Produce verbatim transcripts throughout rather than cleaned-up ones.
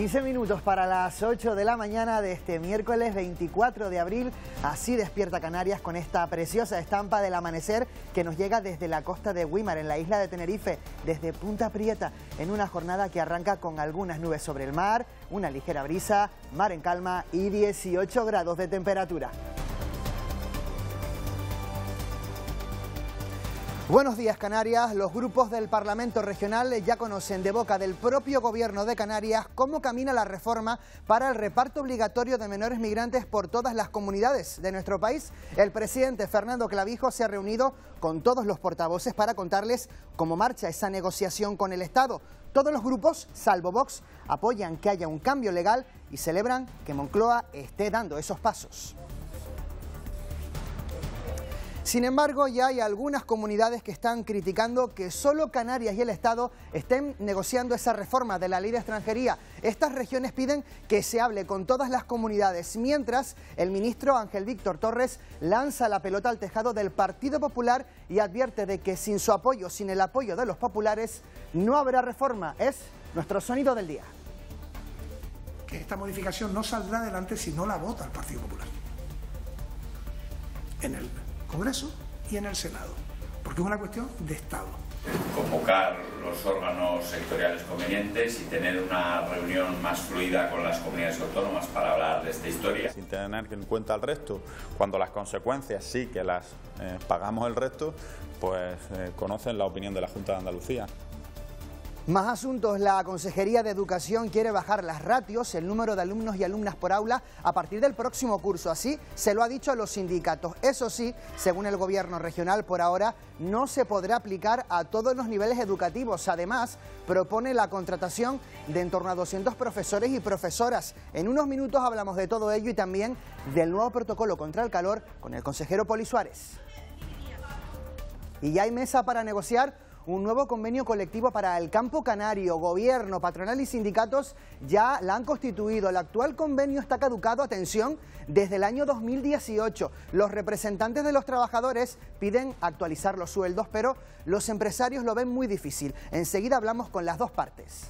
quince minutos para las ocho de la mañana de este miércoles veinticuatro de abril. Así despierta Canarias con esta preciosa estampa del amanecer que nos llega desde la costa de Güímar, en la isla de Tenerife, desde Punta Prieta, en una jornada que arranca con algunas nubes sobre el mar, una ligera brisa, mar en calma y dieciocho grados de temperatura. Buenos días, Canarias. Los grupos del Parlamento Regional ya conocen de boca del propio Gobierno de Canarias cómo camina la reforma para el reparto obligatorio de menores migrantes por todas las comunidades de nuestro país. El presidente Fernando Clavijo se ha reunido con todos los portavoces para contarles cómo marcha esa negociación con el Estado. Todos los grupos, salvo Vox, apoyan que haya un cambio legal y celebran que Moncloa esté dando esos pasos. Sin embargo, ya hay algunas comunidades que están criticando que solo Canarias y el Estado estén negociando esa reforma de la ley de extranjería. Estas regiones piden que se hable con todas las comunidades, mientras el ministro Ángel Víctor Torres lanza la pelota al tejado del Partido Popular y advierte de que sin su apoyo, sin el apoyo de los populares, no habrá reforma. Es nuestro sonido del día. Que esta modificación no saldrá adelante si no la vota el Partido Popular. En el Congreso y en el Senado, porque es una cuestión de Estado. Convocar los órganos sectoriales convenientes y tener una reunión más fluida con las comunidades autónomas para hablar de esta historia. Sin tener en cuenta el resto, cuando las consecuencias sí que las eh, pagamos el resto, pues eh, conocen la opinión de la Junta de Andalucía. Más asuntos. La Consejería de Educación quiere bajar las ratios, el número de alumnos y alumnas por aula, a partir del próximo curso. Así se lo ha dicho a los sindicatos. Eso sí, según el Gobierno regional, por ahora no se podrá aplicar a todos los niveles educativos. Además, propone la contratación de en torno a doscientos profesores y profesoras. En unos minutos hablamos de todo ello y también del nuevo protocolo contra el calor con el consejero Poli Suárez. Y ya hay mesa para negociar un nuevo convenio colectivo para el campo canario. Gobierno, patronal y sindicatos ya la han constituido. El actual convenio está caducado, atención, desde el año dos mil dieciocho. Los representantes de los trabajadores piden actualizar los sueldos, pero los empresarios lo ven muy difícil. Enseguida hablamos con las dos partes.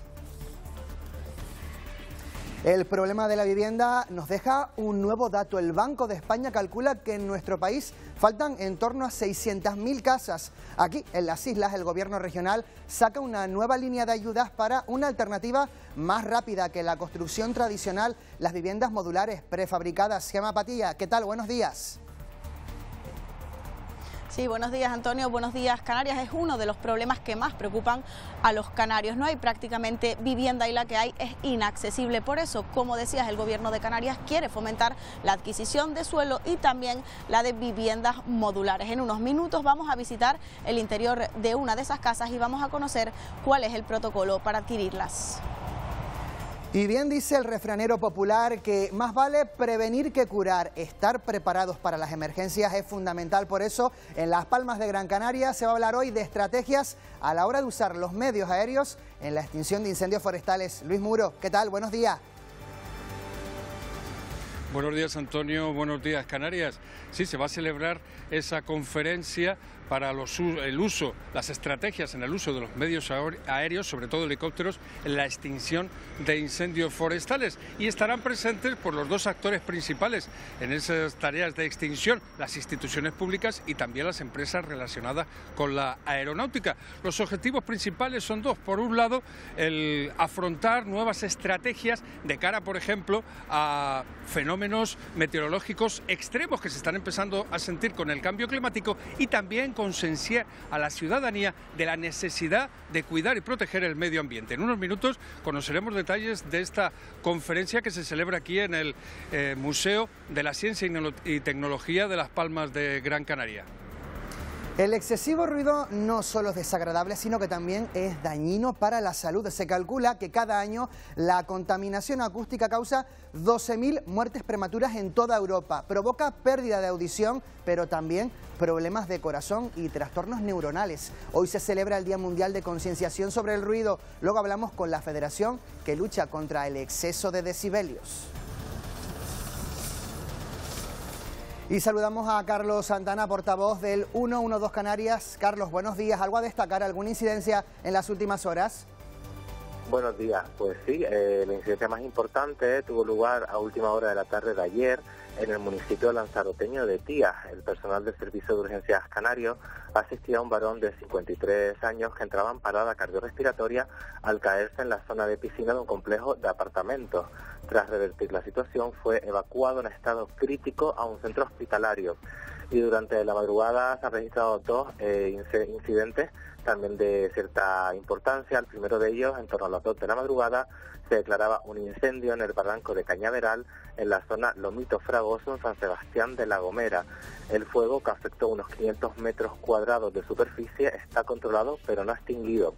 El problema de la vivienda nos deja un nuevo dato. El Banco de España calcula que en nuestro país faltan en torno a seiscientas mil casas. Aquí, en las islas, el Gobierno regional saca una nueva línea de ayudas para una alternativa más rápida que la construcción tradicional, las viviendas modulares prefabricadas. Gemma Patilla, ¿qué tal? Buenos días. Sí, buenos días, Antonio, buenos días, Canarias. Es uno de los problemas que más preocupan a los canarios. No hay prácticamente vivienda y la que hay es inaccesible. Por eso, como decías, el Gobierno de Canarias quiere fomentar la adquisición de suelo y también la de viviendas modulares. En unos minutos vamos a visitar el interior de una de esas casas y vamos a conocer cuál es el protocolo para adquirirlas. Y bien dice el refranero popular que más vale prevenir que curar. Estar preparados para las emergencias es fundamental. Por eso, en Las Palmas de Gran Canaria se va a hablar hoy de estrategias a la hora de usar los medios aéreos en la extinción de incendios forestales. Luis Muro, ¿qué tal? Buenos días. Buenos días, Antonio, buenos días, Canarias. Sí, se va a celebrar esa conferencia para los, el uso, las estrategias en el uso de los medios aéreos, sobre todo helicópteros, en la extinción de incendios forestales. Y estarán presentes por los dos actores principales en esas tareas de extinción, las instituciones públicas y también las empresas relacionadas con la aeronáutica. Los objetivos principales son dos. Por un lado, el afrontar nuevas estrategias de cara, por ejemplo, a fenómenos meteorológicos extremos que se están empezando a sentir con el cambio climático, y también concienciar a la ciudadanía de la necesidad de cuidar y proteger el medio ambiente. En unos minutos conoceremos detalles de esta conferencia que se celebra aquí en el eh, Museo de la Ciencia y Tecnología de Las Palmas de Gran Canaria. El excesivo ruido no solo es desagradable, sino que también es dañino para la salud. Se calcula que cada año la contaminación acústica causa doce mil muertes prematuras en toda Europa. Provoca pérdida de audición, pero también problemas de corazón y trastornos neuronales. Hoy se celebra el Día Mundial de Concienciación sobre el Ruido. Luego hablamos con la federación que lucha contra el exceso de decibelios. Y saludamos a Carlos Santana, portavoz del uno uno dos Canarias. Carlos, buenos días. ¿Algo a destacar? ¿Alguna incidencia en las últimas horas? Buenos días. Pues sí, eh, la incidencia más importante tuvo lugar a última hora de la tarde de ayer en el municipio lanzaroteño de Tías. El personal del Servicio de Urgencias Canario asistía a un varón de cincuenta y tres años que entraba en parada cardiorrespiratoria al caerse en la zona de piscina de un complejo de apartamentos. Tras revertir la situación, fue evacuado en estado crítico a un centro hospitalario. Y durante la madrugada se han registrado dos eh, incidentes también de cierta importancia. El primero de ellos, en torno a las dos de la madrugada, se declaraba un incendio en el barranco de Cañaveral, en la zona Lomito Fragoso, en San Sebastián de La Gomera. El fuego, que afectó unos quinientos metros cuadrados de superficie, está controlado pero no extinguido.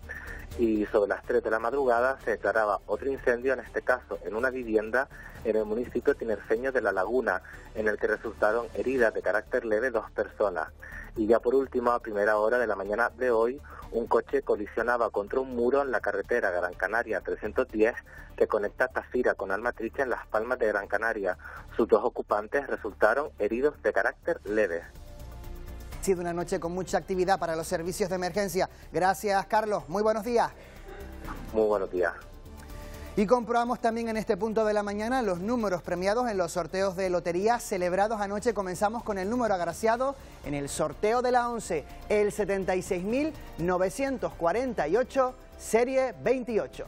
Y sobre las tres de la madrugada se declaraba otro incendio, en este caso en una vivienda en el municipio tinerfeño de La Laguna, en el que resultaron heridas de carácter leve dos personas. Y ya por último, a primera hora de la mañana de hoy, un coche colisionaba contra un muro en la carretera Gran Canaria trescientos diez, que conecta Tafira con Almatriche, en Las Palmas de Gran Canaria. Sus dos ocupantes resultaron heridos de carácter leve. Ha sido una noche con mucha actividad para los servicios de emergencia. Gracias, Carlos. Muy buenos días. Muy buenos días. Y comprobamos también en este punto de la mañana los números premiados en los sorteos de lotería celebrados anoche. Comenzamos con el número agraciado en el sorteo de la once, el setenta y seis mil novecientos cuarenta y ocho, serie veintiocho.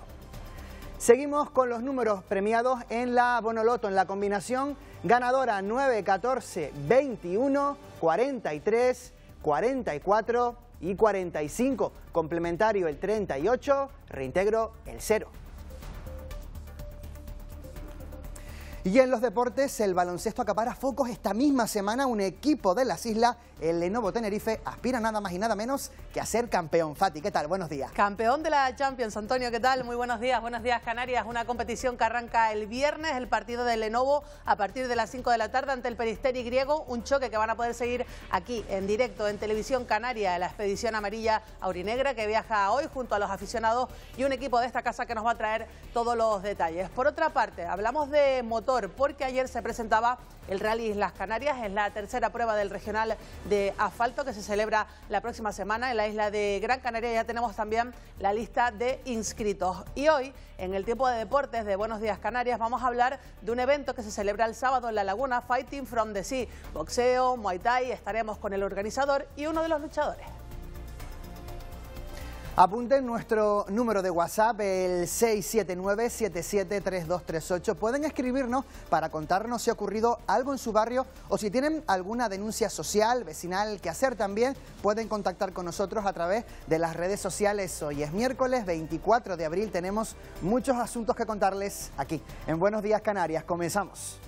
Seguimos con los números premiados en la Bonoloto, en la combinación ganadora nueve, catorce, veintiuno, cuarenta y tres, cuarenta y cuatro y cuarenta y cinco. Complementario el treinta y ocho, reintegro el cero. Y en los deportes, el baloncesto acapara focos esta misma semana. Un equipo de las islas, el Lenovo Tenerife, aspira nada más y nada menos que a ser campeón. Fati, ¿qué tal? Buenos días. Campeón de la Champions. Antonio, ¿qué tal? Muy buenos días. Buenos días, Canarias. Una competición que arranca el viernes, el partido del Lenovo a partir de las cinco de la tarde ante el Peristeri griego. Un choque que van a poder seguir aquí en directo en Televisión Canaria, la expedición amarilla aurinegra que viaja hoy junto a los aficionados y un equipo de esta casa que nos va a traer todos los detalles. Por otra parte, hablamos de motor, porque ayer se presentaba el Rally Islas Canarias. Es la tercera prueba del regional de asfalto que se celebra la próxima semana en la isla de Gran Canaria. Ya tenemos también la lista de inscritos. Y hoy, en el tiempo de deportes de Buenos Días Canarias, vamos a hablar de un evento que se celebra el sábado en La Laguna, Fighting from the Sea. Boxeo, Muay Thai, estaremos con el organizador y uno de los luchadores. Apunten nuestro número de WhatsApp, el seis siete nueve, siete siete tres dos tres ocho. Pueden escribirnos para contarnos si ha ocurrido algo en su barrio o si tienen alguna denuncia social, vecinal que hacer también. Pueden contactar con nosotros a través de las redes sociales. Hoy es miércoles veinticuatro de abril. Tenemos muchos asuntos que contarles aquí en Buenos Días Canarias. Comenzamos.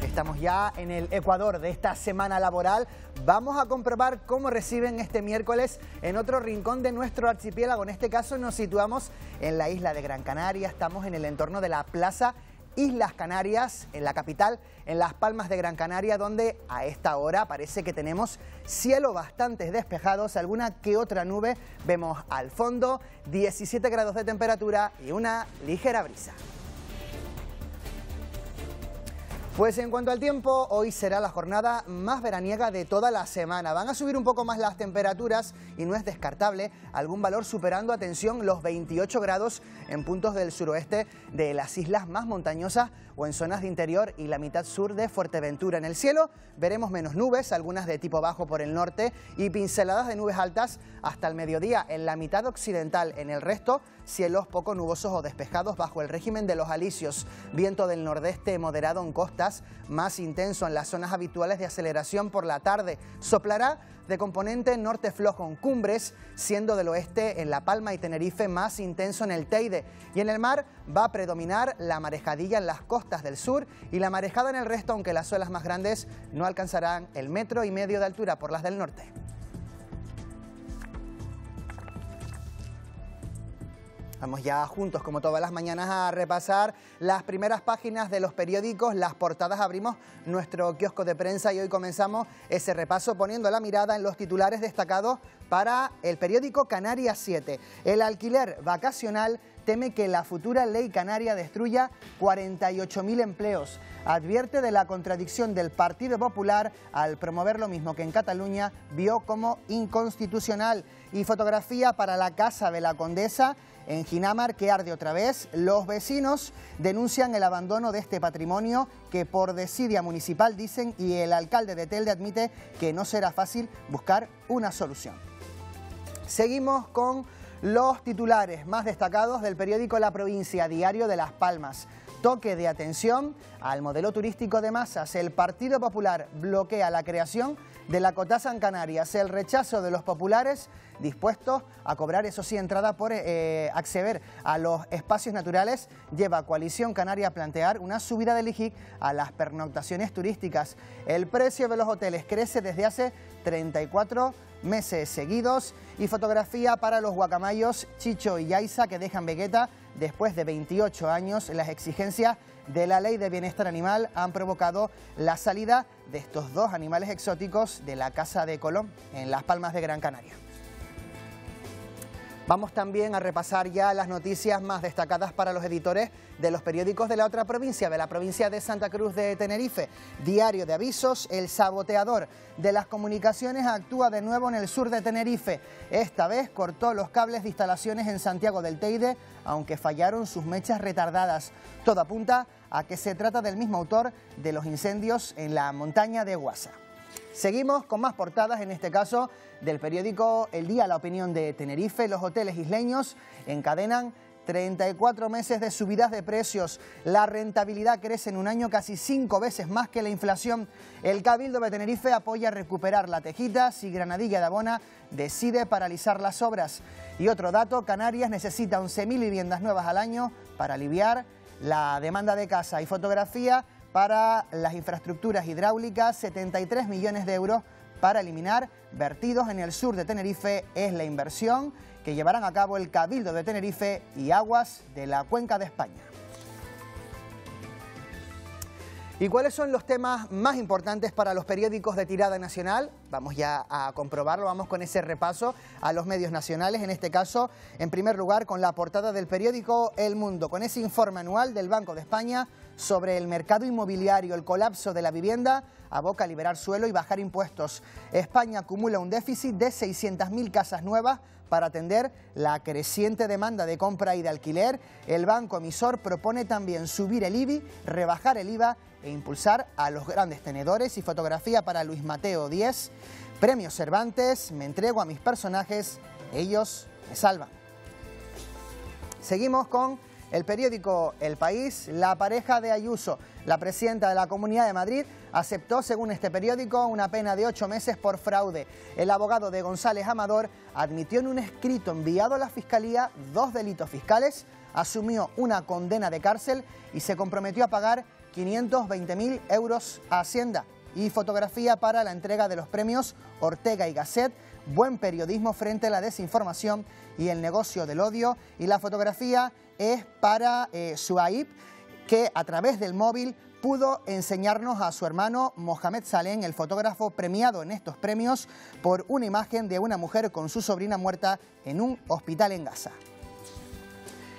Estamos ya en el Ecuador de esta semana laboral. Vamos a comprobar cómo reciben este miércoles en otro rincón de nuestro archipiélago. En este caso nos situamos en la isla de Gran Canaria. Estamos en el entorno de la Plaza Islas Canarias, en la capital, en Las Palmas de Gran Canaria, donde a esta hora parece que tenemos cielo bastante despejado, alguna que otra nube. Vemos al fondo diecisiete grados de temperatura y una ligera brisa. Pues en cuanto al tiempo, hoy será la jornada más veraniega de toda la semana. Van a subir un poco más las temperaturas y no es descartable algún valor superando, atención, los veintiocho grados en puntos del suroeste de las islas más montañosas o en zonas de interior y la mitad sur de Fuerteventura. En el cielo veremos menos nubes, algunas de tipo bajo por el norte y pinceladas de nubes altas hasta el mediodía en la mitad occidental. En el resto, cielos poco nubosos o despejados bajo el régimen de los alisios. Viento del nordeste moderado en costa, más intenso en las zonas habituales de aceleración por la tarde. Soplará de componente norte flojo en cumbres, siendo del oeste en La Palma y Tenerife más intenso en el Teide. Y en el mar va a predominar la marejadilla en las costas del sur y la marejada en el resto, aunque las olas más grandes no alcanzarán el metro y medio de altura por las del norte. Vamos ya juntos, como todas las mañanas, a repasar las primeras páginas de los periódicos, las portadas. Abrimos nuestro kiosco de prensa y hoy comenzamos ese repaso poniendo la mirada en los titulares destacados para el periódico Canarias siete. El alquiler vacacional teme que la futura ley canaria destruya cuarenta y ocho mil empleos. Advierte de la contradicción del Partido Popular al promover lo mismo que en Cataluña vio como inconstitucional. Y fotografía para la Casa de la Condesa en Ginamar, que arde otra vez. Los vecinos denuncian el abandono de este patrimonio que por desidia municipal, dicen, y el alcalde de Telde admite que no será fácil buscar una solución. Seguimos con los titulares más destacados del periódico La Provincia, diario de Las Palmas. Toque de atención al modelo turístico de masas. El Partido Popular bloquea la creación de la Cotaza en Canarias. El rechazo de los populares dispuestos a cobrar, eso sí, entrada por eh, acceder a los espacios naturales lleva a Coalición Canaria a plantear una subida del I G I C a las pernoctaciones turísticas. El precio de los hoteles crece desde hace treinta y cuatro meses seguidos. Y fotografía para los guacamayos Chicho y Yaiza, que dejan Vegueta después de veintiocho años. Las exigencias de la Ley de Bienestar Animal han provocado la salida de estos dos animales exóticos de la Casa de Colón en Las Palmas de Gran Canaria. Vamos también a repasar ya las noticias más destacadas para los editores de los periódicos de la otra provincia, de la provincia de Santa Cruz de Tenerife. Diario de Avisos: el saboteador de las comunicaciones actúa de nuevo en el sur de Tenerife. Esta vez cortó los cables de instalaciones en Santiago del Teide, aunque fallaron sus mechas retardadas. Todo apunta a que se trata del mismo autor de los incendios en la montaña de Guasa. Seguimos con más portadas, en este caso del periódico El Día, La Opinión de Tenerife. Los hoteles isleños encadenan treinta y cuatro meses de subidas de precios. La rentabilidad crece en un año casi cinco veces más que la inflación. El Cabildo de Tenerife apoya recuperar La Tejita si Granadilla de Abona decide paralizar las obras. Y otro dato: Canarias necesita once mil viviendas nuevas al año para aliviar la demanda de casa. Y fotografía para las infraestructuras hidráulicas, setenta y tres millones de euros para eliminar vertidos en el sur de Tenerife es la inversión que llevarán a cabo el Cabildo de Tenerife y Aguas de la Cuenca de España. ¿Y cuáles son los temas más importantes para los periódicos de tirada nacional? Vamos ya a comprobarlo, vamos con ese repaso a los medios nacionales, en este caso, en primer lugar, con la portada del periódico El Mundo, con ese informe anual del Banco de España sobre el mercado inmobiliario. El colapso de la vivienda aboca a liberar suelo y bajar impuestos. España acumula un déficit de seiscientas mil casas nuevas para atender la creciente demanda de compra y de alquiler. El banco emisor propone también subir el I B I, rebajar el IVA e impulsar a los grandes tenedores. Y fotografía para Luis Mateo Díez: Premio Cervantes, me entrego a mis personajes, ellos me salvan. Seguimos con el periódico El País. La pareja de Ayuso, la presidenta de la Comunidad de Madrid, aceptó, según este periódico, una pena de ocho meses por fraude. El abogado de González Amador admitió en un escrito enviado a la Fiscalía dos delitos fiscales, asumió una condena de cárcel y se comprometió a pagar quinientos veinte mil euros a Hacienda. Y fotografía para la entrega de los premios Ortega y Gasset: buen periodismo frente a la desinformación y el negocio del odio. Y la fotografía es para eh, Suhaib, que a través del móvil pudo enseñarnos a su hermano Mohamed Salem, el fotógrafo premiado en estos premios por una imagen de una mujer con su sobrina muerta en un hospital en Gaza.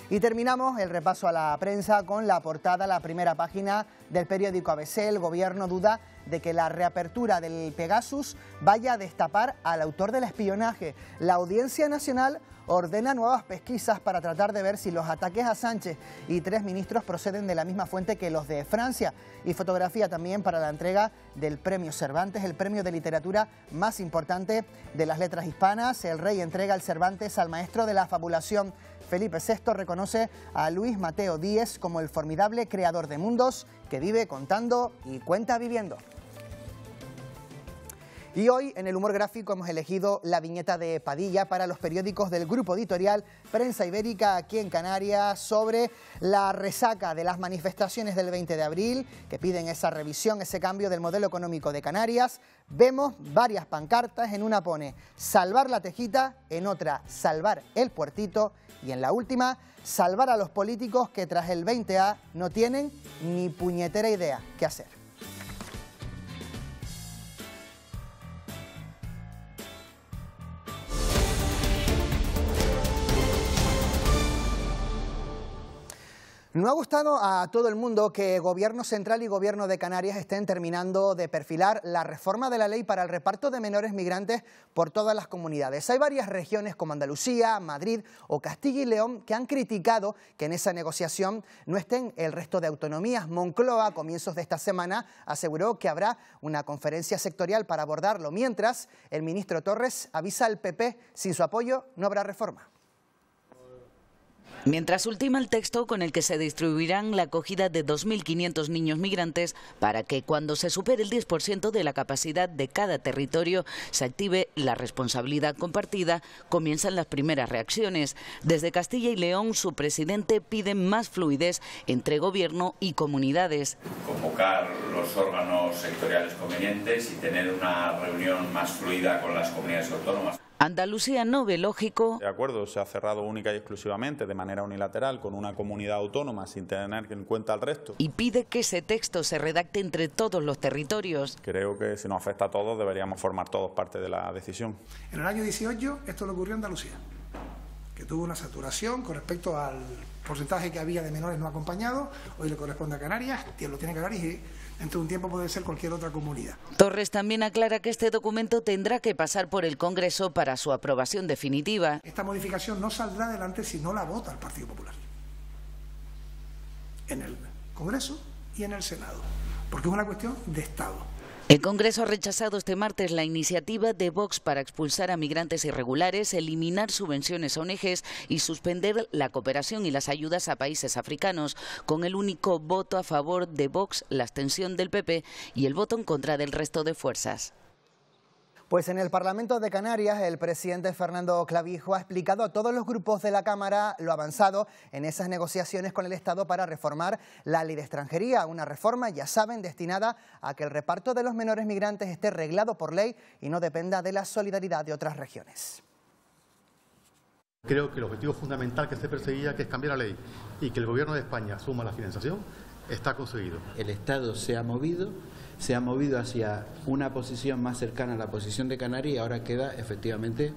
Y terminamos el repaso a la prensa con la portada, la primera página del periódico A B C. El gobierno duda de que la reapertura del Pegasus vaya a destapar al autor del espionaje. La Audiencia Nacional ordena nuevas pesquisas para tratar de ver si los ataques a Sánchez y tres ministros proceden de la misma fuente que los de Francia. Y fotografía también para la entrega del Premio Cervantes, el premio de literatura más importante de las letras hispanas. El rey entrega el Cervantes al maestro de la fabulación. Felipe sexto reconoce a Luis Mateo Díez como el formidable creador de mundos que vive contando y cuenta viviendo. Y hoy en el humor gráfico hemos elegido la viñeta de Padilla para los periódicos del grupo editorial Prensa Ibérica aquí en Canarias sobre la resaca de las manifestaciones del veinte de abril que piden esa revisión, ese cambio del modelo económico de Canarias. Vemos varias pancartas, en una pone salvar La Tejita, en otra salvar el puertito y en la última salvar a los políticos que tras el veinte A no tienen ni puñetera idea qué hacer. No ha gustado a todo el mundo que Gobierno Central y Gobierno de Canarias estén terminando de perfilar la reforma de la ley para el reparto de menores migrantes por todas las comunidades. Hay varias regiones como Andalucía, Madrid o Castilla y León que han criticado que en esa negociación no estén el resto de autonomías. Moncloa, a comienzos de esta semana, aseguró que habrá una conferencia sectorial para abordarlo, mientras el ministro Torres avisa al P P, sin su apoyo no habrá reforma. Mientras ultima el texto con el que se distribuirán la acogida de dos mil quinientos niños migrantes para que cuando se supere el diez por ciento de la capacidad de cada territorio se active la responsabilidad compartida, comienzan las primeras reacciones. Desde Castilla y León, su presidente pide más fluidez entre gobierno y comunidades. Convocar los órganos sectoriales convenientes y tener una reunión más fluida con las comunidades autónomas. Andalucía no ve lógico. De acuerdo, se ha cerrado única y exclusivamente de manera unilateral con una comunidad autónoma sin tener en cuenta al resto. Y pide que ese texto se redacte entre todos los territorios. Creo que si nos afecta a todos deberíamos formar todos parte de la decisión. En el año dieciocho esto le ocurrió a Andalucía, que tuvo una saturación con respecto al porcentaje que había de menores no acompañados. Hoy le corresponde a Canarias, quien lo tiene que Canarias y dentro de un tiempo puede ser cualquier otra comunidad. Torres también aclara que este documento tendrá que pasar por el Congreso para su aprobación definitiva. Esta modificación no saldrá adelante si no la vota el Partido Popular, en el Congreso y en el Senado, porque es una cuestión de Estado. El Congreso ha rechazado este martes la iniciativa de Vox para expulsar a migrantes irregulares, eliminar subvenciones a O N Ges y suspender la cooperación y las ayudas a países africanos, con el único voto a favor de Vox, la abstención del P P y el voto en contra del resto de fuerzas. Pues en el Parlamento de Canarias, el presidente Fernando Clavijo ha explicado a todos los grupos de la Cámara lo avanzado en esas negociaciones con el Estado para reformar la ley de extranjería, una reforma, ya saben, destinada a que el reparto de los menores migrantes esté reglado por ley y no dependa de la solidaridad de otras regiones. Creo que el objetivo fundamental que se perseguía, que es cambiar la ley y que el Gobierno de España asuma la financiación, está conseguido. El Estado se ha movido. se ha movido hacia una posición más cercana a la posición de Canarias y ahora queda efectivamente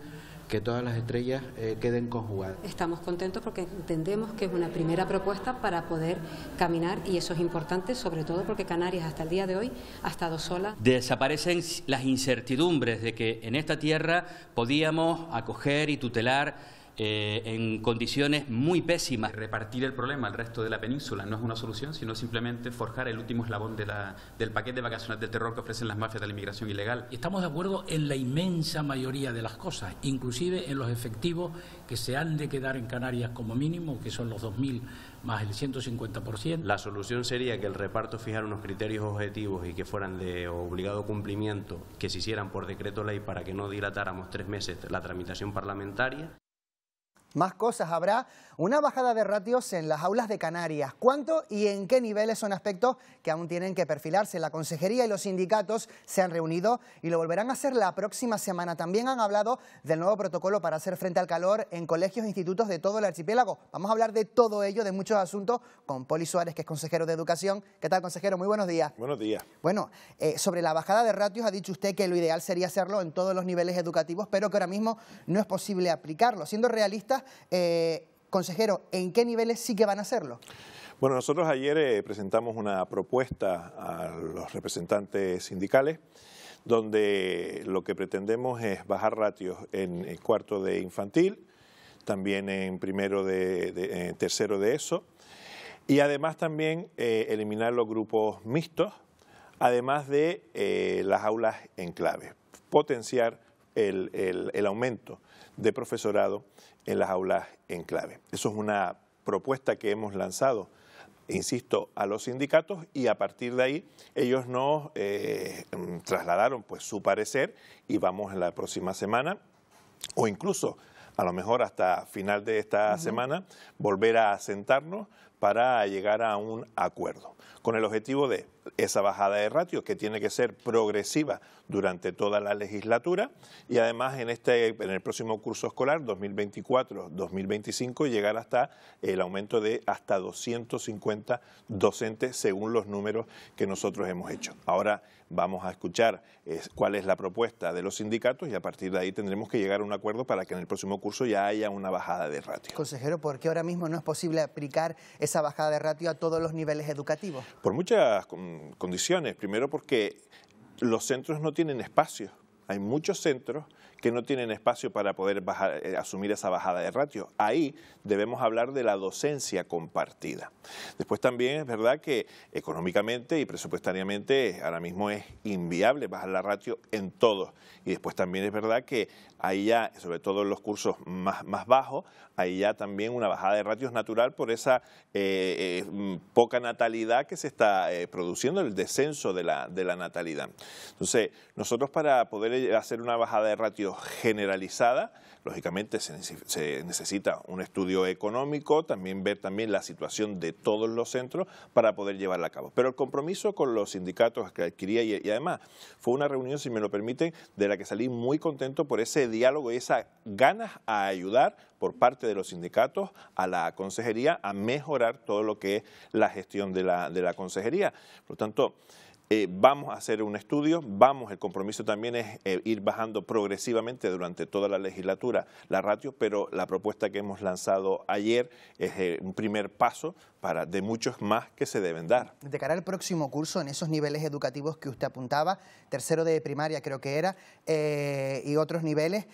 que todas las estrellas eh, queden conjugadas. Estamos contentos porque entendemos que es una primera propuesta para poder caminar y eso es importante, sobre todo porque Canarias hasta el día de hoy ha estado sola. Desaparecen las incertidumbres de que en esta tierra podíamos acoger y tutelar Eh, en condiciones muy pésimas. Repartir el problema al resto de la península no es una solución, sino simplemente forjar el último eslabón de la, del paquete vacacional del terror que ofrecen las mafias de la inmigración ilegal. Estamos de acuerdo en la inmensa mayoría de las cosas, inclusive en los efectivos que se han de quedar en Canarias como mínimo, que son los dos mil más el ciento cincuenta por ciento. La solución sería que el reparto fijara unos criterios objetivos y que fueran de obligado cumplimiento, que se hicieran por decreto ley para que no dilatáramos tres meses la tramitación parlamentaria. Más cosas, habrá una bajada de ratios en las aulas de Canarias. ¿Cuánto y en qué niveles son aspectos que aún tienen que perfilarse? La consejería y los sindicatos se han reunido y lo volverán a hacer la próxima semana. También han hablado del nuevo protocolo para hacer frente al calor en colegios e institutos de todo el archipiélago. Vamos a hablar de todo ello, de muchos asuntos, con Poli Suárez, que es consejero de Educación. ¿Qué tal, consejero? Muy buenos días. Buenos días. Bueno, eh, sobre la bajada de ratios ha dicho usted que lo ideal sería hacerlo en todos los niveles educativos, pero que ahora mismo no es posible aplicarlo. Siendo realista, Eh, consejero, ¿en qué niveles sí que van a hacerlo? Bueno, nosotros ayer eh, presentamos una propuesta a los representantes sindicales donde lo que pretendemos es bajar ratios en el cuarto de infantil, también en primero de, de en tercero de ESO y además también eh, eliminar los grupos mixtos, además de eh, las aulas en clave, potenciar el, el, el aumento de profesorado en las aulas en clave. Eso es una propuesta que hemos lanzado, insisto, a los sindicatos y a partir de ahí ellos nos eh, trasladaron pues su parecer y vamos en la próxima semana o incluso a lo mejor hasta final de esta Uh-huh. semana volver a sentarnos para llegar a un acuerdo con el objetivo de esa bajada de ratio que tiene que ser progresiva durante toda la legislatura y además en, este, en el próximo curso escolar dos mil veinticuatro dos mil veinticinco llegar hasta el aumento de hasta doscientos cincuenta docentes según los números que nosotros hemos hecho. Ahora vamos a escuchar eh, cuál es la propuesta de los sindicatos y a partir de ahí tendremos que llegar a un acuerdo para que en el próximo curso ya haya una bajada de ratio. Consejero, ¿por qué ahora mismo no es posible aplicar esa bajada de ratio a todos los niveles educativos? Por muchas condiciones. Primero porque los centros no tienen espacio. Hay muchos centros que no tienen espacio para poder bajar, eh, asumir esa bajada de ratio. Ahí debemos hablar de la docencia compartida. Después también es verdad que económicamente y presupuestariamente ahora mismo es inviable bajar la ratio en todos. Y después también es verdad que ahí ya, sobre todo en los cursos más, más bajos, hay ya también una bajada de ratio natural por esa eh, eh, poca natalidad que se está eh, produciendo, el descenso de la, de la natalidad. Entonces, nosotros para poder hacer una bajada de ratio generalizada, lógicamente se, se necesita un estudio económico, también ver también la situación de todos los centros para poder llevarla a cabo. Pero el compromiso con los sindicatos que adquiría y, y además fue una reunión, si me lo permiten, de la que salí muy contento por ese diálogo y esas ganas a ayudar por parte de los sindicatos a la consejería a mejorar todo lo que es la gestión de la, de la consejería. Por lo tanto, Eh, vamos a hacer un estudio, vamos, el compromiso también es eh, ir bajando progresivamente durante toda la legislatura la ratio, pero la propuesta que hemos lanzado ayer es eh, un primer paso para de muchos más que se deben dar. De cara al próximo curso, en esos niveles educativos que usted apuntaba, tercero de primaria creo que era, eh, y otros niveles,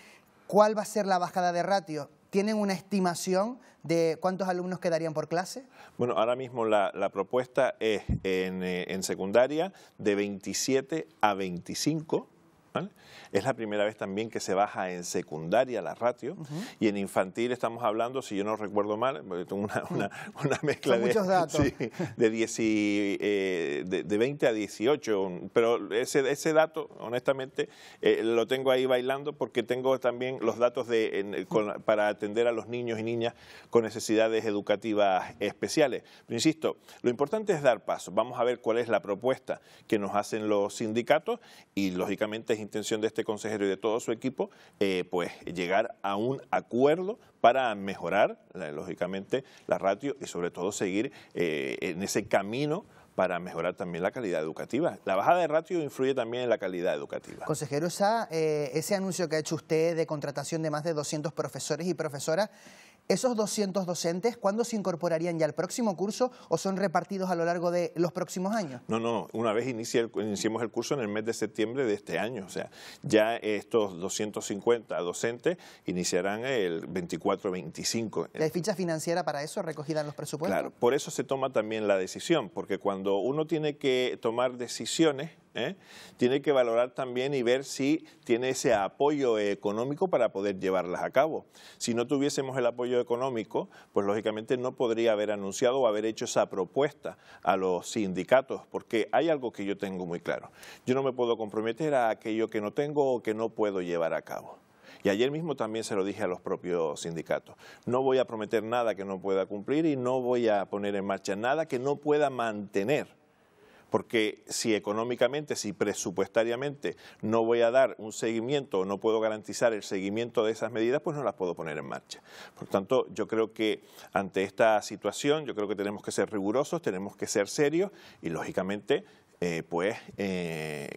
¿cuál va a ser la bajada de ratio? ¿Tienen una estimación de cuántos alumnos quedarían por clase? Bueno, ahora mismo la, la propuesta es en, en secundaria de veintisiete a veinticinco. ¿Vale? Es la primera vez también que se baja en secundaria la ratio. Uh-huh. Y en infantil estamos hablando, si yo no recuerdo mal, porque tengo una, una, una mezcla de, muchos datos. Sí, de, dieci, eh, de, de veinte a dieciocho, pero ese, ese dato, honestamente, eh, lo tengo ahí bailando porque tengo también los datos de, en, con, para atender a los niños y niñas con necesidades educativas especiales. Pero insisto, lo importante es dar paso. Vamos a ver cuál es la propuesta que nos hacen los sindicatos y, lógicamente, es intención de este consejero y de todo su equipo, eh, pues llegar a un acuerdo para mejorar, lógicamente, la ratio y sobre todo seguir eh, en ese camino para mejorar también la calidad educativa. La bajada de ratio influye también en la calidad educativa. Consejero, esa, eh, ese anuncio que ha hecho usted de contratación de más de doscientos profesores y profesoras, ¿esos doscientos docentes cuándo se incorporarían ya al próximo curso o son repartidos a lo largo de los próximos años? No, no, una vez inicie el, iniciemos el curso en el mes de septiembre de este año, o sea, ya estos doscientos cincuenta docentes iniciarán el veinticuatro veinticinco. ¿La ficha financiera para eso recogida en los presupuestos? Claro, por eso se toma también la decisión, porque cuando uno tiene que tomar decisiones, ¿Eh? tiene que valorar también y ver si tiene ese apoyo económico para poder llevarlas a cabo. Si no tuviésemos el apoyo económico, pues lógicamente no podría haber anunciado o haber hecho esa propuesta a los sindicatos, porque hay algo que yo tengo muy claro. Yo no me puedo comprometer a aquello que no tengo o que no puedo llevar a cabo. Y ayer mismo también se lo dije a los propios sindicatos. No voy a prometer nada que no pueda cumplir y no voy a poner en marcha nada que no pueda mantener. Porque si económicamente, si presupuestariamente no voy a dar un seguimiento o no puedo garantizar el seguimiento de esas medidas, pues no las puedo poner en marcha. Por tanto, yo creo que ante esta situación, yo creo que tenemos que ser rigurosos, tenemos que ser serios y lógicamente, eh, pues, eh,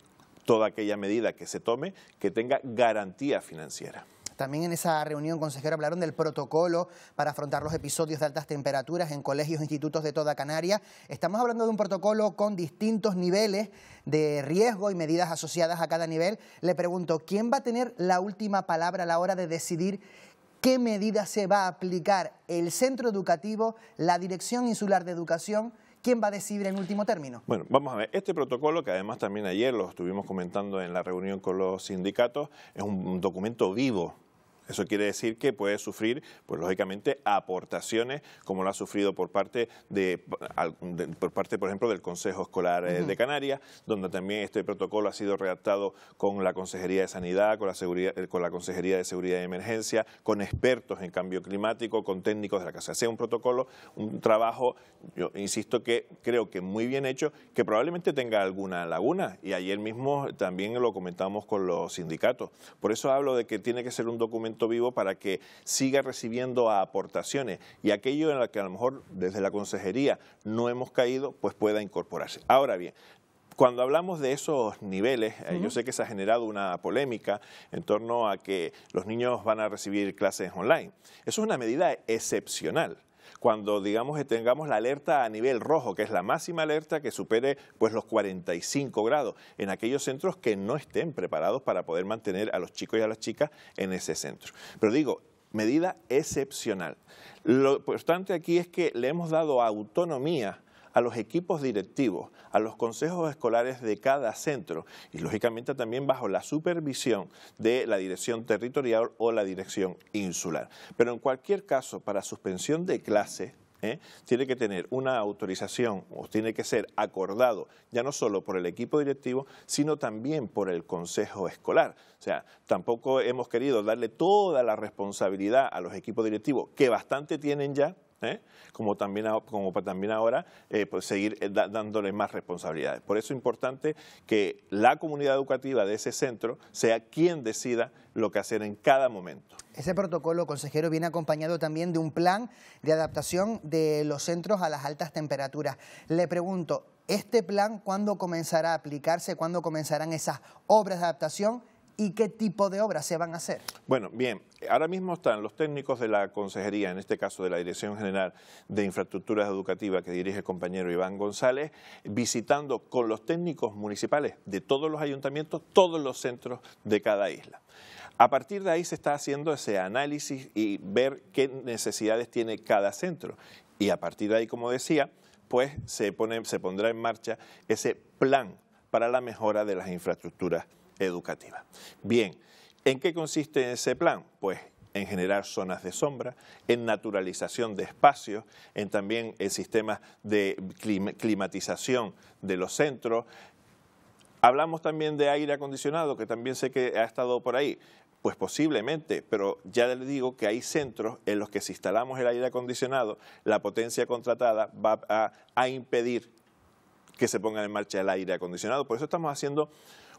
toda aquella medida que se tome que tenga garantía financiera. También en esa reunión, consejero, hablaron del protocolo para afrontar los episodios de altas temperaturas en colegios e institutos de toda Canarias. Estamos hablando de un protocolo con distintos niveles de riesgo y medidas asociadas a cada nivel. Le pregunto, ¿quién va a tener la última palabra a la hora de decidir qué medidas se va a aplicar? ¿El centro educativo, la Dirección Insular de Educación? ¿Quién va a decidir en último término? Bueno, vamos a ver, este protocolo, que además también ayer lo estuvimos comentando en la reunión con los sindicatos, es un documento vivo. Eso quiere decir que puede sufrir, pues lógicamente, aportaciones como lo ha sufrido por parte, de, de, por, parte por ejemplo, del Consejo Escolar eh, de Canarias, donde también este protocolo ha sido redactado con la Consejería de Sanidad, con la, seguridad, con la Consejería de Seguridad y Emergencia, con expertos en cambio climático, con técnicos de la casa. Sea un protocolo, un trabajo, yo insisto que creo que muy bien hecho, que probablemente tenga alguna laguna, y ayer mismo también lo comentamos con los sindicatos. Por eso hablo de que tiene que ser un documento vivo para que siga recibiendo aportaciones y aquello en lo que a lo mejor desde la consejería no hemos caído, pues pueda incorporarse. Ahora bien, cuando hablamos de esos niveles, eh, yo sé que se ha generado una polémica en torno a que los niños van a recibir clases online. Eso es una medida excepcional. Cuando, digamos, tengamos la alerta a nivel rojo, que es la máxima alerta que supere pues los cuarenta y cinco grados, en aquellos centros que no estén preparados para poder mantener a los chicos y a las chicas en ese centro. Pero digo, medida excepcional. Lo importante aquí es que le hemos dado autonomía a los equipos directivos, a los consejos escolares de cada centro y lógicamente también bajo la supervisión de la dirección territorial o la dirección insular. Pero en cualquier caso, para suspensión de clase, ¿eh? tiene que tener una autorización o tiene que ser acordado ya no solo por el equipo directivo, sino también por el consejo escolar. O sea, tampoco hemos querido darle toda la responsabilidad a los equipos directivos, que bastante tienen ya, ¿Eh? como también como también ahora eh, pues seguir da, dándole más responsabilidades. Por eso es importante que la comunidad educativa de ese centro sea quien decida lo que hacer en cada momento. Ese protocolo, consejero, viene acompañado también de un plan de adaptación de los centros a las altas temperaturas. Le pregunto, ¿este plan cuándo comenzará a aplicarse? ¿Cuándo comenzarán esas obras de adaptación? ¿Y qué tipo de obras se van a hacer? Bueno, bien, ahora mismo están los técnicos de la Consejería, en este caso de la Dirección General de Infraestructuras Educativas que dirige el compañero Iván González, visitando con los técnicos municipales de todos los ayuntamientos, todos los centros de cada isla. A partir de ahí se está haciendo ese análisis y ver qué necesidades tiene cada centro. Y a partir de ahí, como decía, pues se pone, se pondrá en marcha ese plan para la mejora de las infraestructuras educativa. Bien, ¿en qué consiste ese plan? Pues en generar zonas de sombra, en naturalización de espacios, en también en sistemas de climatización de los centros. Hablamos también de aire acondicionado, que también sé que ha estado por ahí. Pues posiblemente, pero ya les digo que hay centros en los que si instalamos el aire acondicionado, la potencia contratada va a, a impedir que se ponga en marcha el aire acondicionado. Por eso estamos haciendo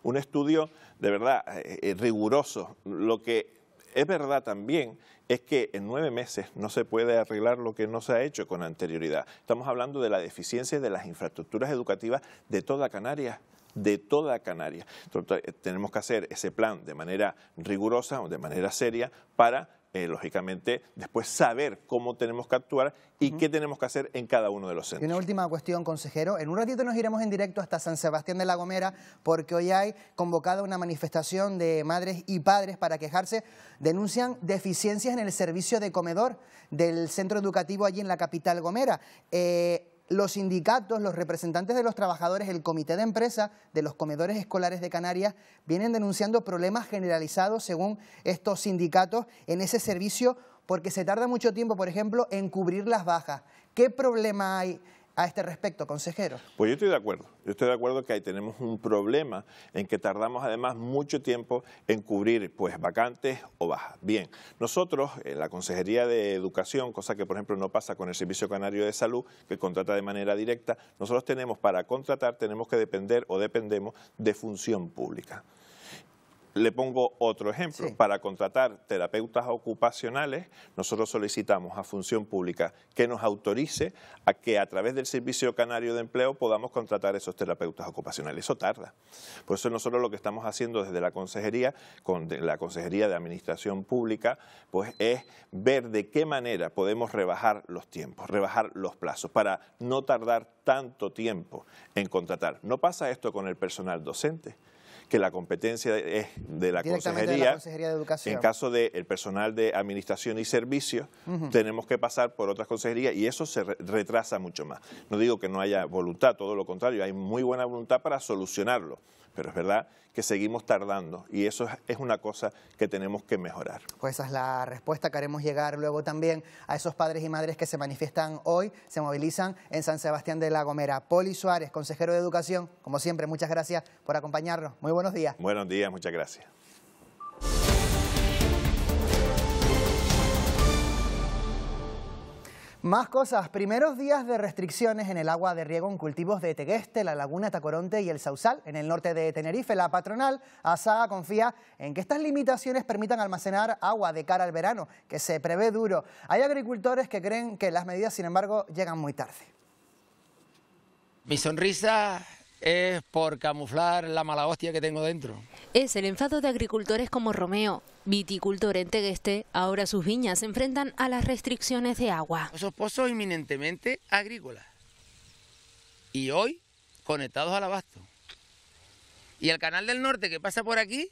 un estudio de verdad eh, riguroso. Lo que es verdad también es que en nueve meses no se puede arreglar lo que no se ha hecho con anterioridad. Estamos hablando de la deficiencia de las infraestructuras educativas de toda Canarias. de toda Canarias. Entonces, tenemos que hacer ese plan de manera rigurosa o de manera seria para, eh, lógicamente, después saber cómo tenemos que actuar y qué tenemos que hacer en cada uno de los centros. Y una última cuestión, consejero. En un ratito nos iremos en directo hasta San Sebastián de la Gomera porque hoy hay convocada una manifestación de madres y padres para quejarse. Denuncian deficiencias en el servicio de comedor del centro educativo allí en la capital Gomera. Eh, Los sindicatos, los representantes de los trabajadores, el comité de empresa de los comedores escolares de Canarias vienen denunciando problemas generalizados según estos sindicatos en ese servicio porque se tarda mucho tiempo, por ejemplo, en cubrir las bajas. ¿Qué problema hay a este respecto, consejero? Pues yo estoy de acuerdo. Yo estoy de acuerdo que ahí tenemos un problema en que tardamos además mucho tiempo en cubrir pues vacantes o bajas. Bien, nosotros en la Consejería de Educación, cosa que por ejemplo no pasa con el Servicio Canario de Salud, que contrata de manera directa, nosotros tenemos para contratar, tenemos que depender o dependemos de función pública. Le pongo otro ejemplo. Sí. Para contratar terapeutas ocupacionales, nosotros solicitamos a Función Pública que nos autorice a que a través del Servicio Canario de Empleo podamos contratar esos terapeutas ocupacionales. Eso tarda. Por eso nosotros lo que estamos haciendo desde la Consejería, con la Consejería de Administración Pública, pues es ver de qué manera podemos rebajar los tiempos, rebajar los plazos, para no tardar tanto tiempo en contratar. No pasa esto con el personal docente, que la competencia es de la Consejería, de la Consejería de Educación. En caso del personal de Administración y Servicios, uh-huh. tenemos que pasar por otras consejerías y eso se re retrasa mucho más. No digo que no haya voluntad, todo lo contrario, hay muy buena voluntad para solucionarlo, pero es verdad que seguimos tardando y eso es una cosa que tenemos que mejorar. Pues esa es la respuesta, queremos llegar luego también a esos padres y madres que se manifiestan hoy, se movilizan en San Sebastián de la Gomera. Poli Suárez, consejero de Educación, como siempre, muchas gracias por acompañarnos. Muy buenos días. Buenos días, muchas gracias. Más cosas. Primeros días de restricciones en el agua de riego en cultivos de Tegueste, la Laguna, Tacoronte y el Sausal, en el norte de Tenerife. La patronal ASAA confía en que estas limitaciones permitan almacenar agua de cara al verano, que se prevé duro. Hay agricultores que creen que las medidas, sin embargo, llegan muy tarde. Mi sonrisa es por camuflar la mala hostia que tengo dentro. Es el enfado de agricultores como Romeo, viticultor en Tegueste. Ahora sus viñas se enfrentan a las restricciones de agua. Esos pozos inminentemente agrícolas y hoy conectados al abasto. Y el canal del norte que pasa por aquí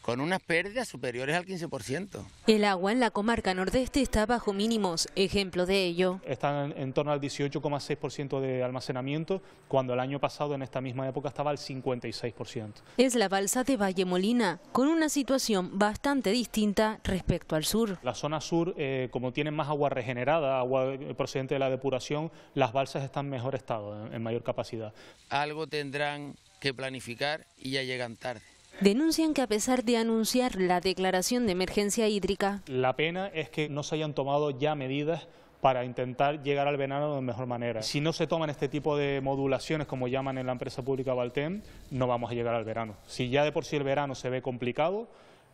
con unas pérdidas superiores al quince por ciento. El agua en la comarca nordeste está bajo mínimos, ejemplo de ello. Están en torno al dieciocho coma seis por ciento de almacenamiento, cuando el año pasado en esta misma época estaba al cincuenta y seis por ciento. Es la balsa de Vallemolina, con una situación bastante distinta respecto al sur. La zona sur, eh, como tienen más agua regenerada, agua procedente de la depuración, las balsas están en mejor estado, en mayor capacidad. Algo tendrán que planificar y ya llegan tarde. Denuncian que a pesar de anunciar la declaración de emergencia hídrica, la pena es que no se hayan tomado ya medidas para intentar llegar al verano de mejor manera. Si no se toman este tipo de modulaciones, como llaman en la empresa pública Valtem, no vamos a llegar al verano. Si ya de por sí el verano se ve complicado,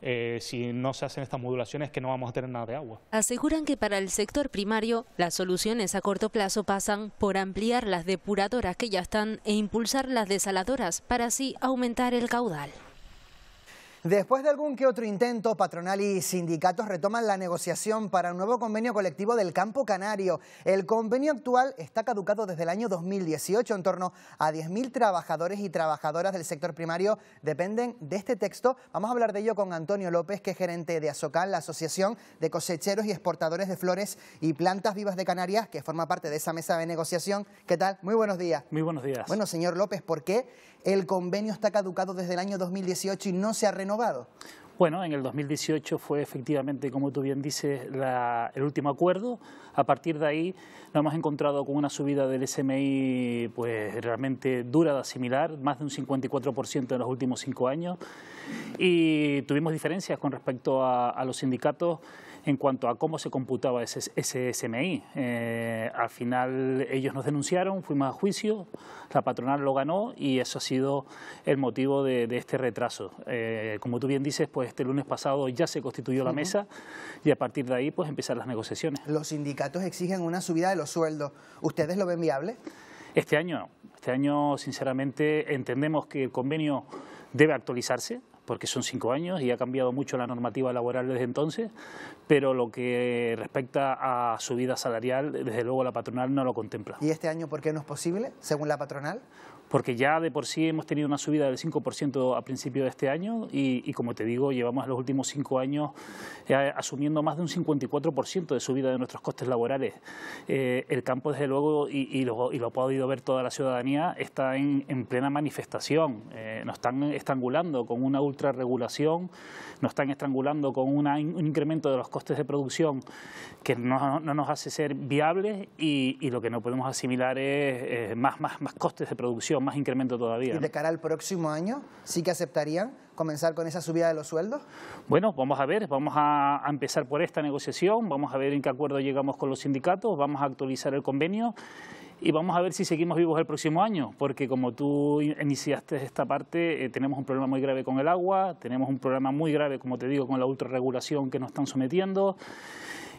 Eh, si no se hacen estas modulaciones, que no vamos a tener nada de agua. Aseguran que para el sector primario las soluciones a corto plazo pasan por ampliar las depuradoras que ya están e impulsar las desaladoras para así aumentar el caudal. Después de algún que otro intento, patronal y sindicatos retoman la negociación para un nuevo convenio colectivo del campo canario. El convenio actual está caducado desde el año dos mil dieciocho. En torno a diez mil trabajadores y trabajadoras del sector primario dependen de este texto. Vamos a hablar de ello con Antonio López, que es gerente de ASOCAN, la Asociación de Cosecheros y Exportadores de Flores y Plantas Vivas de Canarias, que forma parte de esa mesa de negociación. ¿Qué tal? Muy buenos días. Muy buenos días. Bueno, señor López, ¿por qué el convenio está caducado desde el año dos mil dieciocho y no se ha renovado? Bueno, en el dos mil dieciocho fue efectivamente, como tú bien dices, la, el último acuerdo. A partir de ahí nos hemos encontrado con una subida del S M I pues realmente dura de asimilar, más de un cincuenta y cuatro por ciento en los últimos cinco años. Y tuvimos diferencias con respecto a, a los sindicatos en cuanto a cómo se computaba ese, ese S M I. Eh, al final ellos nos denunciaron, fuimos a juicio, la patronal lo ganó y eso ha sido el motivo de, de este retraso. Eh, como tú bien dices, pues este lunes pasado ya se constituyó la mesa y a partir de ahí pues empezar las negociaciones. Los sindicatos exigen una subida de los sueldos. ¿Ustedes lo ven viable? Este año no. Este año, sinceramente, entendemos que el convenio debe actualizarse, porque son cinco años y ha cambiado mucho la normativa laboral desde entonces, pero lo que respecta a subida salarial, desde luego la patronal no lo contempla. ¿Y este año por qué no es posible, según la patronal? Porque ya de por sí hemos tenido una subida del cinco por ciento a principio de este año y, y como te digo, llevamos los últimos cinco años eh, asumiendo más de un cincuenta y cuatro por ciento de subida de nuestros costes laborales. Eh, el campo, desde luego, y, y, lo, y lo ha podido ver toda la ciudadanía, está en, en plena manifestación. Eh, nos están estrangulando con una ultrarregulación, nos están estrangulando con una, un incremento de los costes de producción que no, no nos hace ser viables y, y lo que no podemos asimilar es eh, más, más, más costes de producción, más incremento todavía. ¿Y de cara al próximo año sí que aceptarían comenzar con esa subida de los sueldos? Bueno, vamos a ver, vamos a empezar por esta negociación, vamos a ver en qué acuerdo llegamos con los sindicatos, vamos a actualizar el convenio y vamos a ver si seguimos vivos el próximo año, porque como tú iniciaste esta parte, eh, tenemos un problema muy grave con el agua, tenemos un problema muy grave, como te digo, con la ultrarregulación que nos están sometiendo.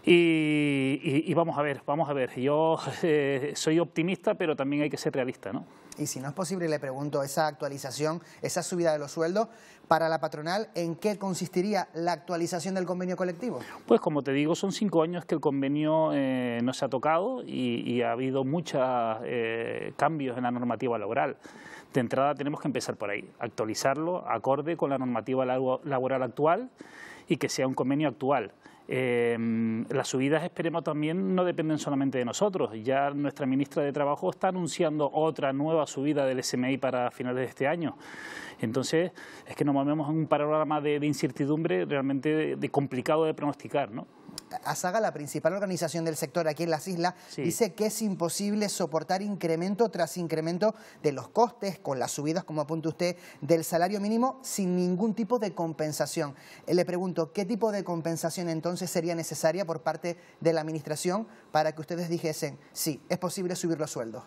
Y, y, y vamos a ver, vamos a ver, yo eh, soy optimista, pero también hay que ser realista, ¿no? Y si no es posible, le pregunto, esa actualización, esa subida de los sueldos, para la patronal, ¿en qué consistiría la actualización del convenio colectivo? Pues como te digo, son cinco años que el convenio eh, no se ha tocado y, y ha habido muchos eh, cambios en la normativa laboral. De entrada tenemos que empezar por ahí, actualizarlo acorde con la normativa laboral actual y que sea un convenio actual. Eh, las subidas, esperemos, también no dependen solamente de nosotros. Ya nuestra ministra de Trabajo está anunciando otra nueva subida del S M I para finales de este año. Entonces, es que nos movemos en un panorama de, de incertidumbre realmente de, de complicado de pronosticar, ¿no? ASAGA, la principal organización del sector aquí en las islas, sí, dice que es imposible soportar incremento tras incremento de los costes, con las subidas, como apunta usted, del salario mínimo, sin ningún tipo de compensación. Le pregunto, ¿qué tipo de compensación entonces sería necesaria por parte de la Administración para que ustedes dijesen, sí, es posible subir los sueldos?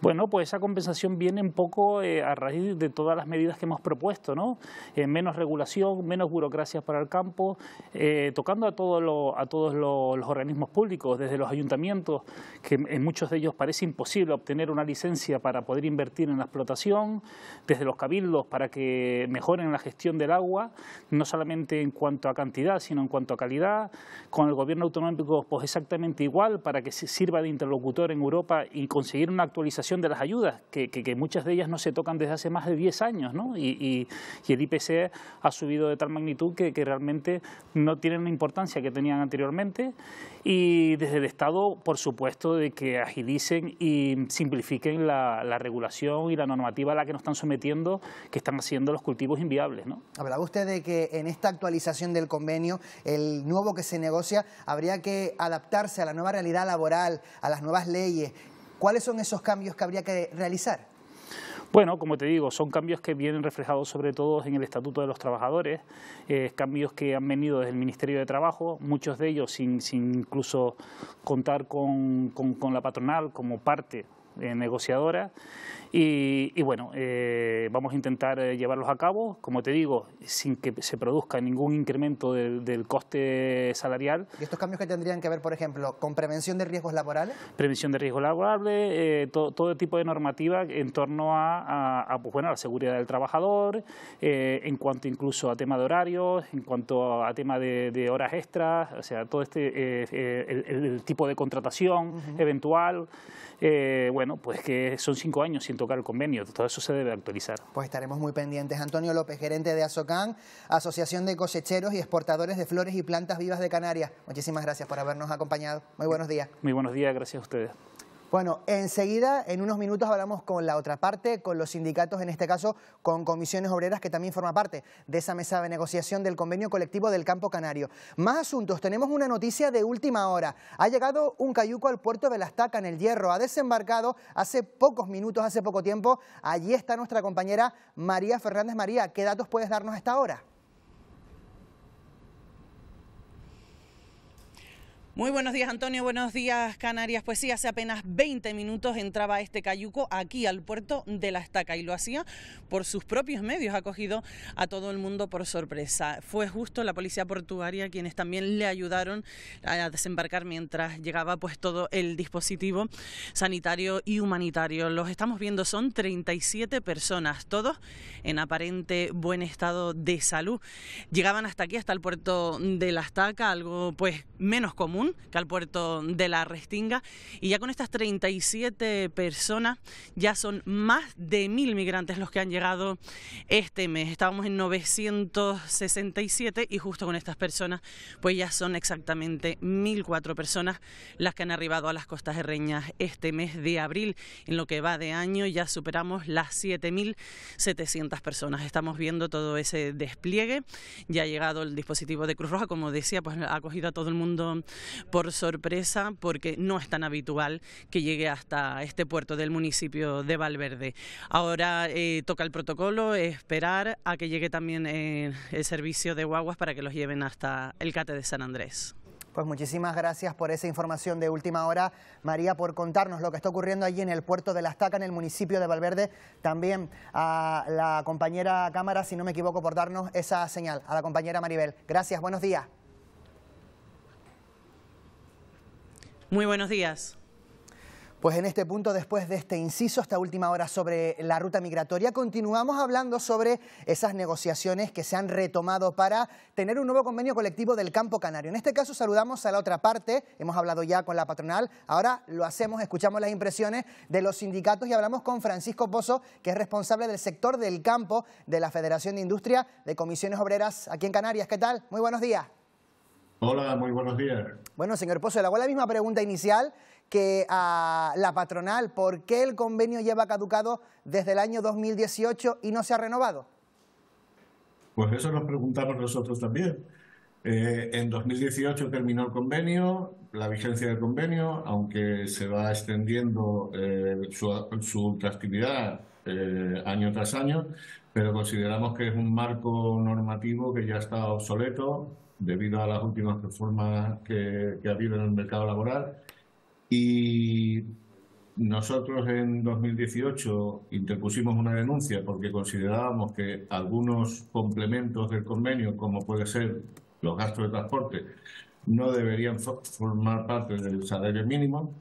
Bueno, pues esa compensación viene un poco eh, a raíz de todas las medidas que hemos propuesto, ¿no? Eh, menos regulación, menos burocracia para el campo, eh, tocando a todo lo... A todo todos los, los organismos públicos, desde los ayuntamientos, que en muchos de ellos parece imposible obtener una licencia para poder invertir en la explotación, desde los cabildos para que mejoren la gestión del agua, no solamente en cuanto a cantidad, sino en cuanto a calidad, con el gobierno autonómico pues exactamente igual, para que se sirva de interlocutor en Europa y conseguir una actualización de las ayudas, que, que, que muchas de ellas no se tocan desde hace más de diez años, ¿no? Y, y, y el I P C ha subido de tal magnitud que, que realmente no tienen la importancia que tenían anteriormente. Y desde el Estado, por supuesto, de que agilicen y simplifiquen la, la regulación y la normativa a la que nos están sometiendo, que están haciendo los cultivos inviables, ¿no? Hablaba usted de que en esta actualización del convenio, el nuevo que se negocia, habría que adaptarse a la nueva realidad laboral, a las nuevas leyes. ¿Cuáles son esos cambios que habría que realizar? Bueno, como te digo, son cambios que vienen reflejados sobre todo en el Estatuto de los Trabajadores, eh, cambios que han venido desde el Ministerio de Trabajo, muchos de ellos sin, sin incluso contar con, con, con la patronal como parte eh, negociadora. Y, y bueno, eh, vamos a intentar llevarlos a cabo, como te digo, sin que se produzca ningún incremento del, del coste salarial. ¿Y estos cambios que tendrían que ver, por ejemplo, con prevención de riesgos laborales? Prevención de riesgos laborales, eh, to, todo tipo de normativa en torno a... A, a, pues bueno, a la seguridad del trabajador, eh, en cuanto incluso a tema de horarios, en cuanto a, a tema de, de horas extras, o sea, todo este eh, eh, el, el tipo de contratación uh-huh. eventual, eh, bueno, pues que son cinco años sin tocar el convenio, todo eso se debe actualizar. Pues estaremos muy pendientes. Antonio López, gerente de ASOCAN, Asociación de Cosecheros y Exportadores de Flores y Plantas Vivas de Canarias. Muchísimas gracias por habernos acompañado. Muy buenos días. Muy buenos días, gracias a ustedes. Bueno, enseguida, en unos minutos, hablamos con la otra parte, con los sindicatos, en este caso con Comisiones Obreras, que también forma parte de esa mesa de negociación del convenio colectivo del campo canario. Más asuntos, tenemos una noticia de última hora. Ha llegado un cayuco al puerto de La Estaca, en El Hierro, ha desembarcado hace pocos minutos, hace poco tiempo. Allí está nuestra compañera María Fernández. María, ¿qué datos puedes darnos a esta hora? Muy buenos días, Antonio, buenos días, Canarias. Pues sí, hace apenas veinte minutos entraba este cayuco aquí al puerto de La Estaca y lo hacía por sus propios medios, ha cogido a todo el mundo por sorpresa. Fue justo la policía portuaria quienes también le ayudaron a desembarcar mientras llegaba pues todo el dispositivo sanitario y humanitario. Los estamos viendo, son treinta y siete personas, todos en aparente buen estado de salud. Llegaban hasta aquí, hasta el puerto de La Estaca, algo pues menos común que al puerto de La Restinga, y ya con estas treinta y siete personas ya son más de mil migrantes los que han llegado este mes. Estábamos en novecientos sesenta y siete y justo con estas personas pues ya son exactamente mil cuatro personas las que han arribado a las costas herreñas este mes de abril. En lo que va de año ya superamos las siete mil setecientas personas. Estamos viendo todo ese despliegue, ya ha llegado el dispositivo de Cruz Roja, como decía, pues ha cogido a todo el mundo por sorpresa, porque no es tan habitual que llegue hasta este puerto del municipio de Valverde. Ahora eh, toca el protocolo, esperar a que llegue también eh, el servicio de guaguas para que los lleven hasta el Cate de San Andrés. Pues muchísimas gracias por esa información de última hora, María, por contarnos lo que está ocurriendo allí en el puerto de La Estaca, en el municipio de Valverde. También a la compañera Cámara, si no me equivoco, por darnos esa señal, a la compañera Maribel. Gracias, buenos días. Muy buenos días. Pues en este punto, después de este inciso, esta última hora sobre la ruta migratoria, continuamos hablando sobre esas negociaciones que se han retomado para tener un nuevo convenio colectivo del campo canario. En este caso saludamos a la otra parte, hemos hablado ya con la patronal, ahora lo hacemos, escuchamos las impresiones de los sindicatos y hablamos con Francisco Pozo, que es responsable del sector del campo de la Federación de Industria de Comisiones Obreras aquí en Canarias. ¿Qué tal? Muy buenos días. Hola, muy buenos días. Bueno, señor Pozo, le hago la misma pregunta inicial que a la patronal. ¿Por qué el convenio lleva caducado desde el año dos mil dieciocho y no se ha renovado? Pues eso nos preguntamos nosotros también. Eh, en dos mil dieciocho terminó el convenio, la vigencia del convenio, aunque se va extendiendo eh, su, su ultraactividad eh, año tras año, pero consideramos que es un marco normativo que ya está obsoleto debido a las últimas reformas que, que ha habido en el mercado laboral. Y nosotros en dos mil dieciocho interpusimos una denuncia porque considerábamos que algunos complementos del convenio, como puede ser los gastos de transporte, no deberían formar parte del salario mínimo.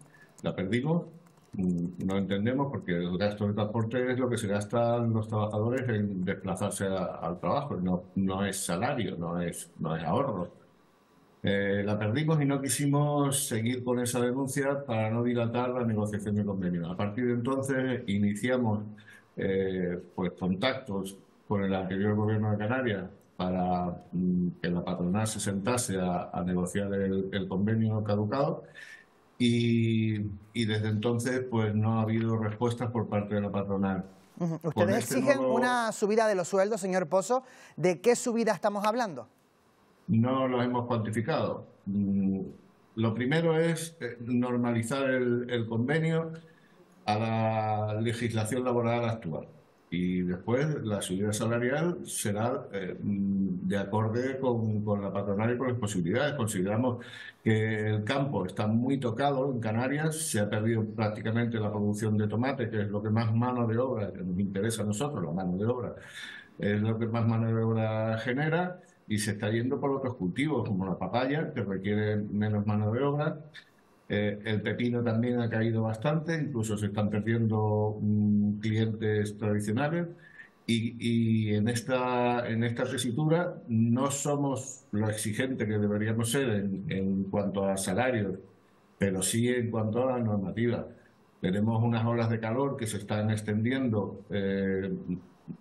La perdimos, no entendemos, porque el gasto de transporte es lo que se gastan los trabajadores en desplazarse a, al trabajo, no, no es salario, no es, no es ahorro. Eh, la perdimos y no quisimos seguir con esa denuncia para no dilatar la negociación del convenio. A partir de entonces iniciamos eh, pues, contactos con el anterior gobierno de Canarias para que la patronal se sentase a, a negociar el, el convenio caducado y, y desde entonces pues no ha habido respuestas por parte de la patronal. Uh-huh. Ustedes con este exigen nuevo... una subida de los sueldos, señor Pozo. ¿De qué subida estamos hablando? No lo hemos cuantificado. Lo primero es normalizar el, el convenio a la legislación laboral actual. Y después la subida salarial será eh, de acorde con, con la patronal y con las posibilidades. Consideramos que el campo está muy tocado en Canarias, se ha perdido prácticamente la producción de tomate, que es lo que más mano de obra, que nos interesa a nosotros, la mano de obra, es lo que más mano de obra genera, y se está yendo por otros cultivos, como la papaya, que requiere menos mano de obra. Eh, el pepino también ha caído bastante, incluso se están perdiendo um, clientes tradicionales y, y en, esta, en esta tesitura no somos lo exigente que deberíamos ser en, en cuanto a salarios, pero sí en cuanto a la normativa. Tenemos unas olas de calor que se están extendiendo eh,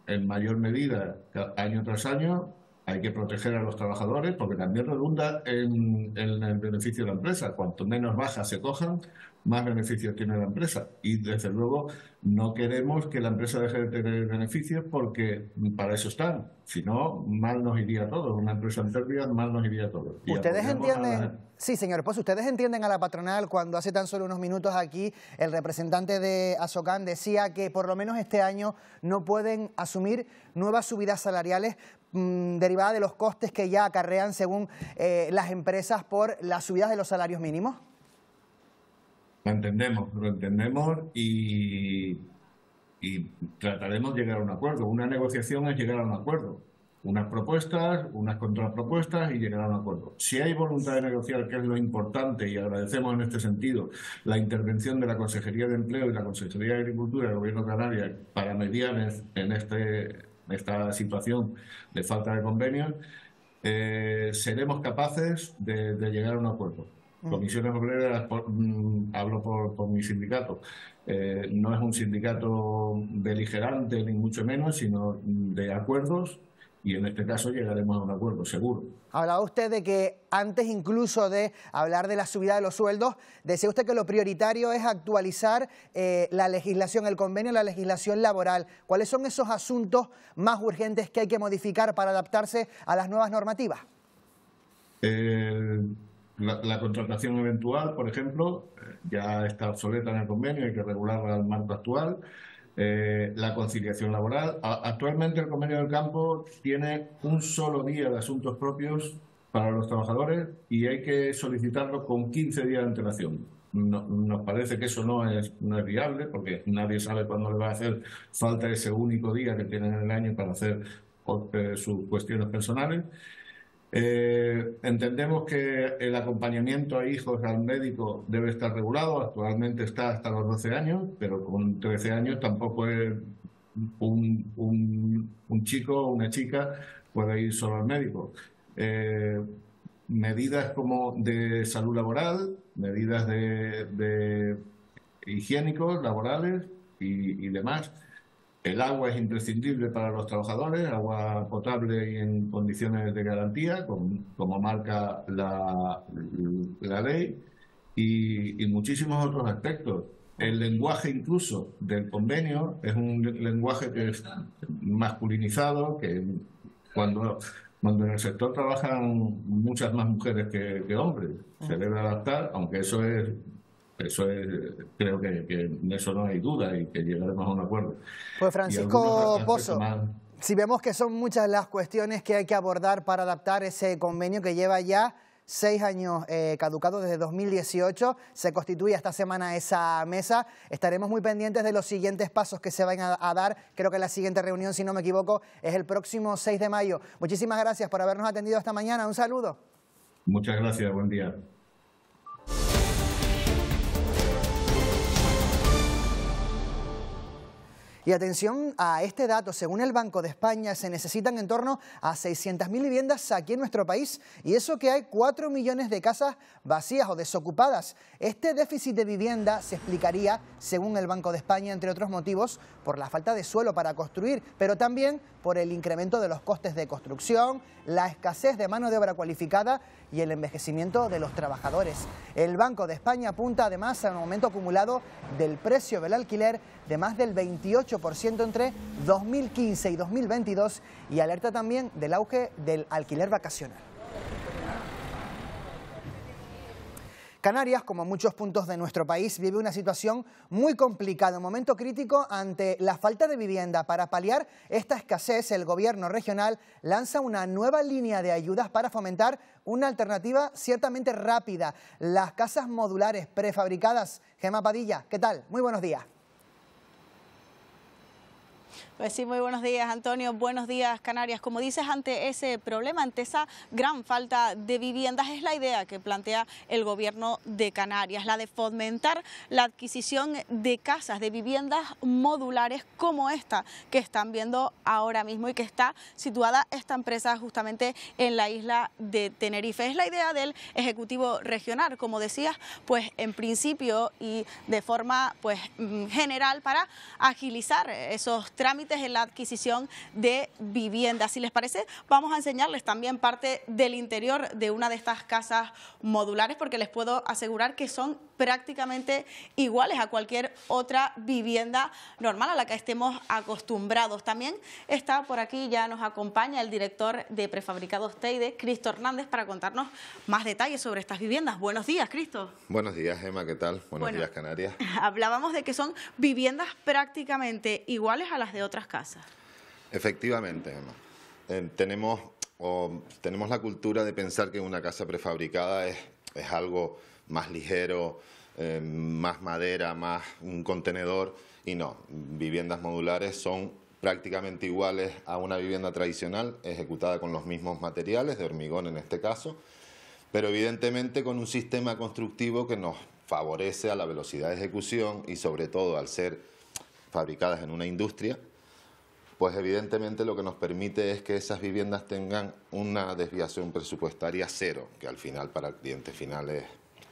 en mayor medida año tras año. Hay que proteger a los trabajadores porque también redunda en, en el beneficio de la empresa. Cuanto menos bajas se cojan, más beneficios tiene la empresa. Y desde luego no queremos que la empresa deje de tener beneficios porque para eso están. Si no, mal nos iría a todos. Una empresa en pérdida, mal nos iría a todos. ¿Ustedes entienden? La... Sí, señor Pozo, ¿ustedes entienden a la patronal cuando hace tan solo unos minutos aquí el representante de Asocam decía que por lo menos este año no pueden asumir nuevas subidas salariales derivada de los costes que ya acarrean según eh, las empresas por las subidas de los salarios mínimos? Lo entendemos, lo entendemos y, y trataremos de llegar a un acuerdo. Una negociación es llegar a un acuerdo. Unas propuestas, unas contrapropuestas y llegar a un acuerdo. Si hay voluntad de negociar, que es lo importante, y agradecemos en este sentido la intervención de la Consejería de Empleo y la Consejería de Agricultura del Gobierno de Canarias para mediar en este... esta situación de falta de convenios, eh, seremos capaces de, de llegar a un acuerdo. Comisiones Obreras, por, mm, hablo por, por mi sindicato, eh, no es un sindicato beligerante ni mucho menos, sino de acuerdos, y en este caso llegaremos a un acuerdo, seguro. Hablaba usted de que antes incluso de hablar de la subida de los sueldos, decía usted que lo prioritario es actualizar eh, la legislación, el convenio, la legislación laboral. ¿Cuáles son esos asuntos más urgentes que hay que modificar para adaptarse a las nuevas normativas? Eh, la, la contratación eventual, por ejemplo, ya está obsoleta en el convenio, hay que regularla al marco actual. Eh, la conciliación laboral. A, actualmente el convenio del campo tiene un solo día de asuntos propios para los trabajadores y hay que solicitarlo con quince días de antelación. No, nos parece que eso no es, no es viable porque nadie sabe cuándo le va a hacer falta ese único día que tienen en el año para hacer eh, sus cuestiones personales. Eh, entendemos que el acompañamiento a hijos al médico debe estar regulado, actualmente está hasta los doce años, pero con trece años tampoco es un, un, un chico o una chica puede ir solo al médico. Eh, medidas como de salud laboral, medidas de, de higiénicos, laborales y, y demás. El agua es imprescindible para los trabajadores, agua potable y en condiciones de garantía, con, como marca la, la ley, y, y muchísimos otros aspectos. El lenguaje incluso del convenio es un lenguaje que es masculinizado, que cuando, cuando en el sector trabajan muchas más mujeres que, que hombres, se debe adaptar, aunque eso es, eso es, creo que, que en eso no hay duda y que llegaremos a un acuerdo. Pues Francisco Pozo, si vemos que son muchas las cuestiones que hay que abordar para adaptar ese convenio que lleva ya seis años eh, caducados desde dos mil dieciocho, se constituye esta semana esa mesa, estaremos muy pendientes de los siguientes pasos que se van a, a dar, creo que la siguiente reunión, si no me equivoco, es el próximo seis de mayo. Muchísimas gracias por habernos atendido esta mañana, un saludo. Muchas gracias, buen día. Y atención a este dato, según el Banco de España se necesitan en torno a seiscientas mil viviendas aquí en nuestro país y eso que hay cuatro millones de casas vacías o desocupadas. Este déficit de vivienda se explicaría, según el Banco de España, entre otros motivos, por la falta de suelo para construir, pero también por el incremento de los costes de construcción, la escasez de mano de obra cualificada y el envejecimiento de los trabajadores. El Banco de España apunta además a un aumento acumulado del precio del alquiler de más del veintiocho por ciento entre dos mil quince y dos mil veintidós y alerta también del auge del alquiler vacacional. Canarias, como muchos puntos de nuestro país, vive una situación muy complicada, un momento crítico ante la falta de vivienda. Para paliar esta escasez, el gobierno regional lanza una nueva línea de ayudas para fomentar una alternativa ciertamente rápida. Las casas modulares prefabricadas. Gemma Padilla, ¿qué tal? Muy buenos días. Pues sí, muy buenos días Antonio, buenos días Canarias. Como dices, ante ese problema, ante esa gran falta de viviendas, es la idea que plantea el gobierno de Canarias, la de fomentar la adquisición de casas, de viviendas modulares como esta que están viendo ahora mismo y que está situada esta empresa justamente en la isla de Tenerife. Es la idea del Ejecutivo Regional, como decías, pues en principio y de forma pues general para agilizar esos trámites en la adquisición de viviendas. Si les parece, vamos a enseñarles también parte del interior de una de estas casas modulares, porque les puedo asegurar que son prácticamente iguales a cualquier otra vivienda normal a la que estemos acostumbrados. También está por aquí, ya nos acompaña el director de Prefabricados Teide, Cristo Hernández, para contarnos más detalles sobre estas viviendas. Buenos días, Cristo. Buenos días, Gemma, ¿qué tal? Buenos bueno, días, Canarias. Hablábamos de que son viviendas prácticamente iguales a las de otras casas. Efectivamente, Emma. Eh, tenemos, oh, tenemos la cultura de pensar que una casa prefabricada es, es algo más ligero, eh, más madera, más un contenedor, y no, viviendas modulares son prácticamente iguales a una vivienda tradicional ejecutada con los mismos materiales, de hormigón en este caso, pero evidentemente con un sistema constructivo que nos favorece a la velocidad de ejecución y sobre todo al ser fabricadas en una industria, pues evidentemente lo que nos permite es que esas viviendas tengan una desviación presupuestaria cero, que al final para el cliente final es,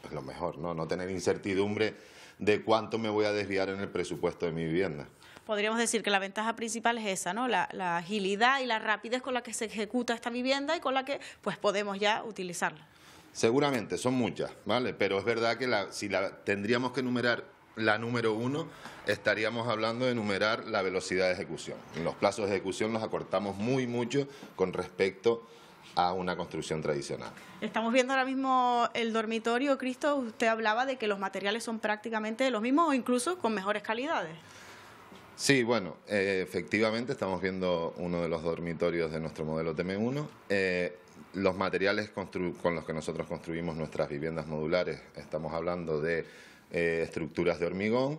es lo mejor, ¿no? No tener incertidumbre de cuánto me voy a desviar en el presupuesto de mi vivienda. Podríamos decir que la ventaja principal es esa, ¿no? La, la agilidad y la rapidez con la que se ejecuta esta vivienda y con la que pues podemos ya utilizarla. Seguramente, son muchas, ¿vale? Pero es verdad que la, si la tendríamos que enumerar la número uno, estaríamos hablando de enumerar la velocidad de ejecución. Los plazos de ejecución los acortamos muy mucho con respecto a una construcción tradicional. Estamos viendo ahora mismo el dormitorio, Cristo, usted hablaba de que los materiales son prácticamente los mismos o incluso con mejores calidades. Sí, bueno, eh, efectivamente estamos viendo uno de los dormitorios de nuestro modelo T M uno. Eh, los materiales con los que nosotros construimos nuestras viviendas modulares, estamos hablando de Eh, estructuras de hormigón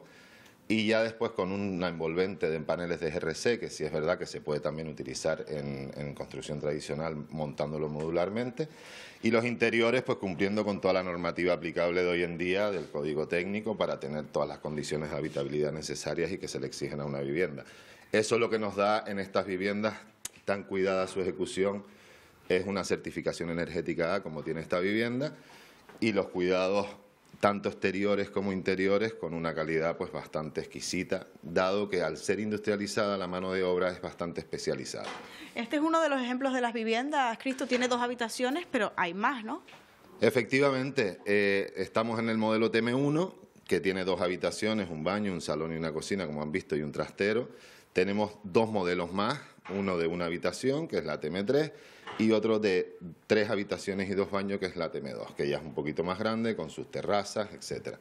y ya después con una envolvente de paneles de G R C, que sí es verdad que se puede también utilizar en, en construcción tradicional montándolo modularmente, y los interiores pues cumpliendo con toda la normativa aplicable de hoy en día del código técnico para tener todas las condiciones de habitabilidad necesarias y que se le exigen a una vivienda. Eso es lo que nos da en estas viviendas tan cuidada su ejecución, es una certificación energética A como tiene esta vivienda y los cuidados tanto exteriores como interiores, con una calidad pues bastante exquisita, dado que al ser industrializada la mano de obra es bastante especializada. Este es uno de los ejemplos de las viviendas, Cristo, tiene dos habitaciones, pero hay más, ¿no? Efectivamente, eh, estamos en el modelo T M uno, que tiene dos habitaciones, un baño, un salón y una cocina, como han visto, y un trastero. Tenemos dos modelos más, uno de una habitación, que es la T M tres, y otro de tres habitaciones y dos baños, que es la T M dos, que ya es un poquito más grande, con sus terrazas, etcétera.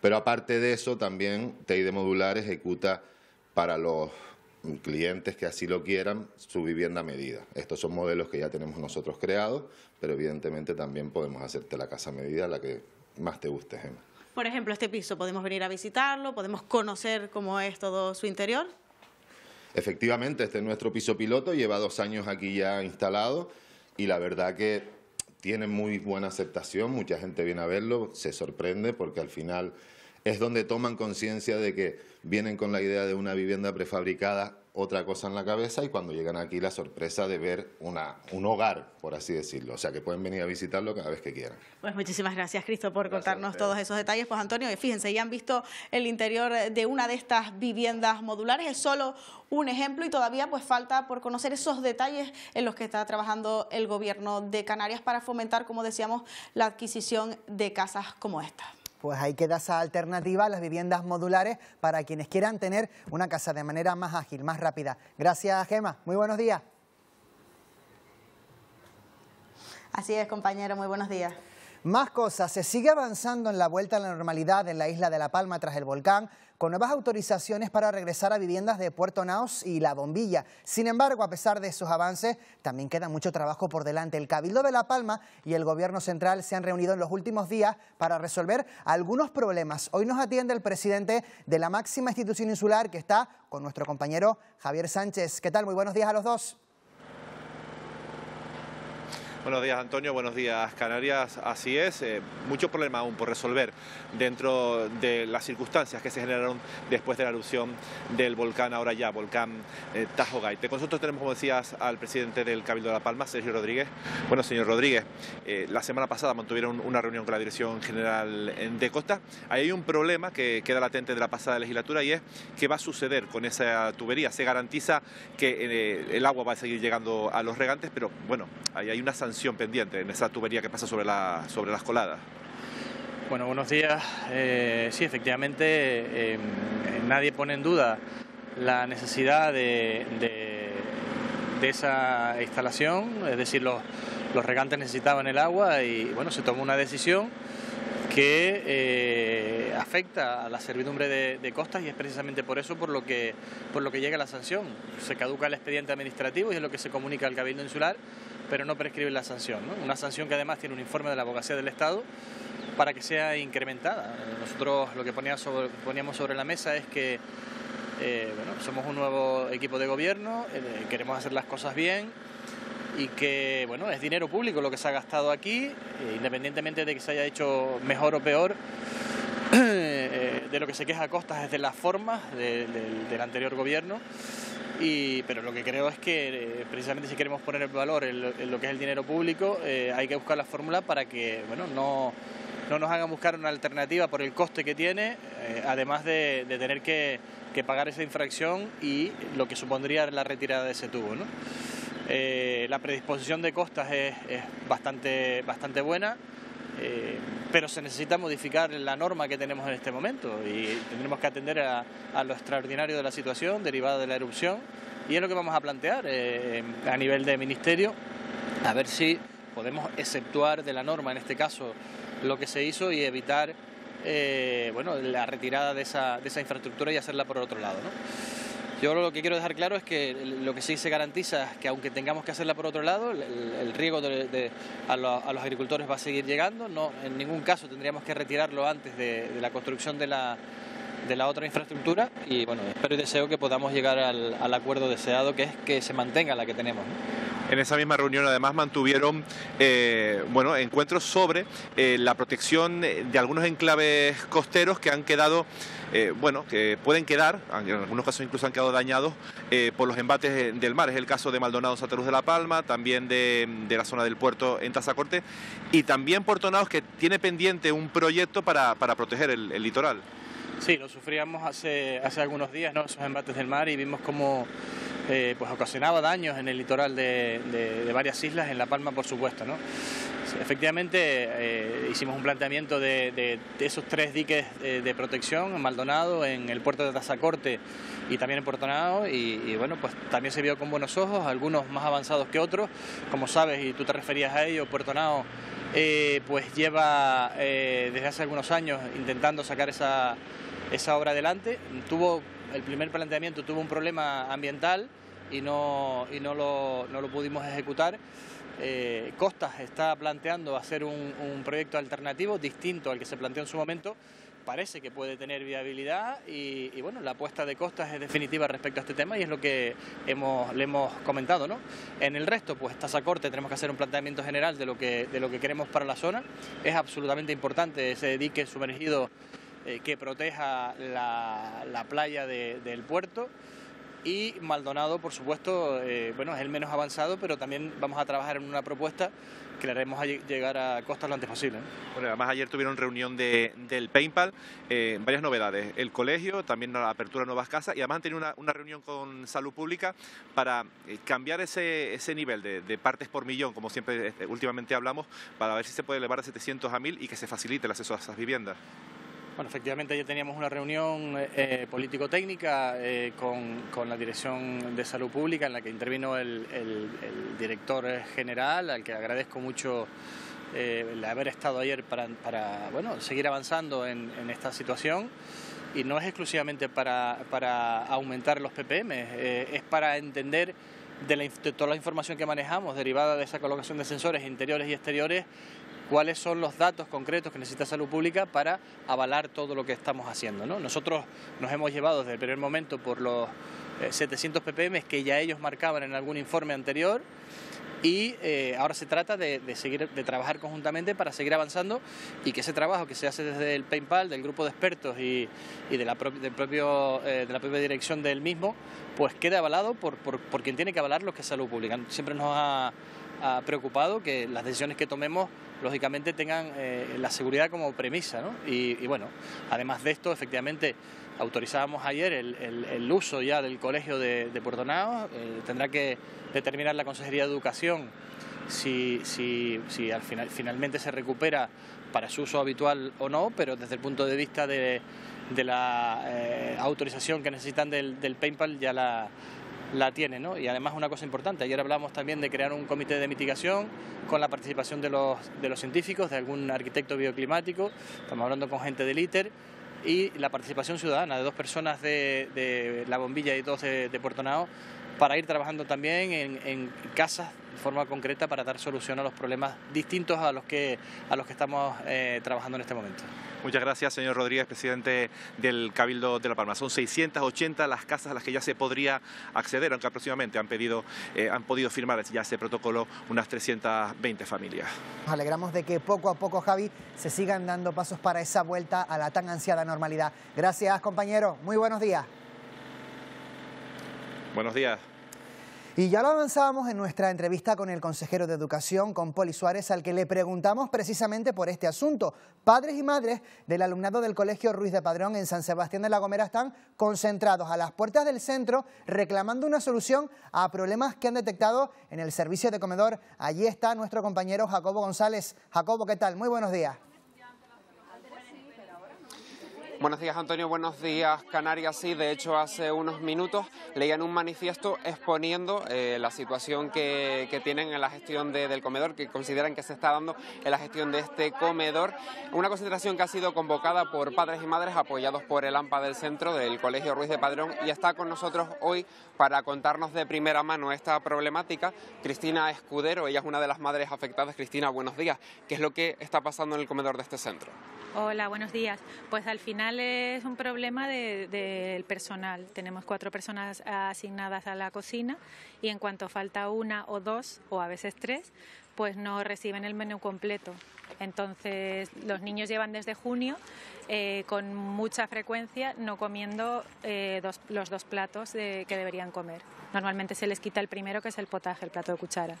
Pero aparte de eso, también Teide Modular ejecuta para los clientes que así lo quieran su vivienda a medida. Estos son modelos que ya tenemos nosotros creados, pero evidentemente también podemos hacerte la casa a medida, la que más te guste, Gemma. Por ejemplo, este piso, ¿podemos venir a visitarlo? ¿Podemos conocer cómo es todo su interior? Efectivamente, este es nuestro piso piloto, lleva dos años aquí ya instalado y la verdad que tiene muy buena aceptación, mucha gente viene a verlo, se sorprende porque al final es donde toman conciencia de que vienen con la idea de una vivienda prefabricada, otra cosa en la cabeza, y cuando llegan aquí la sorpresa de ver una, un hogar, por así decirlo, o sea que pueden venir a visitarlo cada vez que quieran. Pues muchísimas gracias, Cristo, por gracias contarnos todos esos detalles. Pues Antonio, fíjense, ya han visto el interior de una de estas viviendas modulares, es solo un ejemplo y todavía pues falta por conocer esos detalles en los que está trabajando el Gobierno de Canarias para fomentar, como decíamos, la adquisición de casas como esta. Pues ahí queda esa alternativa a las viviendas modulares para quienes quieran tener una casa de manera más ágil, más rápida. Gracias, Gemma. Muy buenos días. Así es, compañero. Muy buenos días. Más cosas. Se sigue avanzando en la vuelta a la normalidad en la isla de La Palma tras el volcán, con nuevas autorizaciones para regresar a viviendas de Puerto Naos y La Bombilla. Sin embargo, a pesar de esos avances, también queda mucho trabajo por delante. El Cabildo de La Palma y el Gobierno Central se han reunido en los últimos días para resolver algunos problemas. Hoy nos atiende el presidente de la máxima institución insular, que está con nuestro compañero Javier Sánchez. ¿Qué tal? Muy buenos días a los dos. Buenos días, Antonio. Buenos días, Canarias. Así es, eh, muchos problemas aún por resolver dentro de las circunstancias que se generaron después de la erupción del volcán, ahora ya, volcán eh, Tajo Gaite. Con nosotros tenemos, como decías, al presidente del Cabildo de La Palma, Sergio Rodríguez. Bueno, señor Rodríguez, eh, la semana pasada mantuvieron una reunión con la Dirección General de Costa. Ahí hay un problema que queda latente de la pasada legislatura y es qué va a suceder con esa tubería. Se garantiza que eh, el agua va a seguir llegando a los regantes, pero bueno, ahí hay una sanción pendiente en esa tubería que pasa sobre, la, sobre las coladas. Bueno, buenos días. Eh, sí, efectivamente, eh, nadie pone en duda la necesidad de, de, de esa instalación, es decir, los, los regantes necesitaban el agua y bueno, se tomó una decisión que eh, afecta a la servidumbre de, de costas y es precisamente por eso por lo que, por lo que llega la sanción. Se caduca el expediente administrativo y es lo que se comunica al Cabildo Insular, pero no prescribe la sanción, ¿no? Una sanción que además tiene un informe de la Abogacía del Estado para que sea incrementada. Nosotros lo que poníamos sobre, poníamos sobre la mesa es que eh, bueno, somos un nuevo equipo de gobierno, eh, queremos hacer las cosas bien y que bueno, es dinero público lo que se ha gastado aquí, eh, independientemente de que se haya hecho mejor o peor. Eh, de lo que se queja a Costas es de las formas de, de, del anterior gobierno. Y, pero lo que creo es que eh, precisamente si queremos poner en valor el, el, lo que es el dinero público, eh, hay que buscar la fórmula para que bueno, no, no nos hagan buscar una alternativa por el coste que tiene, eh, además de, de tener que, que pagar esa infracción y lo que supondría la retirada de ese tubo, ¿no? Eh, la predisposición de Costas es, es bastante, bastante buena, eh, pero se necesita modificar la norma que tenemos en este momento y tendremos que atender a, a lo extraordinario de la situación derivada de la erupción y es lo que vamos a plantear eh, a nivel de ministerio, a ver si podemos exceptuar de la norma, en este caso, lo que se hizo y evitar eh, bueno, la retirada de esa, de esa infraestructura y hacerla por otro lado, ¿no? Yo lo que quiero dejar claro es que lo que sí se garantiza es que aunque tengamos que hacerla por otro lado, el, el riego de, de, a, lo, a los agricultores va a seguir llegando, no, en ningún caso tendríamos que retirarlo antes de, de la construcción de la, de la otra infraestructura y bueno, espero y deseo que podamos llegar al, al acuerdo deseado, que es que se mantenga la que tenemos, ¿no? En esa misma reunión además mantuvieron eh, bueno, encuentros sobre eh, la protección de algunos enclaves costeros que han quedado, eh, bueno, que pueden quedar, en algunos casos incluso han quedado dañados eh, por los embates del mar. Es el caso de Maldonado, Santa Cruz de la Palma, también de, de la zona del puerto en Tazacorte y también Puerto Naos, que tiene pendiente un proyecto para, para proteger el, el litoral. Sí, lo sufríamos hace, hace algunos días, ¿no? Esos embates del mar, y vimos cómo eh, pues ocasionaba daños en el litoral de, de, de varias islas, en La Palma por supuesto, ¿no? Efectivamente eh, hicimos un planteamiento de, de, de esos tres diques de, de protección en Maldonado, en el puerto de Tazacorte y también en Puerto Naos, y, y bueno, pues también se vio con buenos ojos, algunos más avanzados que otros, como sabes y tú te referías a ello. Puerto Naos eh, pues lleva eh, desde hace algunos años intentando sacar esa, esa obra adelante. Tuvo el primer planteamiento, tuvo un problema ambiental y no, y no, lo, no lo pudimos ejecutar. Eh, Costas está planteando hacer un, un proyecto alternativo distinto al que se planteó en su momento. Parece que puede tener viabilidad y, y bueno, la apuesta de Costas es definitiva respecto a este tema y es lo que hemos, le hemos comentado, ¿no? En el resto, pues Tazacorte tenemos que hacer un planteamiento general de lo que, de lo que queremos para la zona. Es absolutamente importante ese dique sumergido eh, que proteja la, la playa de, del puerto. Y Maldonado, por supuesto, eh, bueno, es el menos avanzado, pero también vamos a trabajar en una propuesta que le haremos a llegar a Costas lo antes posible, ¿eh? Bueno, además ayer tuvieron reunión de, del PEINPAL, eh, varias novedades, el colegio, también la apertura de nuevas casas, y además han tenido una, una reunión con Salud Pública para eh, cambiar ese, ese nivel de, de partes por millón, como siempre este, últimamente hablamos, para ver si se puede elevar de setecientos a mil y que se facilite el acceso a esas viviendas. Bueno, efectivamente ayer teníamos una reunión eh, político-técnica eh, con, con la Dirección de Salud Pública, en la que intervino el, el, el director general, al que agradezco mucho eh, el haber estado ayer para, para bueno, seguir avanzando en, en esta situación. Y no es exclusivamente para, para aumentar los P P M, eh, es para entender de, la, de toda la información que manejamos derivada de esa colocación de sensores interiores y exteriores, cuáles son los datos concretos que necesita Salud Pública para avalar todo lo que estamos haciendo, ¿no? Nosotros nos hemos llevado desde el primer momento por los setecientos P P M que ya ellos marcaban en algún informe anterior, y eh, ahora se trata de, de seguir de trabajar conjuntamente para seguir avanzando, y que ese trabajo que se hace desde el PEINPAL, del grupo de expertos y, y de, la pro, del propio, eh, de la propia dirección del mismo, pues quede avalado por, por, por quien tiene que avalarlo, que es Salud Pública. Siempre nos ha, ha preocupado que las decisiones que tomemos lógicamente tengan eh, la seguridad como premisa, ¿no? Y, y bueno, además de esto, efectivamente, autorizábamos ayer el, el, el uso ya del colegio de, de Puerto Naos. Eh, tendrá que determinar la Consejería de Educación si, si, si al final, finalmente se recupera para su uso habitual o no, pero desde el punto de vista de, de la eh, autorización que necesitan del, del PEINPAL ya la... la tiene, ¿no? Y además una cosa importante, ayer hablamos también de crear un comité de mitigación con la participación de los, de los científicos, de algún arquitecto bioclimático, estamos hablando con gente del ITER, y la participación ciudadana de dos personas de, de La Bombilla y dos de, de Puerto Naos, para ir trabajando también en, en casas de forma concreta para dar solución a los problemas distintos a los que, a los que estamos eh, trabajando en este momento. Muchas gracias, señor Rodríguez, presidente del Cabildo de La Palma. Son seiscientas ochenta las casas a las que ya se podría acceder, aunque aproximadamente han, pedido, eh, han podido firmar ya ese protocolo unas trescientas veinte familias. Nos alegramos de que poco a poco, Javi, se sigan dando pasos para esa vuelta a la tan ansiada normalidad. Gracias, compañero. Muy buenos días. Buenos días. Y ya lo avanzábamos en nuestra entrevista con el consejero de Educación, con Poli Suárez, al que le preguntamos precisamente por este asunto. Padres y madres del alumnado del Colegio Ruiz de Padrón en San Sebastián de la Gomera están concentrados a las puertas del centro reclamando una solución a problemas que han detectado en el servicio de comedor. Allí está nuestro compañero Jacobo González. Jacobo, ¿qué tal? Muy buenos días. Buenos días, Antonio, buenos días, Canarias. Sí, de hecho hace unos minutos leían un manifiesto exponiendo eh, la situación que, que tienen en la gestión de, del comedor, que consideran que se está dando en la gestión de este comedor. Una concentración que ha sido convocada por padres y madres apoyados por el AMPA del centro del Colegio Ruiz de Padrón, y está con nosotros hoy para contarnos de primera mano esta problemática Cristina Escudero. Ella es una de las madres afectadas. Cristina, buenos días. ¿Qué es lo que está pasando en el comedor de este centro? Hola, buenos días. Pues al final final es un problema de, del personal. Tenemos cuatro personas asignadas a la cocina y en cuanto falta una o dos, o a veces tres, pues no reciben el menú completo. Entonces los niños llevan desde junio eh, con mucha frecuencia no comiendo eh, dos, los dos platos de, que deberían comer. Normalmente se les quita el primero, que es el potaje, el plato de cuchara.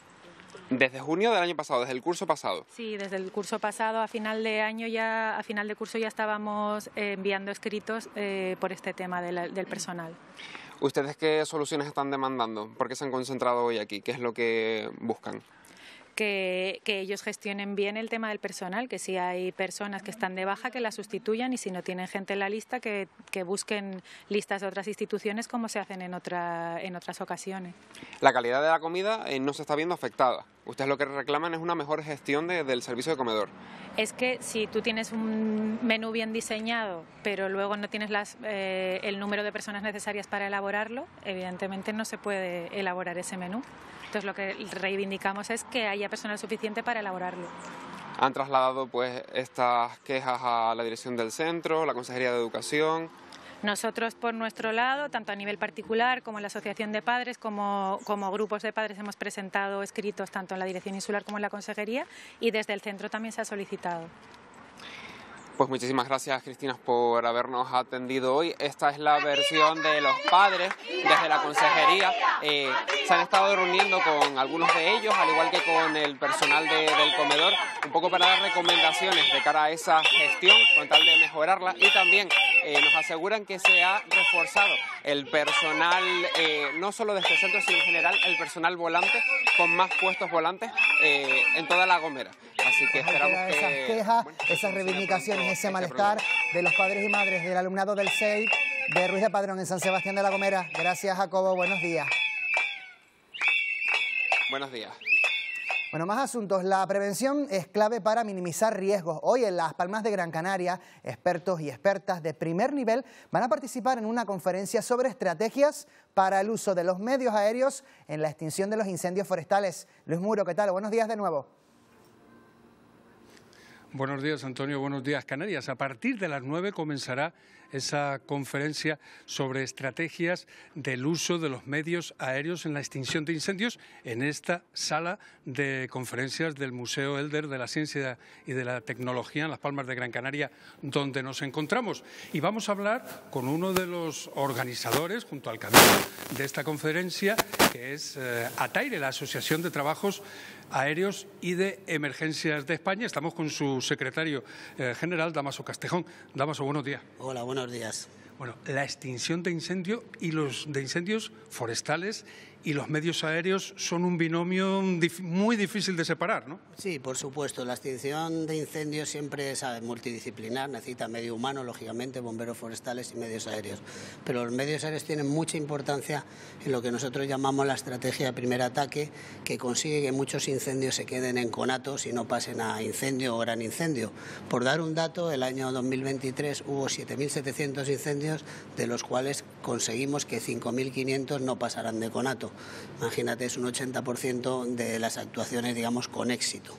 ¿Desde junio del año pasado, desde el curso pasado? Sí, desde el curso pasado, a final de año ya, a final de curso ya estábamos eh, enviando escritos eh, por este tema de la, del personal. ¿Ustedes qué soluciones están demandando? ¿Por qué se han concentrado hoy aquí? ¿Qué es lo que buscan? Que, que ellos gestionen bien el tema del personal, que si hay personas que están de baja, que las sustituyan, y si no tienen gente en la lista, que, que busquen listas de otras instituciones, como se hacen en, otra, en otras ocasiones. La calidad de la comida eh, no se está viendo afectada. Ustedes lo que reclaman es una mejor gestión de, del servicio de comedor. Es que si tú tienes un menú bien diseñado, pero luego no tienes las, eh, el número de personas necesarias para elaborarlo, evidentemente no se puede elaborar ese menú. Entonces lo que reivindicamos es que haya personal suficiente para elaborarlo. Han trasladado pues estas quejas a la dirección del centro, la Consejería de Educación. Nosotros por nuestro lado, tanto a nivel particular como en la Asociación de Padres, como, como grupos de padres, hemos presentado escritos tanto en la Dirección Insular como en la Consejería, y desde el centro también se ha solicitado. Pues muchísimas gracias, Cristina, por habernos atendido hoy. Esta es la versión de los padres desde la Consejería. Eh, se han estado reuniendo con algunos de ellos, al igual que con el personal de, del comedor, un poco para dar recomendaciones de cara a esa gestión, con tal de mejorarla, y también eh, nos aseguran que se ha reforzado el personal, eh, no solo de este centro, sino en general el personal volante, con más puestos volantes eh, en toda La Gomera. Así que esperamos que esas quejas, bueno, esas reivindicaciones, ese malestar de los padres y madres del alumnado del S E I de Ruiz de Padrón en San Sebastián de La Gomera. Gracias, Jacobo. Buenos días. Buenos días. Bueno, más asuntos. La prevención es clave para minimizar riesgos. Hoy en Las Palmas de Gran Canaria, expertos y expertas de primer nivel van a participar en una conferencia sobre estrategias para el uso de los medios aéreos en la extinción de los incendios forestales. Luis Muro, ¿qué tal? Buenos días de nuevo. Buenos días, Antonio. Buenos días, Canarias. A partir de las nueve comenzará esa conferencia sobre estrategias del uso de los medios aéreos en la extinción de incendios en esta sala de conferencias del Museo Elder de la Ciencia y de la Tecnología en Las Palmas de Gran Canaria, donde nos encontramos. Y vamos a hablar con uno de los organizadores, junto al cabildo, de esta conferencia, que es eh, ATAIRE, la Asociación de Trabajos Aéreos y de Emergencias de España. Estamos con su secretario eh, general, Dámaso Castejón. Dámaso, buenos días. Hola, buenos días. Buenos días. Bueno, la extinción de incendios y los de incendios forestales y los medios aéreos son un binomio muy difícil de separar, ¿no? Sí, por supuesto. La extinción de incendios siempre es multidisciplinar, necesita medio humano, lógicamente, bomberos forestales y medios aéreos. Pero los medios aéreos tienen mucha importancia en lo que nosotros llamamos la estrategia de primer ataque, que consigue que muchos incendios se queden en conatos y no pasen a incendio o gran incendio. Por dar un dato, el año dos mil veintitrés hubo siete mil setecientos incendios, de los cuales conseguimos que cinco mil quinientos no pasaran de conato. Imagínate, es un ochenta por ciento de las actuaciones, digamos, con éxito.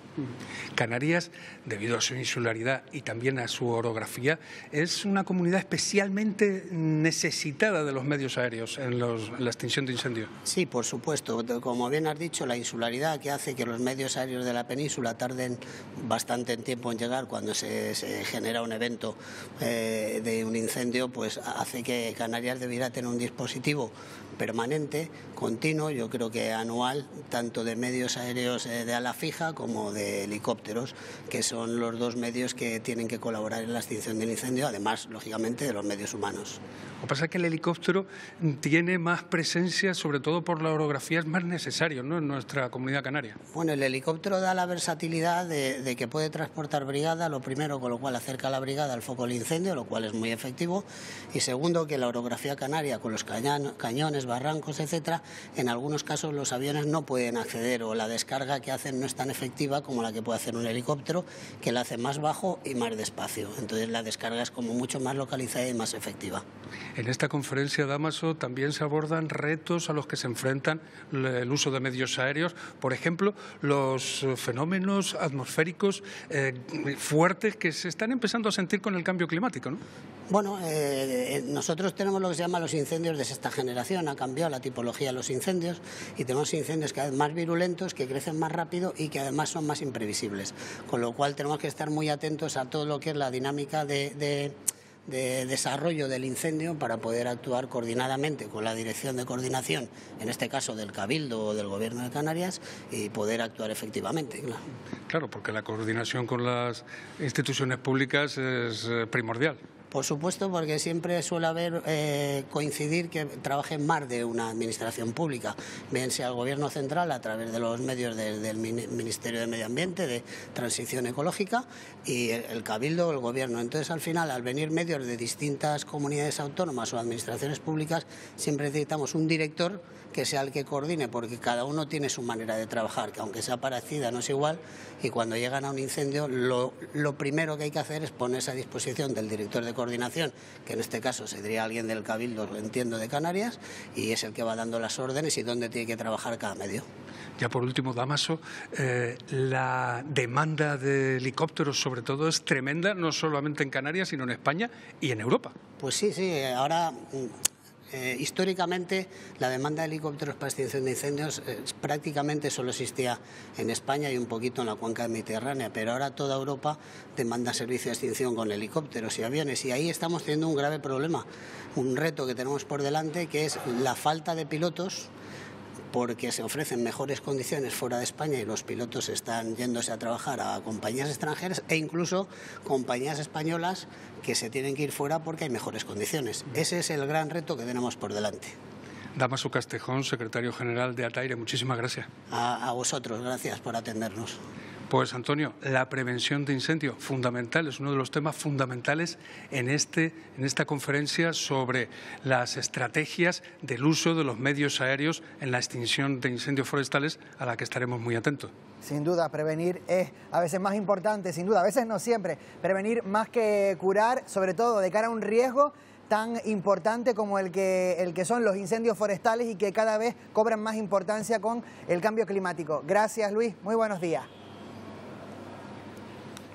Canarias, debido a su insularidad y también a su orografía, es una comunidad especialmente necesitada de los medios aéreos en, los, en la extinción de incendios. Sí, por supuesto. Como bien has dicho, la insularidad que hace que los medios aéreos de la península tarden bastante en tiempo en llegar cuando se, se genera un evento eh, de un incendio, pues hace que Canarias debiera tener un dispositivo permanente, continuo, yo creo que anual, tanto de medios aéreos de ala fija como de helicópteros, que son los dos medios que tienen que colaborar en la extinción del incendio, además, lógicamente, de los medios humanos. Lo que pasa es que el helicóptero tiene más presencia, sobre todo por la orografía, es más necesario, ¿no?, en nuestra comunidad canaria. Bueno, el helicóptero da la versatilidad de, de que puede transportar brigada, lo primero, con lo cual acerca a la brigada al foco del incendio, lo cual es muy efectivo, y segundo, que la orografía canaria, con los cañones, barrancos, etcétera, en algunos casos los aviones no pueden acceder o la descarga que hacen no es tan efectiva como la que puede hacer un helicóptero, que la hace más bajo y más despacio. Entonces la descarga es como mucho más localizada y más efectiva. En esta conferencia, Dámaso, también se abordan retos a los que se enfrentan el uso de medios aéreos, por ejemplo, los fenómenos atmosféricos eh, fuertes que se están empezando a sentir con el cambio climático, ¿no? Bueno, eh, nosotros tenemos lo que se llama los incendios de sexta generación, ha cambiado la tipología de los incendios y tenemos incendios cada vez más virulentos, que crecen más rápido y que además son más imprevisibles, con lo cual tenemos que estar muy atentos a todo lo que es la dinámica de... de de desarrollo del incendio para poder actuar coordinadamente con la Dirección de Coordinación, en este caso del Cabildo o del Gobierno de Canarias, y poder actuar efectivamente. Claro, claro, porque la coordinación con las instituciones públicas es primordial. Por supuesto, porque siempre suele haber eh, coincidir que trabaje más de una administración pública, bien sea el Gobierno central a través de los medios de, del Ministerio de Medio Ambiente, de Transición Ecológica, y el, el Cabildo o el Gobierno. Entonces, al final, al venir medios de distintas comunidades autónomas o administraciones públicas, siempre necesitamos un director que sea el que coordine, porque cada uno tiene su manera de trabajar, que aunque sea parecida no es igual, y cuando llegan a un incendio, lo, lo primero que hay que hacer es ponerse a disposición del director de coordinación, coordinación, que en este caso sería alguien del Cabildo, lo entiendo, de Canarias, y es el que va dando las órdenes y dónde tiene que trabajar cada medio. Ya por último, Dámaso, eh, la demanda de helicópteros sobre todo es tremenda, no solamente en Canarias, sino en España y en Europa. Pues sí, sí, ahora... Eh, históricamente la demanda de helicópteros para extinción de incendios eh, prácticamente solo existía en España y un poquito en la cuenca mediterránea, pero ahora toda Europa demanda servicio de extinción con helicópteros y aviones, y ahí estamos teniendo un grave problema, un reto que tenemos por delante, que es la falta de pilotos, porque se ofrecen mejores condiciones fuera de España y los pilotos están yéndose a trabajar a compañías extranjeras e incluso compañías españolas que se tienen que ir fuera porque hay mejores condiciones. Ese es el gran reto que tenemos por delante. Dámaso Castejón, secretario general de ATAIRE, muchísimas gracias. A, a vosotros, gracias por atendernos. Pues, Antonio, la prevención de incendios, fundamental, es uno de los temas fundamentales en, este, en esta conferencia sobre las estrategias del uso de los medios aéreos en la extinción de incendios forestales, a la que estaremos muy atentos. Sin duda, prevenir es a veces más importante, sin duda, a veces no siempre. Prevenir más que curar, sobre todo de cara a un riesgo tan importante como el que, el que son los incendios forestales, y que cada vez cobran más importancia con el cambio climático. Gracias, Luis. Muy buenos días.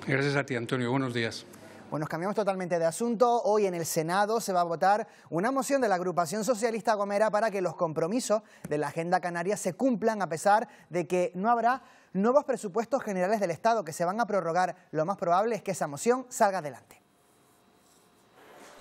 Gracias a ti, Antonio. Buenos días. Bueno, nos cambiamos totalmente de asunto. Hoy en el Senado se va a votar una moción de la agrupación socialista Gomera para que los compromisos de la Agenda Canaria se cumplan, a pesar de que no habrá nuevos presupuestos generales del Estado que se van a prorrogar. Lo más probable es que esa moción salga adelante.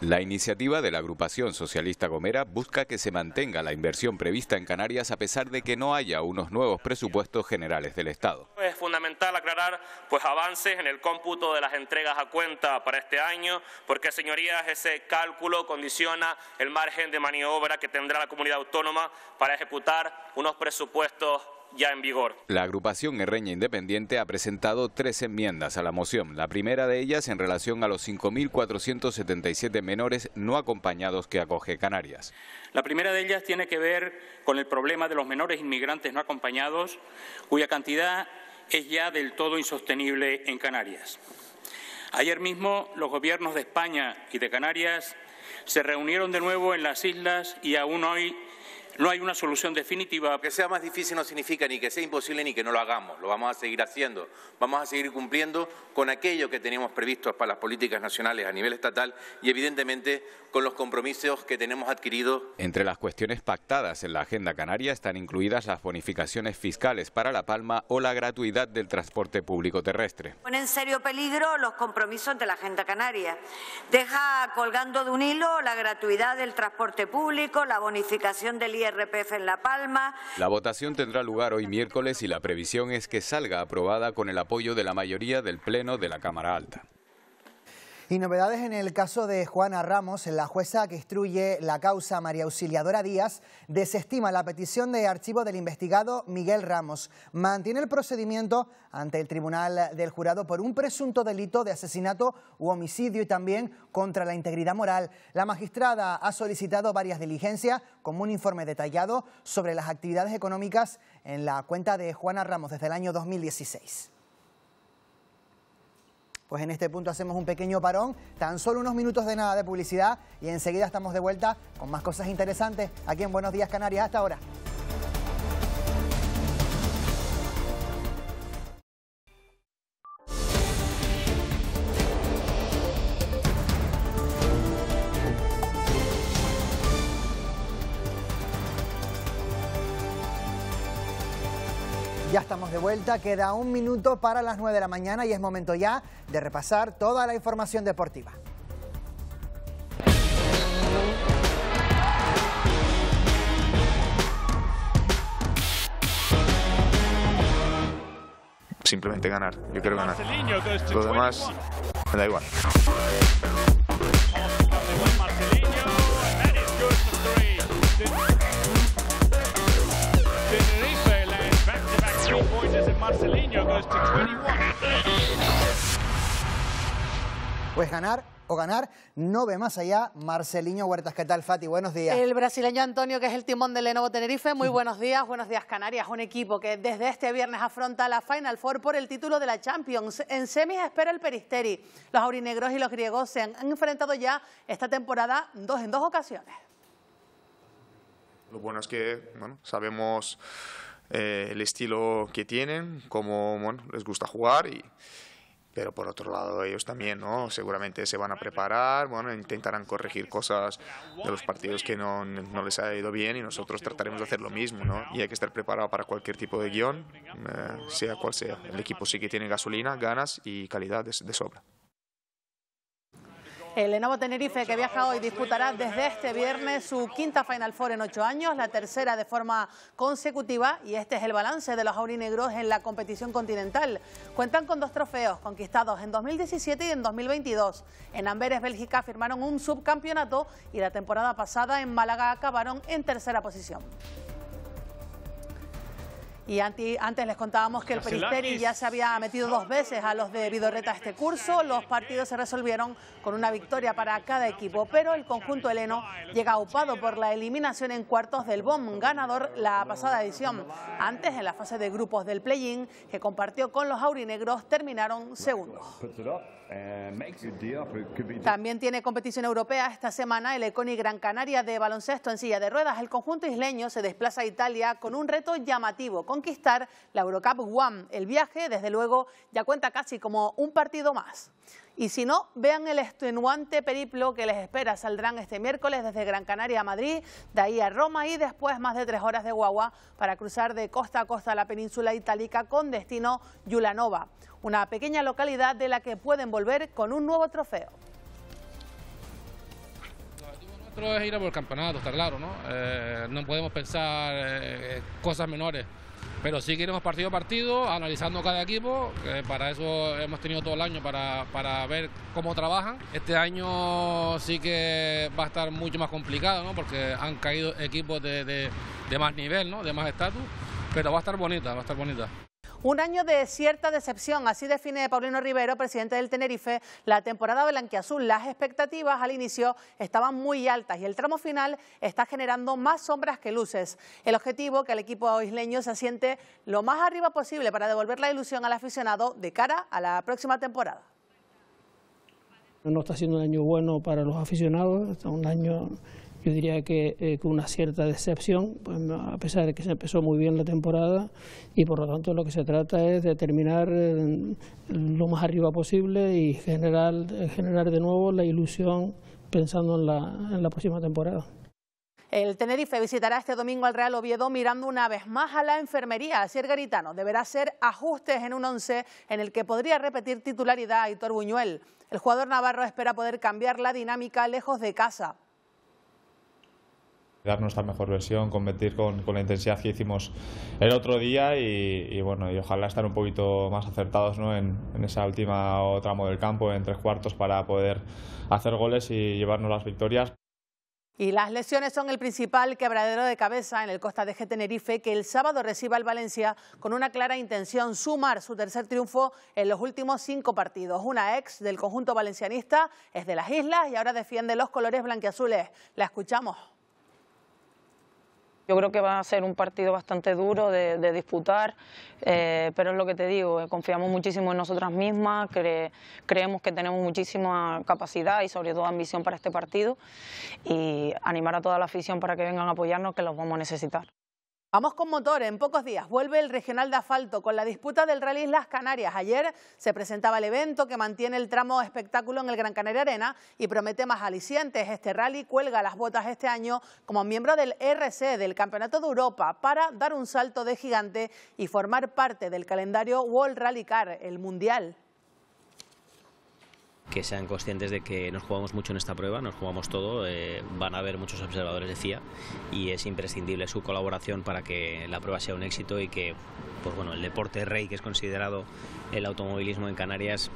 La iniciativa de la agrupación socialista Gomera busca que se mantenga la inversión prevista en Canarias a pesar de que no haya unos nuevos presupuestos generales del Estado. Es fundamental aclarar pues avances en el cómputo de las entregas a cuenta para este año, porque, señorías, ese cálculo condiciona el margen de maniobra que tendrá la comunidad autónoma para ejecutar unos presupuestos ya en vigor. La agrupación herreña independiente ha presentado tres enmiendas a la moción. La primera de ellas en relación a los cinco mil cuatrocientos setenta y siete menores no acompañados que acoge Canarias. La primera de ellas tiene que ver con el problema de los menores inmigrantes no acompañados, cuya cantidad es ya del todo insostenible en Canarias. Ayer mismo los gobiernos de España y de Canarias se reunieron de nuevo en las islas y aún hoy no hay una solución definitiva. Que sea más difícil no significa ni que sea imposible ni que no lo hagamos. Lo vamos a seguir haciendo. Vamos a seguir cumpliendo con aquello que teníamos previsto para las políticas nacionales a nivel estatal y, evidentemente, con los compromisos que tenemos adquiridos. Entre las cuestiones pactadas en la Agenda Canaria están incluidas las bonificaciones fiscales para La Palma o la gratuidad del transporte público terrestre. Pone en serio peligro los compromisos de la Agenda Canaria. Deja colgando de un hilo la gratuidad del transporte público, la bonificación del I R P F en La Palma. La votación tendrá lugar hoy miércoles y la previsión es que salga aprobada con el apoyo de la mayoría del Pleno de la Cámara Alta. Y novedades en el caso de Juana Ramos. La jueza que instruye la causa María Auxiliadora Díaz desestima la petición de archivo del investigado Miguel Ramos. Mantiene el procedimiento ante el tribunal del jurado por un presunto delito de asesinato u homicidio y también contra la integridad moral. La magistrada ha solicitado varias diligencias como un informe detallado sobre las actividades económicas en la cuenta de Juana Ramos desde el año dos mil dieciséis. Pues en este punto hacemos un pequeño parón, tan solo unos minutos de nada de publicidad y enseguida estamos de vuelta con más cosas interesantes aquí en Buenos Días Canarias. Hasta ahora. Ya estamos de vuelta, queda un minuto para las nueve de la mañana y es momento ya de repasar toda la información deportiva. Simplemente ganar, yo quiero ganar. Lo demás me da igual. Pues ganar o ganar, no ve más allá. Marceliño Huertas, ¿qué tal, Fati? Buenos días. El brasileño Antonio, que es el timón del Lenovo Tenerife, muy buenos días, buenos días Canarias, un equipo que desde este viernes afronta la Final Four por el título de la Champions. En semis espera el Peristeri. Los aurinegros y los griegos se han enfrentado ya esta temporada dos en dos ocasiones. Lo bueno es que, bueno, sabemos eh, el estilo que tienen, cómo, bueno, les gusta jugar y... Pero por otro lado ellos también, ¿no? Seguramente se van a preparar, bueno, intentarán corregir cosas de los partidos que no, no les ha ido bien y nosotros trataremos de hacer lo mismo, ¿no? Y hay que estar preparado para cualquier tipo de guión, eh, sea cual sea. El equipo sí que tiene gasolina, ganas y calidad de, de sobra. El Lenovo Tenerife, que viaja hoy, disputará desde este viernes su quinta Final Four en ocho años, la tercera de forma consecutiva, y este es el balance de los aurinegros en la competición continental. Cuentan con dos trofeos conquistados en dos mil diecisiete y en dos mil veintidós. En Amberes, Bélgica, firmaron un subcampeonato y la temporada pasada en Málaga acabaron en tercera posición. Y antes les contábamos que el Peristeri ya se había metido dos veces a los de Vidorreta este curso. Los partidos se resolvieron con una victoria para cada equipo, pero el conjunto heleno llega aupado por la eliminación en cuartos del B O M, ganador la pasada edición. Antes, en la fase de grupos del play-in, que compartió con los aurinegros, terminaron segundos. También tiene competición europea esta semana el Econi Gran Canaria de baloncesto en silla de ruedas. El conjunto isleño se desplaza a Italia con un reto llamativo: conquistar la Eurocup One. El viaje, desde luego, ya cuenta casi como un partido más. Y si no, vean el extenuante periplo que les espera. Saldrán este miércoles desde Gran Canaria a Madrid, de ahí a Roma y después más de tres horas de guagua para cruzar de costa a costa la península itálica con destino Julanova, una pequeña localidad de la que pueden volver con un nuevo trofeo. Lo nuestro es ir a por el campeonato, está claro, ¿no? Eh, no podemos pensar eh, cosas menores, pero sí que iremos partido a partido, analizando cada equipo. Eh, para eso hemos tenido todo el año para, para ver cómo trabajan. Este año sí que va a estar mucho más complicado, ¿no? Porque han caído equipos de, de, de más nivel, ¿no? De más estatus, pero va a estar bonita, va a estar bonita. Un año de cierta decepción, así define Paulino Rivero, presidente del Tenerife, la temporada blanquiazul. Las expectativas al inicio estaban muy altas y el tramo final está generando más sombras que luces. El objetivo, que el equipo isleño se asiente lo más arriba posible para devolver la ilusión al aficionado de cara a la próxima temporada. No está siendo un año bueno para los aficionados, está un año, yo diría que eh, con una cierta decepción, pues, a pesar de que se empezó muy bien la temporada, y por lo tanto lo que se trata es de terminar eh, lo más arriba posible y generar, generar de nuevo la ilusión pensando en la, en la próxima temporada. El Tenerife visitará este domingo al Real Oviedo mirando una vez más a la enfermería. Asier Garitano deberá hacer ajustes en un once en el que podría repetir titularidad a Aitor Buñuel. El jugador navarro espera poder cambiar la dinámica lejos de casa. Dar nuestra mejor versión, competir con, con la intensidad que hicimos el otro día y, y bueno, y ojalá estar un poquito más acertados, ¿no? en, en esa última tramo del campo, en tres cuartos, para poder hacer goles y llevarnos las victorias. Y las lesiones son el principal quebradero de cabeza en el Costa de G Tenerife, que el sábado reciba al Valencia con una clara intención: sumar su tercer triunfo en los últimos cinco partidos. Una ex del conjunto valencianista es de las islas y ahora defiende los colores blanquiazules. La escuchamos. Yo creo que va a ser un partido bastante duro de, de disputar, eh, pero es lo que te digo, eh, confiamos muchísimo en nosotras mismas, cre, creemos que tenemos muchísima capacidad y sobre todo ambición para este partido, y animar a toda la afición para que vengan a apoyarnos, que los vamos a necesitar. Vamos con motor. En pocos días vuelve el regional de asfalto con la disputa del Rally Islas Canarias. Ayer se presentaba el evento que mantiene el tramo espectáculo en el Gran Canaria Arena y promete más alicientes. Este rally cuelga las botas este año como miembro del R C, del Campeonato de Europa, para dar un salto de gigante y formar parte del calendario World Rally Car, el mundial. Que sean conscientes de que nos jugamos mucho en esta prueba, nos jugamos todo, eh, van a haber muchos observadores de C I A y es imprescindible su colaboración para que la prueba sea un éxito y que, pues bueno, el deporte rey que es considerado el automovilismo en Canarias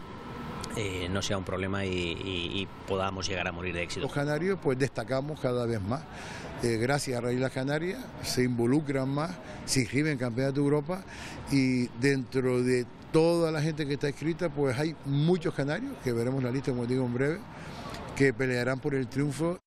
eh, no sea un problema y, y, y podamos llegar a morir de éxito. Los canarios pues destacamos cada vez más, eh, gracias a Rally Islas Canarias, se involucran más, se inscriben en Campeonato de Europa y dentro de toda la gente que está inscrita, pues hay muchos canarios, que veremos la lista, como digo, en breve, que pelearán por el triunfo.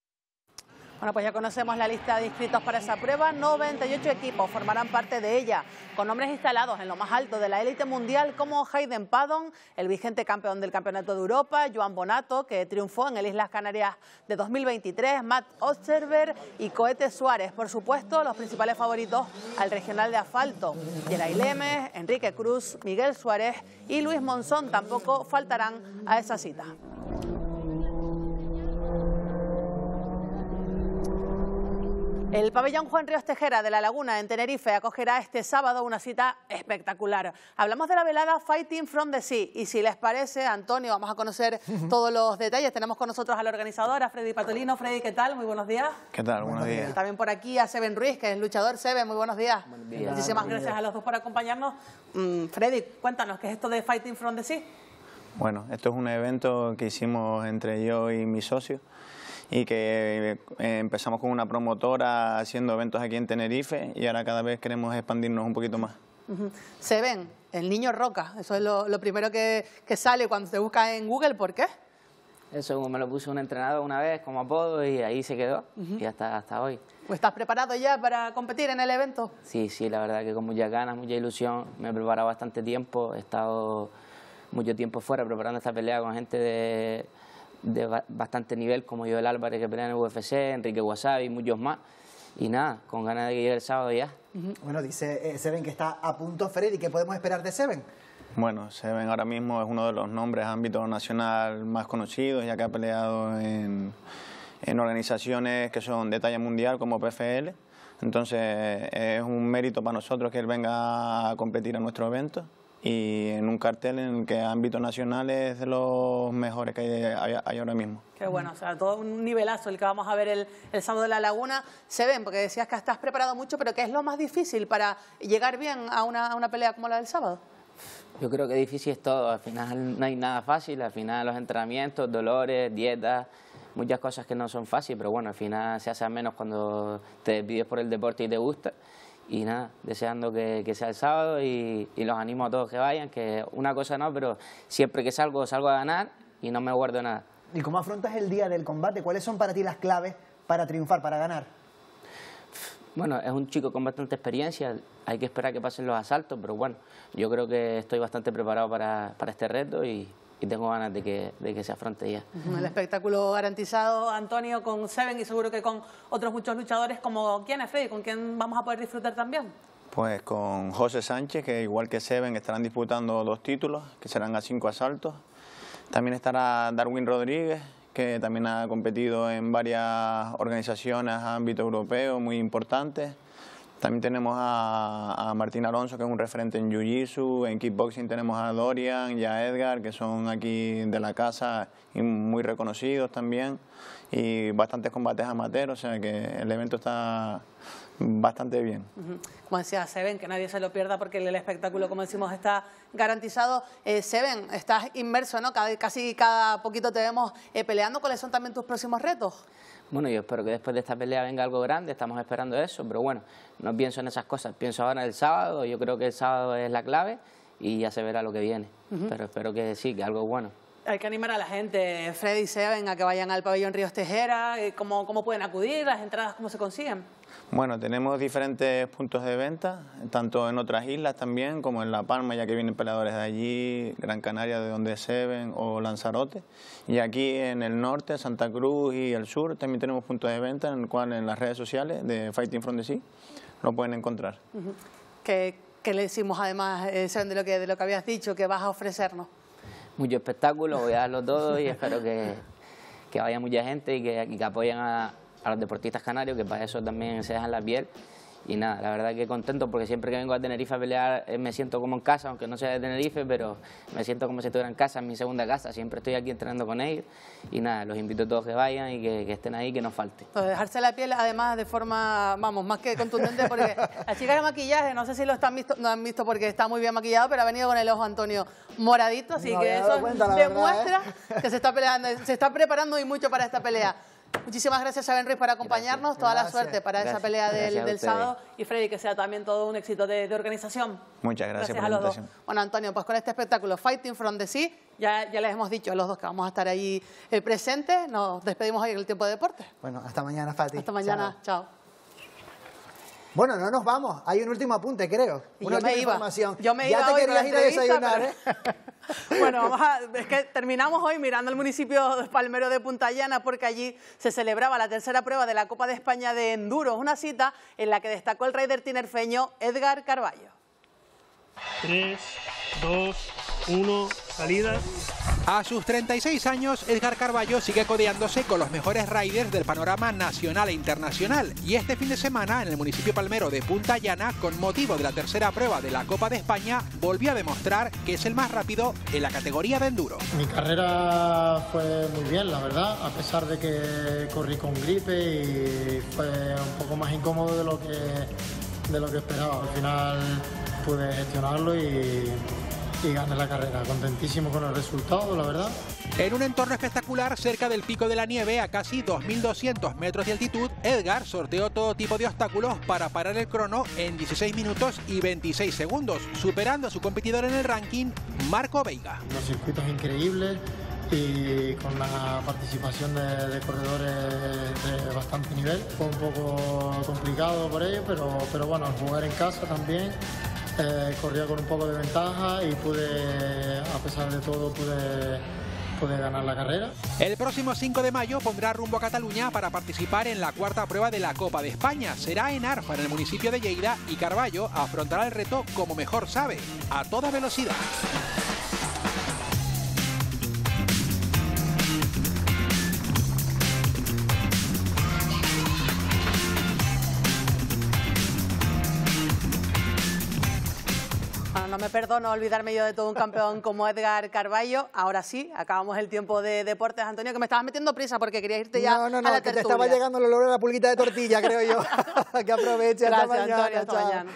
Bueno, pues ya conocemos la lista de inscritos para esa prueba. noventa y ocho equipos formarán parte de ella, con nombres instalados en lo más alto de la élite mundial, como Hayden Paddon, el vigente campeón del Campeonato de Europa, Joan Bonato, que triunfó en el Islas Canarias de dos mil veintitrés, Matt Osterberg y Cohete Suárez. Por supuesto, los principales favoritos al regional de asfalto: Geray Lemes, Enrique Cruz, Miguel Suárez y Luis Monzón tampoco faltarán a esa cita. El pabellón Juan Ríos Tejera de La Laguna, en Tenerife, acogerá este sábado una cita espectacular. Hablamos de la velada Fighting from the Sea y, si les parece, Antonio, vamos a conocer todos los detalles. Tenemos con nosotros a la organizadora, Freddy Patolino. Freddy, ¿qué tal? Muy buenos días. ¿Qué tal? Buenos días. También por aquí a Seven Ruiz, que es luchador. Seven, muy buenos días. Buen día. Muchísimas Buen día. gracias a los dos por acompañarnos. Mm, Freddy, cuéntanos, ¿qué es esto de Fighting from the Sea? Bueno, esto es un evento que hicimos entre yo y mi socio, y que empezamos con una promotora haciendo eventos aquí en Tenerife y ahora cada vez queremos expandirnos un poquito más. Uh-huh. Se ven, el niño Roca, eso es lo, lo primero que, que sale cuando se busca en Google. ¿Por qué? Eso me lo puso un entrenador una vez como apodo y ahí se quedó, uh-huh, y hasta, hasta hoy. Pues, ¿estás preparado ya para competir en el evento? Sí, sí, la verdad que con muchas ganas, mucha ilusión, me he preparado bastante tiempo, he estado mucho tiempo fuera preparando esta pelea con gente de... de bastante nivel, como Joel Álvarez, que pelea en el U F C, Enrique Wasabi y muchos más. Y nada, con ganas de que llegue el sábado ya. Uh-huh. Bueno, dice eh, Seven que está a punto Freddy. ¿Qué podemos esperar de Seven? Bueno, Seven ahora mismo es uno de los nombres ámbito nacional más conocidos, ya que ha peleado en, en organizaciones que son de talla mundial como P F L. Entonces es un mérito para nosotros que él venga a competir a nuestro evento, y en un cartel en el que ámbito nacional es de los mejores que hay, hay, hay ahora mismo. Qué bueno, o sea, todo un nivelazo el que vamos a ver el, el sábado de La Laguna. Se ven, porque decías que estás preparado mucho, pero ¿qué es lo más difícil para llegar bien a una, a una pelea como la del sábado? Yo creo que difícil es todo, al final no hay nada fácil, al final los entrenamientos, dolores, dietas, muchas cosas que no son fáciles, pero bueno, al final se hace al menos cuando te despides por el deporte y te gusta. Y nada, deseando que, que sea el sábado y, y los animo a todos que vayan, que una cosa no, pero siempre que salgo, salgo a ganar y no me guardo nada. ¿Y cómo afrontas el día del combate? ¿Cuáles son para ti las claves para triunfar, para ganar? Bueno, es un chico con bastante experiencia, hay que esperar que pasen los asaltos, pero bueno, yo creo que estoy bastante preparado para, para este reto y... y tengo ganas de que, de que se afronte ya. El espectáculo garantizado, Antonio, con Seven y seguro que con otros muchos luchadores. Como ¿quién es Freddy? ¿Con quién vamos a poder disfrutar también? Pues con José Sánchez, que igual que Seven estarán disputando dos títulos, que serán a cinco asaltos. También estará Darwin Rodríguez, que también ha competido en varias organizaciones a ámbito europeo muy importantes. También tenemos a, a Martín Alonso, que es un referente en Jiu-Jitsu, en kickboxing tenemos a Dorian y a Edgar, que son aquí de la casa y muy reconocidos también, y bastantes combates amateur, o sea que el evento está bastante bien. Uh-huh. Como decía Seven, que nadie se lo pierda porque el espectáculo, como decimos, está garantizado. Eh, Seven, estás inmerso, ¿no? Cada, casi cada poquito te vemos eh, peleando. ¿Cuáles son también tus próximos retos? Bueno, yo espero que después de esta pelea venga algo grande, estamos esperando eso, pero bueno, no pienso en esas cosas, pienso ahora en el sábado, yo creo que el sábado es la clave y ya se verá lo que viene, uh-huh. Pero espero que sí, que algo bueno. Hay que animar a la gente, Freddy y Seven, a que vayan al pabellón Ríos Tejera. ¿Cómo, cómo pueden acudir? ¿Las entradas cómo se consiguen? Bueno, tenemos diferentes puntos de venta, tanto en otras islas también, como en La Palma, ya que vienen peleadores de allí, Gran Canaria, de donde es Seven, o Lanzarote. Y aquí en el norte, Santa Cruz y el sur, también tenemos puntos de venta, en el cual en las redes sociales de Fighting From The Sea lo pueden encontrar. Uh-huh. ¿Qué, qué le decimos además, eh, Seven, de lo que, de lo que habías dicho, que vas a ofrecernos? Mucho espectáculo, voy a darlo todo y espero que, que vaya mucha gente y que, y que apoyen a, a los deportistas canarios, que para eso también se dejan la piel. Y nada, la verdad que contento porque siempre que vengo a Tenerife a pelear me siento como en casa, aunque no sea de Tenerife, pero me siento como si estuviera en casa, en mi segunda casa. Siempre estoy aquí entrenando con ellos y nada, los invito a todos que vayan y que, que estén ahí, que no falte. Pues dejarse la piel además de forma, vamos, más que contundente porque la chica de maquillaje, no sé si lo están visto, no han visto porque está muy bien maquillado, pero ha venido con el ojo Antonio moradito, así no, que eso cuenta, demuestra verdad, ¿eh? Que se está peleando, se está preparando y mucho para esta pelea. Muchísimas gracias, Seven Ruiz, por acompañarnos. Gracias. Toda gracias. La suerte para gracias. Esa pelea del, del sábado. Y Freddy, que sea también todo un éxito de, de organización. Muchas gracias, gracias por a la invitación. Los dos. Bueno, Antonio, pues con este espectáculo Fighting From The Sea, ya, ya les hemos dicho a los dos que vamos a estar ahí eh, presentes. Nos despedimos hoy en el tiempo de deporte. Bueno, hasta mañana, Fati. Hasta mañana, chao. Chao. Bueno, no nos vamos. Hay un último apunte, creo. Una última información. Yo me iba. Ya te querías ir a desayunar, pero... ¿eh? Bueno, vamos a... es que terminamos hoy mirando el municipio de Palmero de Punta Llana porque allí se celebraba la tercera prueba de la Copa de España de Enduro. Una cita en la que destacó el rider tinerfeño Edgar Carballo. tres, dos, uno, salida. A sus treinta y seis años, Edgar Carballo sigue codeándose con los mejores riders del panorama nacional e internacional. Y este fin de semana, en el municipio palmero de Punta Llana, con motivo de la tercera prueba de la Copa de España, volvió a demostrar que es el más rápido en la categoría de enduro. Mi carrera fue muy bien, la verdad, a pesar de que corrí con gripe y fue un poco más incómodo de lo que, de lo que esperaba. Al final pude gestionarlo y... y gané la carrera, contentísimo con el resultado, la verdad. En un entorno espectacular, cerca del Pico de la Nieve, a casi dos mil doscientos metros de altitud, Edgar sorteó todo tipo de obstáculos para parar el crono en dieciséis minutos y veintiséis segundos, superando a su competidor en el ranking, Marco Veiga. Unos circuitos increíbles y con la participación de, de corredores de bastante nivel. Fue un poco complicado por ello, pero, pero bueno, jugar en casa también. Eh, corría con un poco de ventaja y pude, a pesar de todo, pude... puede ganar la carrera. El próximo cinco de mayo pondrá rumbo a Cataluña para participar en la cuarta prueba de la Copa de España. Será en Arfa, en el municipio de Lleida, y Carballo afrontará el reto como mejor sabe, a toda velocidad. No me perdono olvidarme yo de todo un campeón como Edgar Carballo. Ahora sí, acabamos el tiempo de deportes. Antonio, que me estabas metiendo prisa porque querías irte ya. No, no, no, a la que tertulia. Te estaba llegando el olor a la pulguita de tortilla, creo yo. Que aproveche. Gracias, hasta mañana, Antonio, hasta mañana.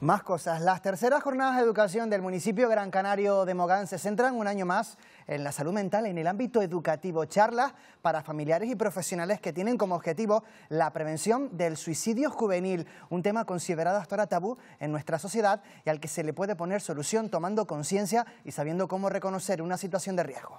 Más cosas. Las terceras jornadas de educación del municipio Gran Canario de Mogán se centran un año más en la salud mental en el ámbito educativo. Charlas para familiares y profesionales que tienen como objetivo la prevención del suicidio juvenil, un tema considerado hasta ahora tabú en nuestra sociedad y al que se le puede poner solución tomando conciencia y sabiendo cómo reconocer una situación de riesgo.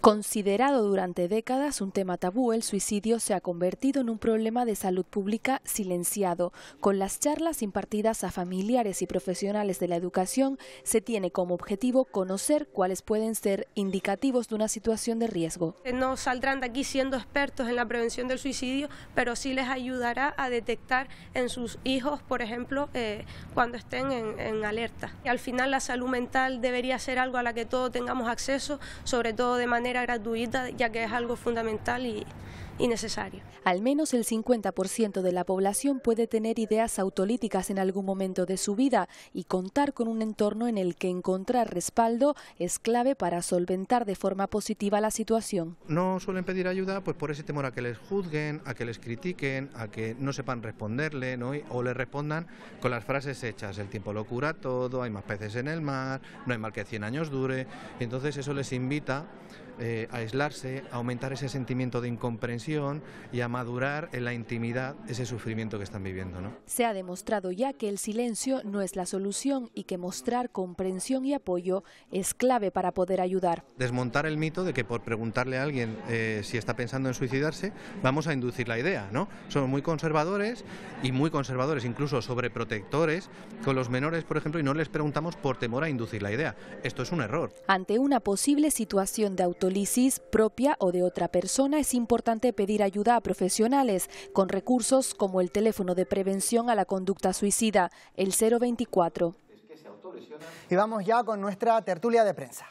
Considerado durante décadas un tema tabú, el suicidio se ha convertido en un problema de salud pública silenciado. Con las charlas impartidas a familiares y profesionales de la educación, se tiene como objetivo conocer cuáles pueden ser indicativos de una situación de riesgo. No saldrán de aquí siendo expertos en la prevención del suicidio, pero sí les ayudará a detectar en sus hijos, por ejemplo, eh, cuando estén en, en alerta. Y al final la salud mental debería ser algo a la que todos tengamos acceso, sobre todo todo de manera gratuita, ya que es algo fundamental y, y necesario. Al menos el cincuenta por ciento de la población puede tener ideas autolíticas en algún momento de su vida, y contar con un entorno en el que encontrar respaldo es clave para solventar de forma positiva la situación. No suelen pedir ayuda pues por ese temor a que les juzguen, a que les critiquen, a que no sepan responderle, ¿no? O le respondan con las frases hechas: el tiempo lo cura todo, hay más peces en el mar, no hay mal que cien años dure. Entonces eso les invita eh, a aislarse, a aumentar ese sentimiento de incomprensión y a madurar en la intimidad ese sufrimiento que están viviendo, ¿no? Se ha demostrado ya que el silencio no es la solución y que mostrar comprensión y apoyo es clave para poder ayudar. Desmontar el mito de que por preguntarle a alguien eh, si está pensando en suicidarse vamos a inducir la idea, ¿no? Somos muy conservadores y muy conservadores, incluso sobreprotectores con los menores, por ejemplo, y no les preguntamos por temor a inducir la idea. Esto es un error. Ante una posible situación de autolisis propia o de otra persona es importante pedir ayuda a profesionales con recursos como el teléfono de prevención a la conducta suicida, el cero veinticuatro. Y vamos ya con nuestra tertulia de prensa.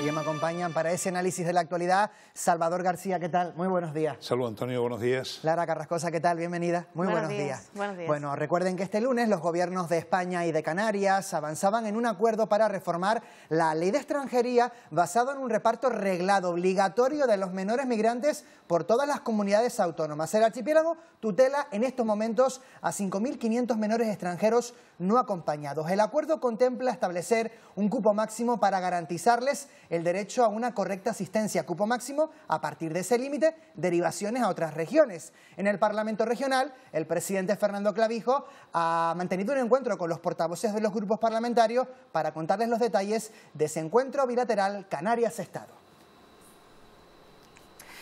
Y ya me acompañan para ese análisis de la actualidad Salvador García, ¿qué tal? Muy buenos días. Salud, Antonio, buenos días. Lara Carrascosa, ¿qué tal? Bienvenida. Muy buenos, buenos días. días. Buenos días. Bueno, recuerden que este lunes los gobiernos de España y de Canarias avanzaban en un acuerdo para reformar la ley de extranjería basado en un reparto reglado obligatorio de los menores migrantes por todas las comunidades autónomas. El archipiélago tutela en estos momentos a cinco mil quinientos menores extranjeros no acompañados. El acuerdo contempla establecer un cupo máximo para garantizarles el derecho a una correcta asistencia, cupo máximo, a partir de ese límite, derivaciones a otras regiones. En el Parlamento Regional, el presidente Fernando Clavijo ha mantenido un encuentro con los portavoces de los grupos parlamentarios para contarles los detalles de ese encuentro bilateral Canarias-Estado.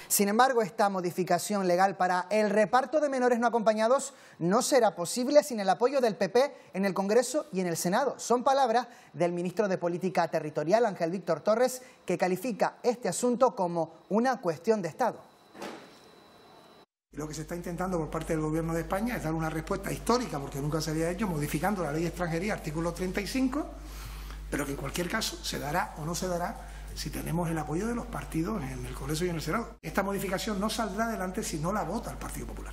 Sin embargo, esta modificación legal para el reparto de menores no acompañados no será posible sin el apoyo del P P en el Congreso y en el Senado. Son palabras del ministro de Política Territorial, Ángel Víctor Torres, que califica este asunto como una cuestión de Estado. Lo que se está intentando por parte del Gobierno de España es dar una respuesta histórica, porque nunca se había hecho, modificando la ley de extranjería, artículo treinta y cinco, pero que en cualquier caso se dará o no se dará si tenemos el apoyo de los partidos en el Congreso y en el Senado. Esta modificación no saldrá adelante si no la vota el Partido Popular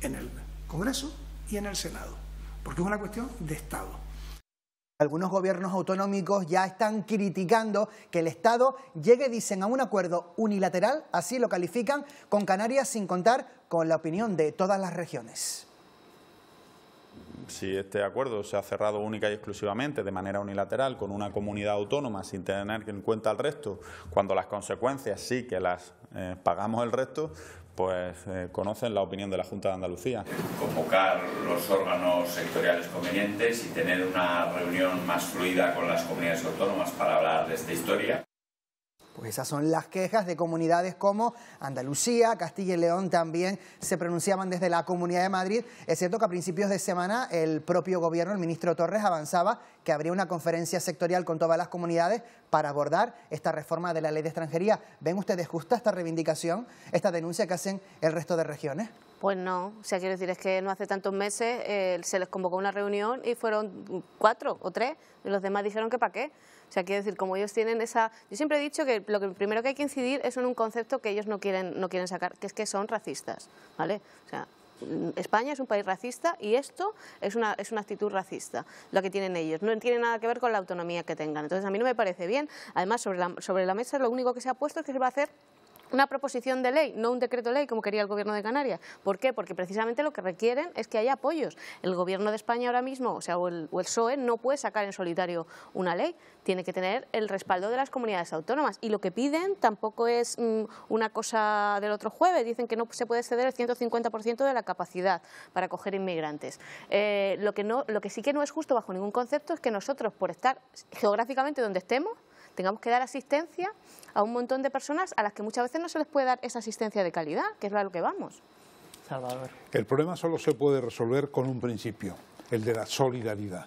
en el Congreso y en el Senado, porque es una cuestión de Estado. Algunos gobiernos autonómicos ya están criticando que el Estado llegue, dicen, a un acuerdo unilateral, así lo califican, con Canarias sin contar con la opinión de todas las regiones. Si este acuerdo se ha cerrado única y exclusivamente de manera unilateral con una comunidad autónoma sin tener en cuenta al resto, cuando las consecuencias sí que las eh, pagamos el resto, pues eh, conocen la opinión de la Junta de Andalucía. Convocar los órganos sectoriales convenientes y tener una reunión más fluida con las comunidades autónomas para hablar de esta historia. Pues esas son las quejas de comunidades como Andalucía, Castilla y León también se pronunciaban desde la Comunidad de Madrid. Es cierto que a principios de semana el propio gobierno, el ministro Torres, avanzaba que habría una conferencia sectorial con todas las comunidades para abordar esta reforma de la ley de extranjería. ¿Ven ustedes justa esta reivindicación, esta denuncia que hacen el resto de regiones? Pues no, o sea, quiero decir, es que no hace tantos meses eh, se les convocó una reunión y fueron cuatro o tres, y los demás dijeron que para qué. O sea, quiero decir, como ellos tienen esa... Yo siempre he dicho que lo que primero que hay que incidir es en un concepto que ellos no quieren, no quieren sacar, que es que son racistas, ¿vale? O sea, España es un país racista y esto es una, es una actitud racista, lo que tienen ellos. No tiene nada que ver con la autonomía que tengan. Entonces, a mí no me parece bien. Además, sobre la, sobre la mesa lo único que se ha puesto es que se va a hacer una proposición de ley, no un decreto ley, como quería el Gobierno de Canarias. ¿Por qué? Porque precisamente lo que requieren es que haya apoyos. El Gobierno de España ahora mismo, o sea, o el, o el P S O E, no puede sacar en solitario una ley. Tiene que tener el respaldo de las comunidades autónomas. Y lo que piden tampoco es mmm, una cosa del otro jueves. Dicen que no se puede exceder el ciento cincuenta por ciento de la capacidad para acoger inmigrantes. Eh, lo que no, lo que sí que no es justo bajo ningún concepto es que nosotros, por estar geográficamente donde estemos, tengamos que dar asistencia a un montón de personas a las que muchas veces no se les puede dar esa asistencia de calidad, que es a lo que vamos. Salvador. El problema solo se puede resolver con un principio, el de la solidaridad.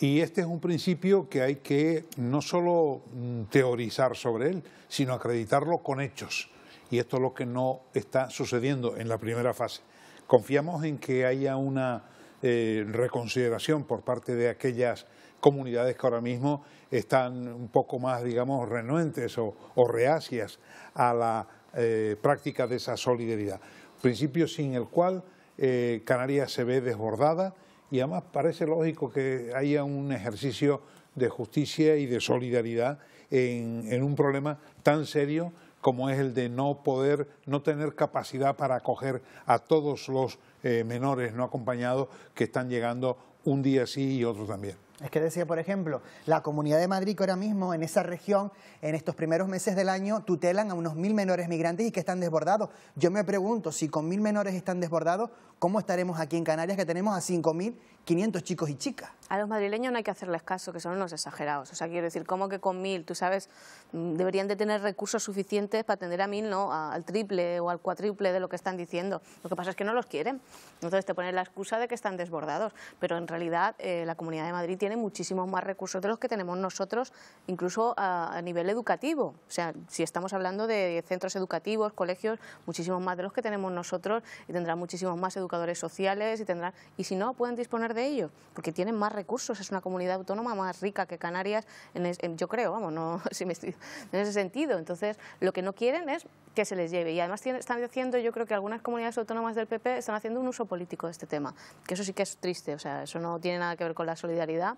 Y este es un principio que hay que no solo teorizar sobre él, sino acreditarlo con hechos. Y esto es lo que no está sucediendo en la primera fase. Confiamos en que haya una eh, reconsideración por parte de aquellas comunidades que ahora mismo están un poco más, digamos, renuentes o, o reacias a la eh, práctica de esa solidaridad. Principio sin el cual eh, Canarias se ve desbordada, y además parece lógico que haya un ejercicio de justicia y de solidaridad en, en un problema tan serio como es el de no poder, no tener capacidad para acoger a todos los eh, menores no acompañados que están llegando un día sí y otro también. Es que decía, por ejemplo, la Comunidad de Madrid, que ahora mismo en esa región, en estos primeros meses del año, tutelan a unos mil menores migrantes y que están desbordados. Yo me pregunto, si con mil menores están desbordados, ¿cómo estaremos aquí en Canarias, que tenemos a cinco mil quinientos chicos y chicas? A los madrileños no hay que hacerles caso, que son unos exagerados. O sea, quiero decir, ¿cómo que con mil? Tú sabes, deberían de tener recursos suficientes para atender a mil, ¿no? Al triple o al cuatriple de lo que están diciendo. Lo que pasa es que no los quieren. Entonces te ponen la excusa de que están desbordados. Pero en realidad eh, la Comunidad de Madrid tiene tiene muchísimos más recursos de los que tenemos nosotros, incluso a, a nivel educativo. O sea, si estamos hablando de centros educativos, colegios, muchísimos más de los que tenemos nosotros, y tendrán muchísimos más educadores sociales, y tendrán, y si no, pueden disponer de ellos, porque tienen más recursos. Es una comunidad autónoma más rica que Canarias, en es, en, yo creo, vamos, no, si me estoy, en ese sentido. Entonces, lo que no quieren es que se les lleve. Y además tienen, están haciendo, yo creo que algunas comunidades autónomas del P P están haciendo un uso político de este tema, que eso sí que es triste. O sea, eso no tiene nada que ver con la solidaridad.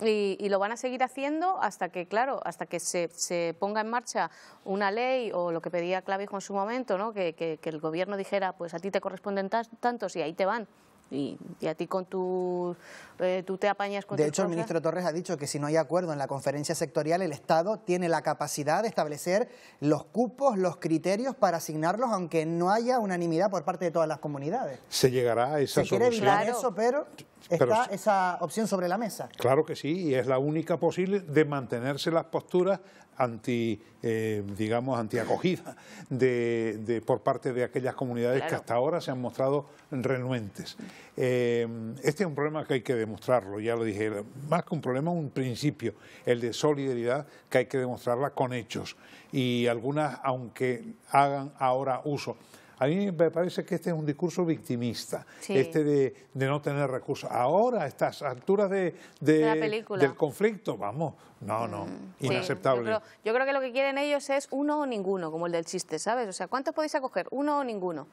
Y, y lo van a seguir haciendo hasta que, claro, hasta que se, se ponga en marcha una ley, o lo que pedía Clavijo en su momento, ¿no? que, que, que el gobierno dijera, pues a ti te corresponden tantos y ahí te van. Y, y a ti con tu... Eh, tú te apañas con... De hecho, el ministro Torres ha dicho que si no hay acuerdo en la conferencia sectorial, el Estado tiene la capacidad de establecer los cupos, los criterios para asignarlos, aunque no haya unanimidad por parte de todas las comunidades. Se llegará a esa solución. Se quiere evitar eso, pero está esa opción sobre la mesa. Claro que sí, y es la única posible de mantenerse las posturas anti, eh, digamos, antiacogida de, de, por parte de aquellas comunidades, claro, que hasta ahora se han mostrado renuentes. Eh, este es un problema que hay que demostrarlo, ya lo dije, más que un problema, un principio, el de solidaridad, que hay que demostrarla con hechos, y algunas, aunque hagan ahora uso. A mí me parece que este es un discurso victimista, sí. este de, de no tener recursos. Ahora, a estas alturas de, de, de del conflicto, vamos, no, no, mm, inaceptable. Sí. Yo, creo, yo creo que lo que quieren ellos es uno o ninguno, como el del chiste, ¿sabes? O sea, ¿cuántos podéis acoger? Uno o ninguno.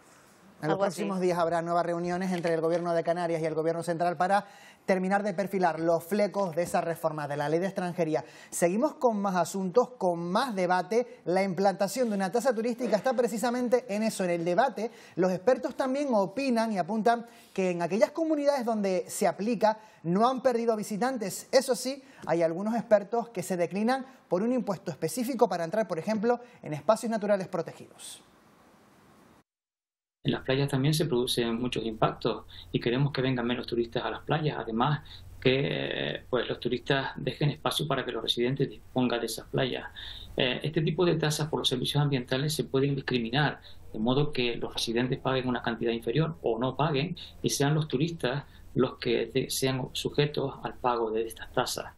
En los próximos así. días habrá nuevas reuniones entre el Gobierno de Canarias y el Gobierno Central para terminar de perfilar los flecos de esa reforma de la ley de extranjería. Seguimos con más asuntos, con más debate. La implantación de una tasa turística está precisamente en eso, en el debate. Los expertos también opinan y apuntan que en aquellas comunidades donde se aplica no han perdido visitantes. Eso sí, hay algunos expertos que se declinan por un impuesto específico para entrar, por ejemplo, en espacios naturales protegidos. En las playas también se producen muchos impactos y queremos que vengan menos turistas a las playas. Además, que pues, los turistas dejen espacio para que los residentes dispongan de esas playas. Eh, este tipo de tasas por los servicios ambientales se pueden discriminar, de modo que los residentes paguen una cantidad inferior o no paguen, y sean los turistas los que sean sujetos al pago de estas tasas.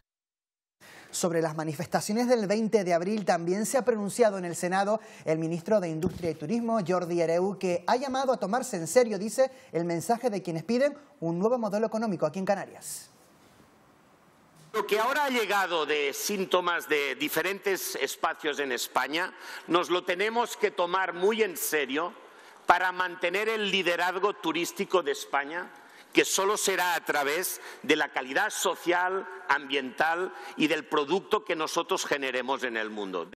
Sobre las manifestaciones del veinte de abril también se ha pronunciado en el Senado el ministro de Industria y Turismo, Jordi Hereu, que ha llamado a tomarse en serio, dice, el mensaje de quienes piden un nuevo modelo económico aquí en Canarias. Lo que ahora ha llegado de síntomas de diferentes espacios en España, nos lo tenemos que tomar muy en serio para mantener el liderazgo turístico de España, que solo será a través de la calidad social, ambiental y del producto que nosotros generemos en el mundo.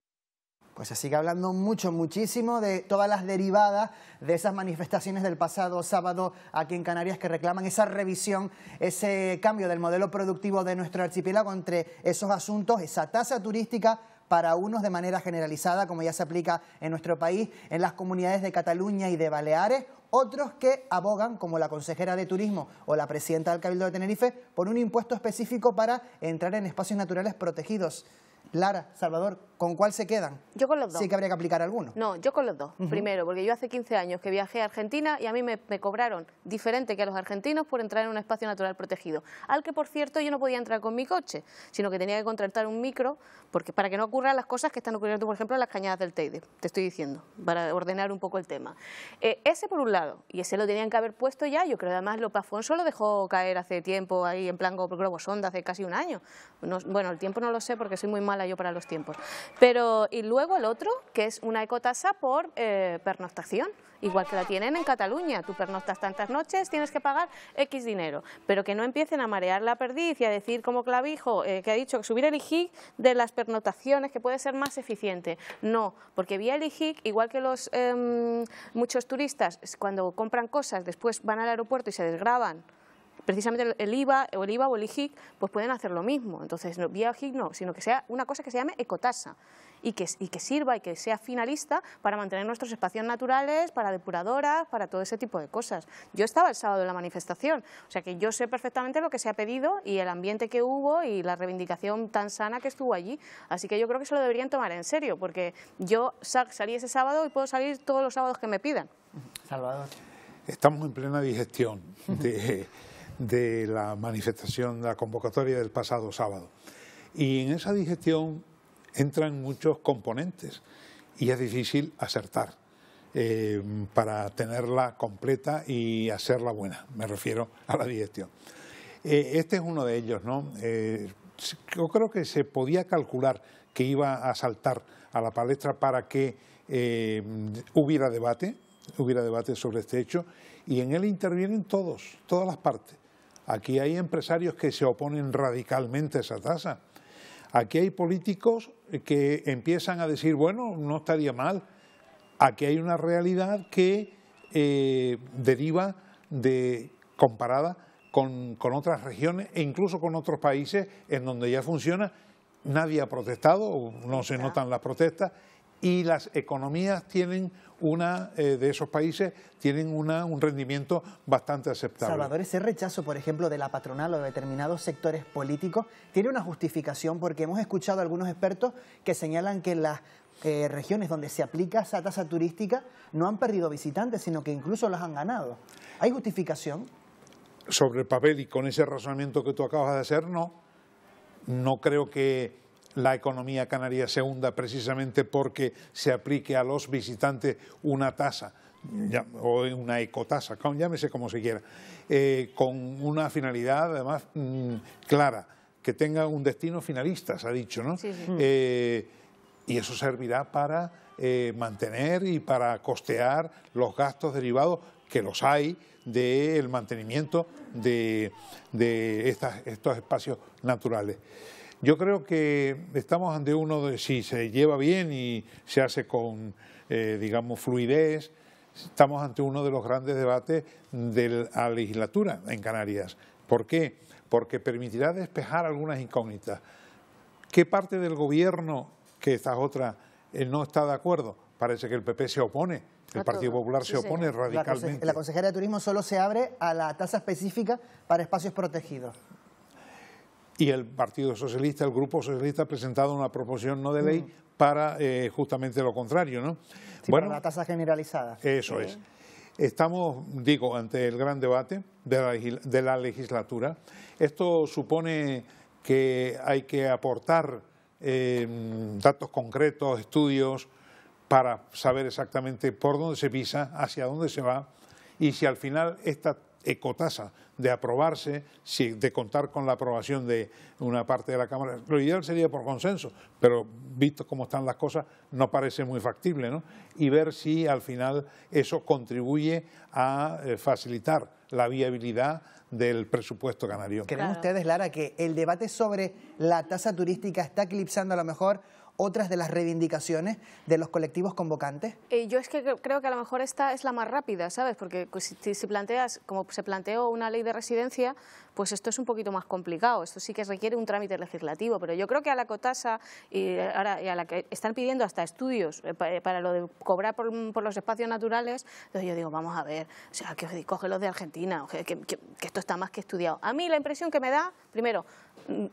Pues se sigue hablando mucho, muchísimo de todas las derivadas de esas manifestaciones del pasado sábado aquí en Canarias, que reclaman esa revisión, ese cambio del modelo productivo de nuestro archipiélago. Entre esos asuntos, esa tasa turística para unos de manera generalizada, como ya se aplica en nuestro país, en las comunidades de Cataluña y de Baleares. Otros que abogan, como la consejera de Turismo o la presidenta del Cabildo de Tenerife, por un impuesto específico para entrar en espacios naturales protegidos. Lara, Salvador, ¿Con cuál se quedan? Yo con los dos. Sí que habría que aplicar alguno. No, yo con los dos. Uh-huh. Primero, porque yo hace quince años que viajé a Argentina y a mí me, me cobraron diferente que a los argentinos por entrar en un espacio natural protegido, al que, por cierto, yo no podía entrar con mi coche, sino que tenía que contratar un micro porque, para que no ocurran las cosas que están ocurriendo, por ejemplo, en las cañadas del Teide, te estoy diciendo, para ordenar un poco el tema. Eh, ese por un lado, y ese lo tenían que haber puesto ya, yo creo, además, López Afonso lo dejó caer hace tiempo, ahí en plan globo sonda, hace casi un año. No, bueno, el tiempo no lo sé porque soy muy mala yo para los tiempos. Pero, y luego el otro, que es una ecotasa por eh, pernoctación, igual que la tienen en Cataluña. Tú pernoctas tantas noches, tienes que pagar X dinero, pero que no empiecen a marear la perdiz y a decir, como Clavijo, eh, que ha dicho que subir el I G I C de las pernoctaciones, que puede ser más eficiente. No, porque vía el I G I C, igual que los eh, muchos turistas, cuando compran cosas, después van al aeropuerto y se desgravan precisamente el IVA o el IVA o el I G I C, pues pueden hacer lo mismo. Entonces, no, vía I G I C no, sino que sea una cosa que se llame ecotasa y que, y que sirva y que sea finalista para mantener nuestros espacios naturales, para depuradoras, para todo ese tipo de cosas. Yo estaba el sábado en la manifestación, o sea que yo sé perfectamente lo que se ha pedido y el ambiente que hubo y la reivindicación tan sana que estuvo allí. Así que yo creo que se lo deberían tomar en serio, porque yo salí ese sábado y puedo salir todos los sábados que me pidan. Salvador. Estamos en plena digestión de... de la manifestación, la convocatoria del pasado sábado. Y en esa digestión entran muchos componentes y es difícil acertar eh, para tenerla completa y hacerla buena, me refiero a la digestión. Eh, este es uno de ellos, ¿no? Eh, yo creo que se podía calcular que iba a saltar a la palestra para que eh, hubiera debate, hubiera debate sobre este hecho, y en él intervienen todos, todas las partes. Aquí hay empresarios que se oponen radicalmente a esa tasa. Aquí hay políticos que empiezan a decir, bueno, no estaría mal. Aquí hay una realidad que eh, deriva de, comparada con, con otras regiones e incluso con otros países en donde ya funciona. Nadie ha protestado, no se notan las protestas. Y las economías tienen una, eh, de esos países tienen una, un rendimiento bastante aceptable. Salvador, ese rechazo, por ejemplo, de la patronal o de determinados sectores políticos tiene una justificación, porque hemos escuchado a algunos expertos que señalan que las eh, regiones donde se aplica esa tasa turística no han perdido visitantes, sino que incluso las han ganado. ¿Hay justificación? Sobre el papel y con ese razonamiento que tú acabas de hacer, no. No creo que la economía canaria se hunda precisamente porque se aplique a los visitantes una tasa, o una ecotasa, llámese como se quiera, eh, con una finalidad además mmm, clara, que tenga un destino finalista, se ha dicho, ¿no? Sí, sí. Eh, y eso servirá para eh, mantener y para costear los gastos derivados, que los hay, del mantenimiento de, de estas, estos espacios naturales. Yo creo que estamos ante uno de, si se lleva bien y se hace con, eh, digamos, fluidez, estamos ante uno de los grandes debates de la legislatura en Canarias. ¿Por qué? Porque permitirá despejar algunas incógnitas. ¿Qué parte del gobierno, que esta es otra, eh, no está de acuerdo? Parece que el P P se opone, el Partido Popular se opone radicalmente. La consejera de Turismo solo se abre a la tasa específica para espacios protegidos. Y el Partido Socialista, el Grupo Socialista, ha presentado una proposición no de ley mm. para eh, justamente lo contrario, ¿no? Sí, bueno, para la tasa generalizada. Eso sí. es. Estamos, digo, ante el gran debate de la, de la legislatura. Esto supone que hay que aportar eh, datos concretos, estudios, para saber exactamente por dónde se pisa, hacia dónde se va, y si al final esta ecotasa de aprobarse, de contar con la aprobación de una parte de la Cámara. Lo ideal sería por consenso, pero visto cómo están las cosas, no parece muy factible, ¿no? Y ver si al final eso contribuye a facilitar la viabilidad del presupuesto canario. ¿Creen ustedes, Lara, que el debate sobre la tasa turística está eclipsando a lo mejor otras de las reivindicaciones de los colectivos convocantes? Eh, yo es que creo que a lo mejor esta es la más rápida, ¿sabes? Porque si, si planteas, como se planteó una ley de residencia, pues esto es un poquito más complicado. Esto sí que requiere un trámite legislativo, pero yo creo que a la ecotasa y, ahora, y a la que están pidiendo hasta estudios para, para lo de cobrar por, por los espacios naturales, entonces yo digo, vamos a ver, o sea, que coge los de Argentina, que, que, que esto está más que estudiado. A mí la impresión que me da, primero,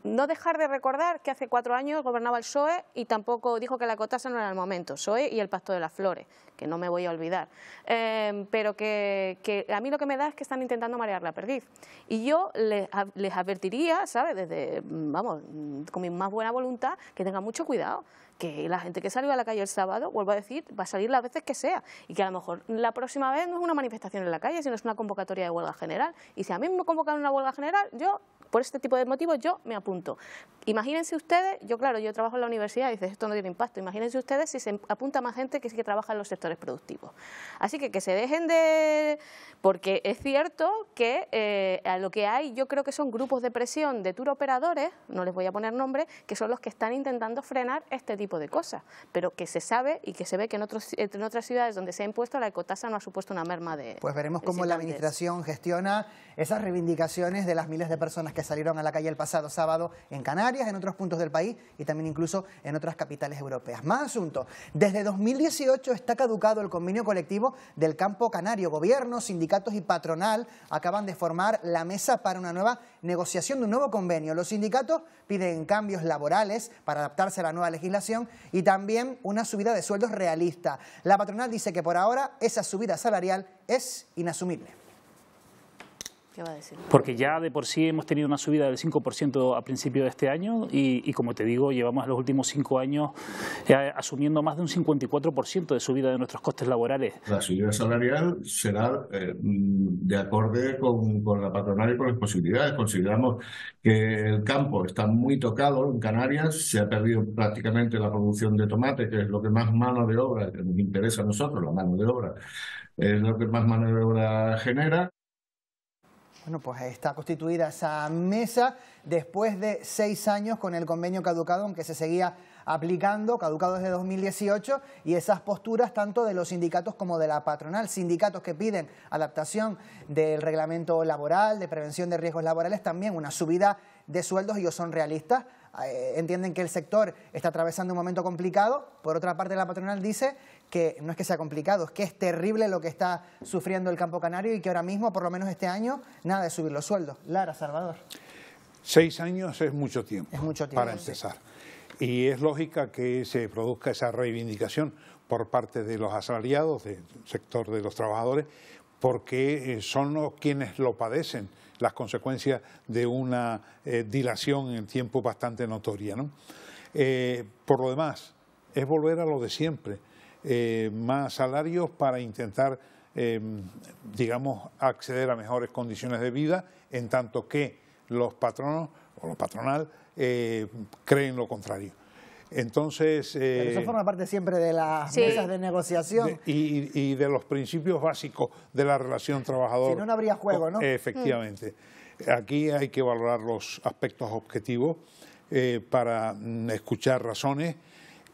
no dejar de recordar que hace cuatro años gobernaba el P S O E y también tampoco dijo que la Cotasa no era el momento, P S O E y el Pacto de las Flores, que no me voy a olvidar. Eh, pero que, que a mí lo que me da es que están intentando marear la perdiz. Y yo les, les advertiría, ¿sabes?, desde, vamos, con mi más buena voluntad, que tengan mucho cuidado, que la gente que salió a la calle el sábado, vuelvo a decir, va a salir las veces que sea, y que a lo mejor la próxima vez no es una manifestación en la calle, sino es una convocatoria de huelga general. Y si a mí me convocan una huelga general, yo, por este tipo de motivos, yo me apunto. Imagínense ustedes, yo claro, yo trabajo en la universidad y dices, esto no tiene impacto. Imagínense ustedes si se apunta más gente que sí que trabaja en los sectores productivos. Así que que se dejen de... Porque es cierto que eh, a lo que hay, yo creo que son grupos de presión de turoperadores, no les voy a poner nombre, que son los que están intentando frenar este tipo de cosas, pero que se sabe y que se ve que en, otros, en otras ciudades donde se ha impuesto la ecotasa no ha supuesto una merma de... Pues veremos cómo la administración gestiona esas reivindicaciones de las miles de personas que salieron a la calle el pasado sábado en Canarias, en otros puntos del país y también incluso en otras capitales europeas. Más asuntos. Desde dos mil dieciocho está caducado el convenio colectivo del campo canario. Gobiernos, sindicatos y patronal acaban de formar la mesa para una nueva negociación de un nuevo convenio. Los sindicatos piden cambios laborales para adaptarse a la nueva legislación y también una subida de sueldos realista. La patronal dice que por ahora esa subida salarial es inasumible. ¿Qué va a decir? Porque ya de por sí hemos tenido una subida del cinco por ciento a principio de este año y, y como te digo, llevamos los últimos cinco años eh, asumiendo más de un cincuenta y cuatro por ciento de subida de nuestros costes laborales. La subida salarial será eh, de acorde con, con la patronal y con las posibilidades. Consideramos que el campo está muy tocado en Canarias, se ha perdido prácticamente la producción de tomate, que es lo que más mano de obra, que nos interesa a nosotros, la mano de obra, es lo que más mano de obra genera. Bueno, pues está constituida esa mesa después de seis años con el convenio caducado, aunque se seguía aplicando, caducado desde dos mil dieciocho, y esas posturas tanto de los sindicatos como de la patronal. Sindicatos que piden adaptación del reglamento laboral, de prevención de riesgos laborales, también una subida de sueldos, ellos son realistas. Entienden que el sector está atravesando un momento complicado. Por otra parte, la patronal dice que no es que sea complicado, es que es terrible lo que está sufriendo el campo canario y que ahora mismo, por lo menos este año, nada de subir los sueldos. Lara, Salvador. Seis años es mucho tiempo, es mucho tiempo para empezar. Sí. Y es lógica que se produzca esa reivindicación por parte de los asalariados, del sector de los trabajadores, porque son los quienes lo padecen, las consecuencias de una eh, dilación en el tiempo bastante notoria, ¿no? Eh, por lo demás, es volver a lo de siempre, eh, más salarios para intentar, eh, digamos, acceder a mejores condiciones de vida, en tanto que los patronos o los patronal eh, creen lo contrario. Entonces, eh, eso forma parte siempre de las sí. mesas de negociación. De, y, y de los principios básicos de la relación trabajador. Si no, no habría juego, ¿no? Efectivamente. Mm. Aquí hay que valorar los aspectos objetivos eh, para mm, escuchar razones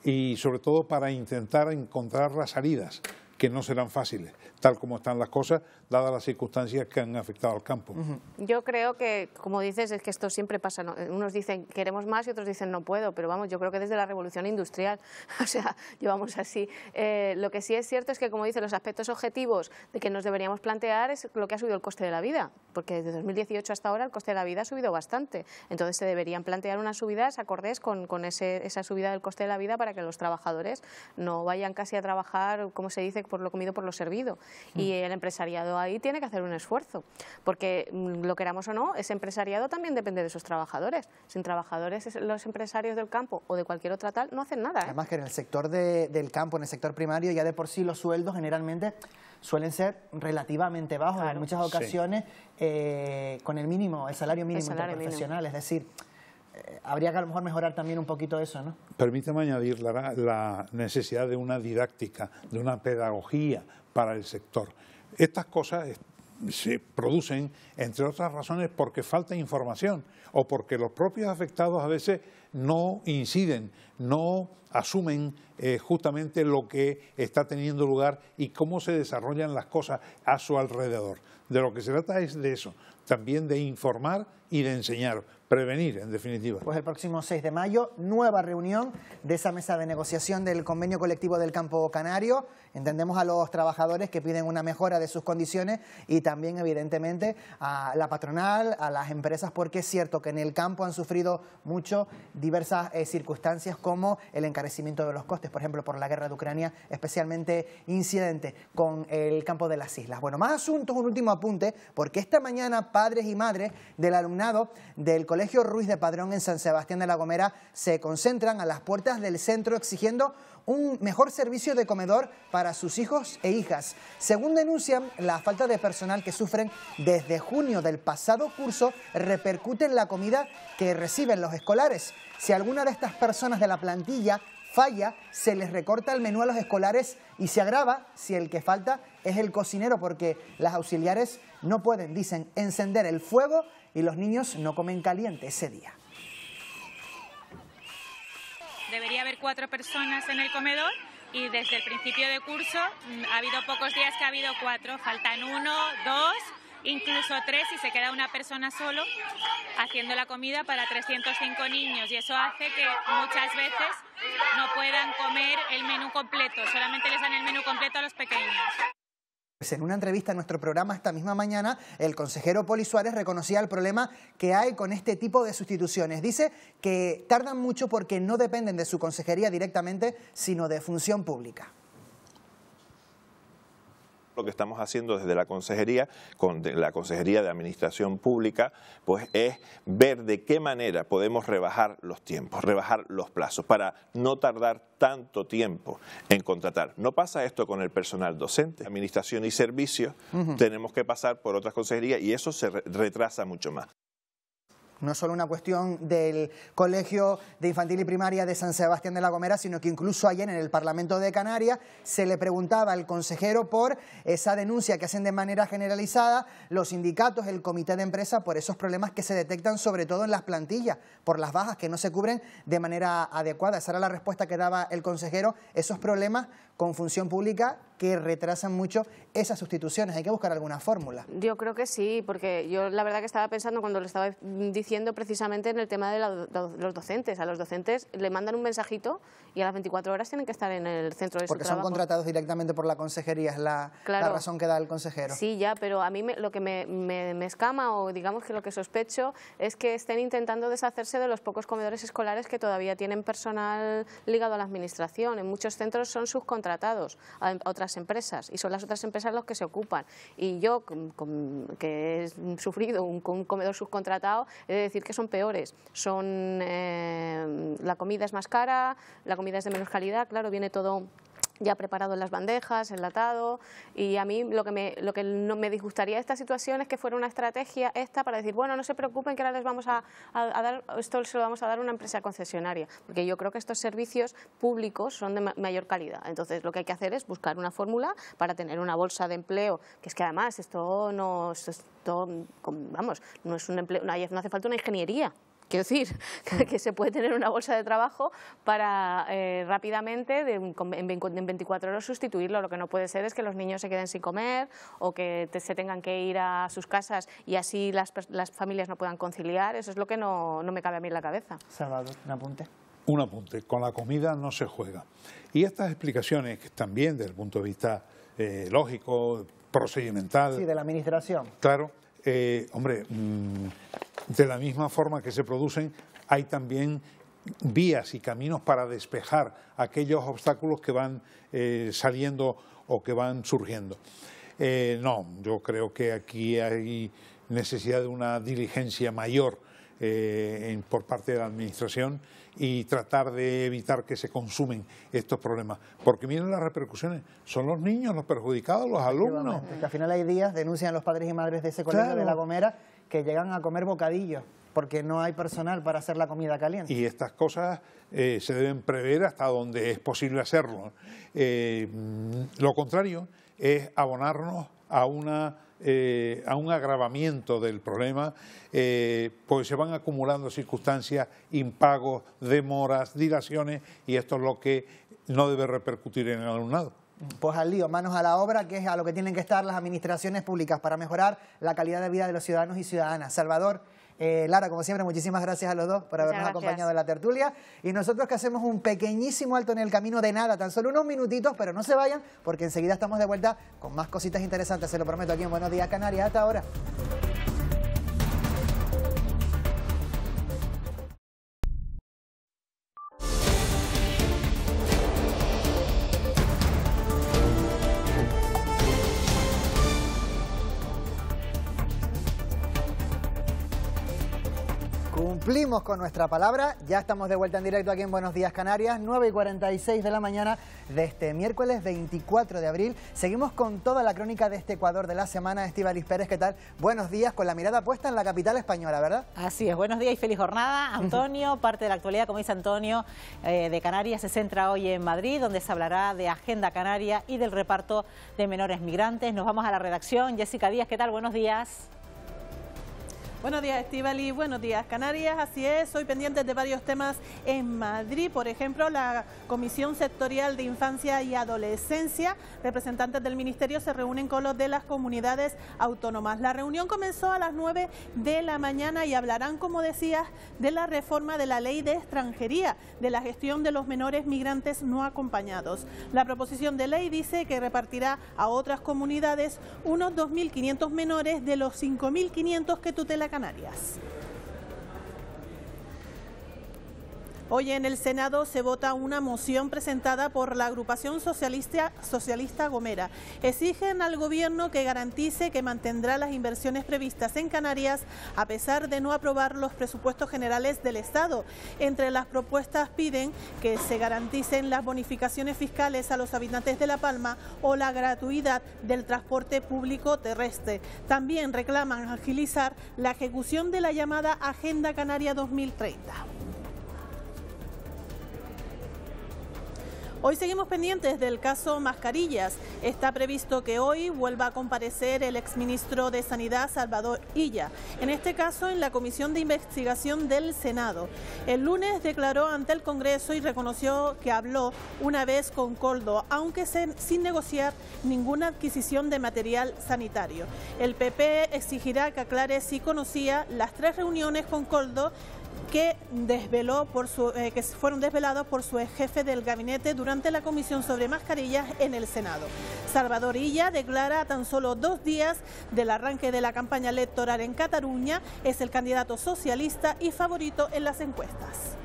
y sobre todo para intentar encontrar las salidas, que no serán fáciles, tal como están las cosas, dadas las circunstancias que han afectado al campo. Yo creo que, como dices, es que esto siempre pasa, ¿no? Unos dicen queremos más y otros dicen no puedo, pero vamos, yo creo que desde la revolución industrial, o sea, llevamos así. Eh, lo que sí es cierto es que, como dicen, los aspectos objetivos de que nos deberíamos plantear es lo que ha subido el coste de la vida, porque desde dos mil dieciocho hasta ahora el coste de la vida ha subido bastante, entonces se deberían plantear unas subidas acordes con, con ese, esa subida del coste de la vida para que los trabajadores no vayan casi a trabajar, como se dice, por lo comido, por lo servido. Y el empresariado ahí tiene que hacer un esfuerzo, porque lo queramos o no, ese empresariado también depende de sus trabajadores. Sin trabajadores, los empresarios del campo o de cualquier otra tal no hacen nada, ¿eh? Además que en el sector de, del campo, en el sector primario, ya de por sí los sueldos generalmente suelen ser relativamente bajos, claro, en muchas ocasiones, sí, eh, con el mínimo, el salario mínimo el salario interprofesional, mínimo. Es decir, eh, habría que a lo mejor mejorar también un poquito eso, ¿no? Permítame añadir, Lara, la necesidad de una didáctica, de una pedagogía para el sector. Estas cosas se producen, entre otras razones, porque falta información o porque los propios afectados a veces no inciden, no asumen eh, justamente lo que está teniendo lugar y cómo se desarrollan las cosas a su alrededor. De lo que se trata es de eso, también de informar y de enseñar, prevenir, en definitiva. Pues el próximo seis de mayo, nueva reunión de esa mesa de negociación del convenio colectivo del campo canario. Entendemos a los trabajadores que piden una mejora de sus condiciones y también, evidentemente, a la patronal, a las empresas, porque es cierto que en el campo han sufrido mucho diversas eh, circunstancias como el encarecimiento de los costes, por ejemplo, por la guerra de Ucrania, especialmente incidente con el campo de las islas. Bueno, más asuntos, un último apunte, porque esta mañana padres y madres del alumnado del Colegio Ruiz de Padrón en San Sebastián de la Gomera se concentran a las puertas del centro exigiendo un mejor servicio de comedor para sus hijos e hijas. Según denuncian, la falta de personal que sufren desde junio del pasado curso repercute en la comida que reciben los escolares. Si alguna de estas personas de la plantilla falla, se les recorta el menú a los escolares y se agrava si el que falta es el cocinero, porque las auxiliares no pueden, dicen, encender el fuego y los niños no comen caliente ese día. Debería haber cuatro personas en el comedor y desde el principio de curso ha habido pocos días que ha habido cuatro, faltan uno, dos, incluso tres y se queda una persona solo haciendo la comida para trescientos cinco niños y eso hace que muchas veces no puedan comer el menú completo, solamente les dan el menú completo a los pequeños. Pues en una entrevista a nuestro programa esta misma mañana, el consejero Poli Suárez reconocía el problema que hay con este tipo de sustituciones. Dice que tardan mucho porque no dependen de su consejería directamente, sino de Función Pública. Lo que estamos haciendo desde la consejería, con la Consejería de Administración Pública, pues es ver de qué manera podemos rebajar los tiempos, rebajar los plazos, para no tardar tanto tiempo en contratar. No pasa esto con el personal docente. Administración y servicios uh-huh. tenemos que pasar por otras consejerías y eso se retrasa mucho más. No solo una cuestión del Colegio de Infantil y Primaria de San Sebastián de la Gomera, sino que incluso ayer en el Parlamento de Canarias se le preguntaba al consejero por esa denuncia que hacen de manera generalizada los sindicatos, el comité de empresa, por esos problemas que se detectan sobre todo en las plantillas, por las bajas que no se cubren de manera adecuada. Esa era la respuesta que daba el consejero, esos problemas con Función Pública que retrasan mucho esas sustituciones. Hay que buscar alguna fórmula. Yo creo que sí, porque yo la verdad que estaba pensando cuando lo estaba diciendo precisamente en el tema de los docentes. A los docentes le mandan un mensajito y a las veinticuatro horas tienen que estar en el centro de su trabajo. Porque son contratados directamente por la consejería, es la, claro, la razón que da el consejero. Sí, ya, pero a mí me, lo que me, me, me escama o digamos que lo que sospecho es que estén intentando deshacerse de los pocos comedores escolares que todavía tienen personal ligado a la administración. En muchos centros son subcontratados a, a otras empresas y son las otras empresas los que se ocupan y yo con, con, que he sufrido un, un comedor subcontratado he de decir que son peores, son eh, la comida es más cara, la comida es de menos calidad, claro, viene todo ya preparado en las bandejas, enlatado, y a mí lo que, me, lo que no me disgustaría de esta situación es que fuera una estrategia esta para decir, bueno, no se preocupen que ahora les vamos a, a, a dar, esto se lo vamos a dar a una empresa concesionaria, porque yo creo que estos servicios públicos son de ma mayor calidad, entonces lo que hay que hacer es buscar una fórmula para tener una bolsa de empleo, que es que además esto no, esto, vamos, no es un empleo, no, hay, no hace falta una ingeniería. Quiero decir, que se puede tener una bolsa de trabajo para eh, rápidamente, de, en veinticuatro horas, sustituirlo. Lo que no puede ser es que los niños se queden sin comer o que te, se tengan que ir a sus casas y así las, las familias no puedan conciliar. Eso es lo que no, no me cabe a mí en la cabeza. Salvador, un apunte. Un apunte. Con la comida no se juega. Y estas explicaciones que también desde el punto de vista eh, lógico, procedimental... Sí, de la administración. Claro. Eh, hombre... Mmm, de la misma forma que se producen, hay también vías y caminos para despejar aquellos obstáculos que van eh, saliendo o que van surgiendo. Eh, no, yo creo que aquí hay necesidad de una diligencia mayor eh, en, por parte de la Administración y tratar de evitar que se consumen estos problemas. Porque miren las repercusiones, son los niños los perjudicados, los alumnos. Que al final hay días, denuncian los padres y madres de ese colegio, claro, de La Gomera, que llegan a comer bocadillos porque no hay personal para hacer la comida caliente. Y estas cosas eh, se deben prever hasta donde es posible hacerlo. Eh, lo contrario es abonarnos a, una, eh, a un agravamiento del problema, eh, porque se van acumulando circunstancias, impagos, demoras, dilaciones, y esto es lo que no debe repercutir en el alumnado. Pues al lío, manos a la obra, que es a lo que tienen que estar las administraciones públicas para mejorar la calidad de vida de los ciudadanos y ciudadanas. Salvador, eh, Lara, como siempre, muchísimas gracias a los dos por habernos acompañado en la tertulia. Y nosotros que hacemos un pequeñísimo alto en el camino de nada, tan solo unos minutitos, pero no se vayan porque enseguida estamos de vuelta con más cositas interesantes, se lo prometo, aquí en Buenos Días Canarias. Hasta ahora. Cumplimos con nuestra palabra, ya estamos de vuelta en directo aquí en Buenos Días Canarias, nueve y cuarenta y seis de la mañana de este miércoles veinticuatro de abril. Seguimos con toda la crónica de este Ecuador de la semana. Estíbaliz Pérez, ¿qué tal? Buenos días, con la mirada puesta en la capital española, ¿verdad? Así es, buenos días y feliz jornada. Antonio, parte de la actualidad, como dice Antonio, eh, de Canarias, se centra hoy en Madrid, donde se hablará de Agenda Canaria y del reparto de menores migrantes. Nos vamos a la redacción. Jessica Díaz, ¿qué tal? Buenos días. Buenos días, Estíbaliz, buenos días, Canarias. Así es, hoy pendientes de varios temas en Madrid. Por ejemplo, la Comisión Sectorial de Infancia y Adolescencia, representantes del Ministerio, se reúnen con los de las comunidades autónomas. La reunión comenzó a las nueve de la mañana y hablarán, como decías, de la reforma de la ley de extranjería, de la gestión de los menores migrantes no acompañados. La proposición de ley dice que repartirá a otras comunidades unos dos mil quinientos menores de los cinco mil quinientos que tutela Canarias. Hoy en el Senado se vota una moción presentada por la agrupación socialista, socialista Gomera. Exigen al gobierno que garantice que mantendrá las inversiones previstas en Canarias a pesar de no aprobar los presupuestos generales del Estado. Entre las propuestas piden que se garanticen las bonificaciones fiscales a los habitantes de La Palma o la gratuidad del transporte público terrestre. También reclaman agilizar la ejecución de la llamada Agenda Canaria dos mil treinta. Hoy seguimos pendientes del caso Mascarillas. Está previsto que hoy vuelva a comparecer el exministro de Sanidad, Salvador Illa, en este caso en la Comisión de Investigación del Senado. El lunes declaró ante el Congreso y reconoció que habló una vez con Coldo, aunque sin negociar ninguna adquisición de material sanitario. El P P exigirá que aclare si conocía las tres reuniones con Coldo que desveló por su, eh, que fueron desvelados por su jefe del gabinete durante la comisión sobre mascarillas en el Senado. Salvador Illa declara a tan solo dos días del arranque de la campaña electoral en Cataluña, es el candidato socialista y favorito en las encuestas.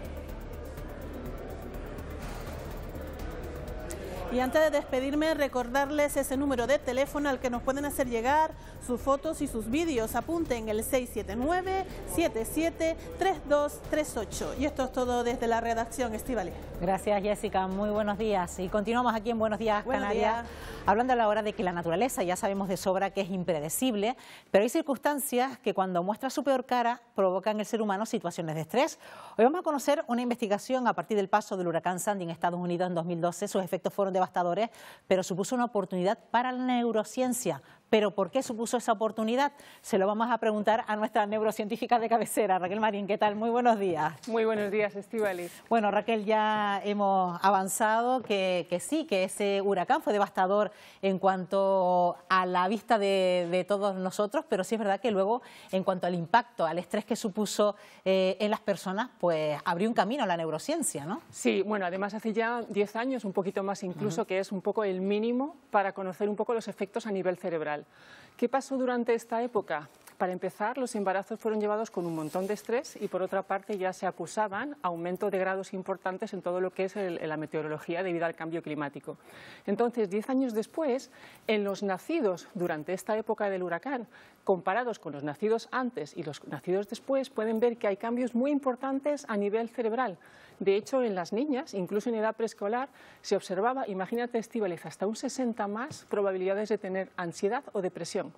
Y antes de despedirme, recordarles ese número de teléfono al que nos pueden hacer llegar sus fotos y sus vídeos. Apunten el seis siete nueve, siete siete tres, dos tres ocho. Y esto es todo desde la redacción, Estíbaliz. Gracias, Jessica. Muy buenos días. Y continuamos aquí en Buenos Días, buenos Canarias, días. hablando a la hora de que la naturaleza, ya sabemos de sobra que es impredecible, pero hay circunstancias que cuando muestra su peor cara provocan en el ser humano situaciones de estrés. Hoy vamos a conocer una investigación a partir del paso del huracán Sandy en Estados Unidos en dos mil doce. Sus efectos fueron de pero supuso una oportunidad para la neurociencia. ¿Pero por qué supuso esa oportunidad? Se lo vamos a preguntar a nuestra neurocientífica de cabecera, Raquel Marín. ¿Qué tal? Muy buenos días. Muy buenos días, Estíbaliz. Bueno, Raquel, ya hemos avanzado que, que sí, que ese huracán fue devastador en cuanto a la vista de, de todos nosotros, pero sí es verdad que luego, en cuanto al impacto, al estrés que supuso eh, en las personas, pues abrió un camino a la neurociencia, ¿no? Sí, bueno, además hace ya diez años, un poquito más incluso, uh-huh. que es un poco el mínimo para conocer un poco los efectos a nivel cerebral. ¿Qué pasó durante esta época? Para empezar, los embarazos fueron llevados con un montón de estrés y, por otra parte, ya se acusaban aumento de grados importantes en todo lo que es el, la meteorología debido al cambio climático. Entonces, diez años después, en los nacidos durante esta época del huracán, comparados con los nacidos antes y los nacidos después, pueden ver que hay cambios muy importantes a nivel cerebral. De hecho, en las niñas, incluso en edad preescolar, se observaba, imagínate, Estíbaliz, hasta un sesenta más probabilidades de tener ansiedad o depresión.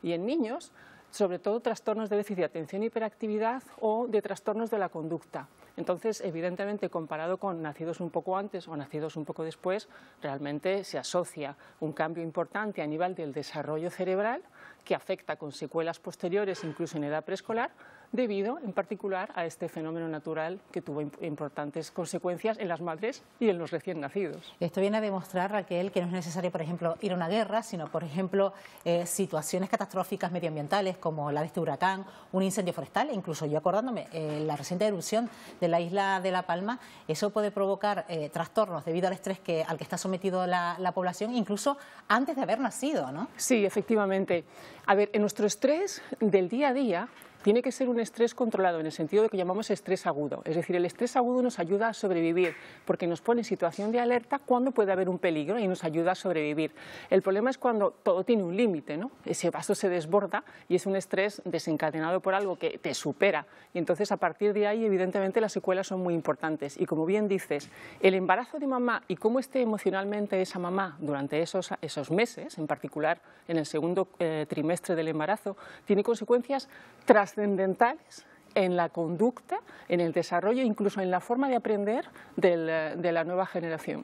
Y en niños, sobre todo trastornos de déficit de atención y hiperactividad o de trastornos de la conducta. Entonces, evidentemente, comparado con nacidos un poco antes o nacidos un poco después, realmente se asocia un cambio importante a nivel del desarrollo cerebral que afecta con secuelas posteriores, incluso en edad preescolar, debido en particular a este fenómeno natural que tuvo importantes consecuencias en las madres y en los recién nacidos. Esto viene a demostrar, Raquel, que no es necesario, por ejemplo, ir a una guerra, sino, por ejemplo, eh, situaciones catastróficas medioambientales como la de este huracán, un incendio forestal, incluso yo acordándome, eh, la reciente erupción de la isla de La Palma, eso puede provocar eh, trastornos debido al estrés que, al que está sometido la, la población, incluso antes de haber nacido, ¿no? Sí, efectivamente. A ver, en nuestro estrés del día a día, tiene que ser un estrés controlado, en el sentido de que llamamos estrés agudo. Es decir, el estrés agudo nos ayuda a sobrevivir, porque nos pone en situación de alerta cuando puede haber un peligro y nos ayuda a sobrevivir. El problema es cuando todo tiene un límite, ¿no? Ese vaso se desborda y es un estrés desencadenado por algo que te supera. Y entonces, a partir de ahí, evidentemente, las secuelas son muy importantes. Y como bien dices, el embarazo de mamá y cómo esté emocionalmente esa mamá durante esos, esos meses, en particular en el segundo eh, trimestre del embarazo, tiene consecuencias trascendentales en la conducta, en el desarrollo, incluso en la forma de aprender del, de la nueva generación.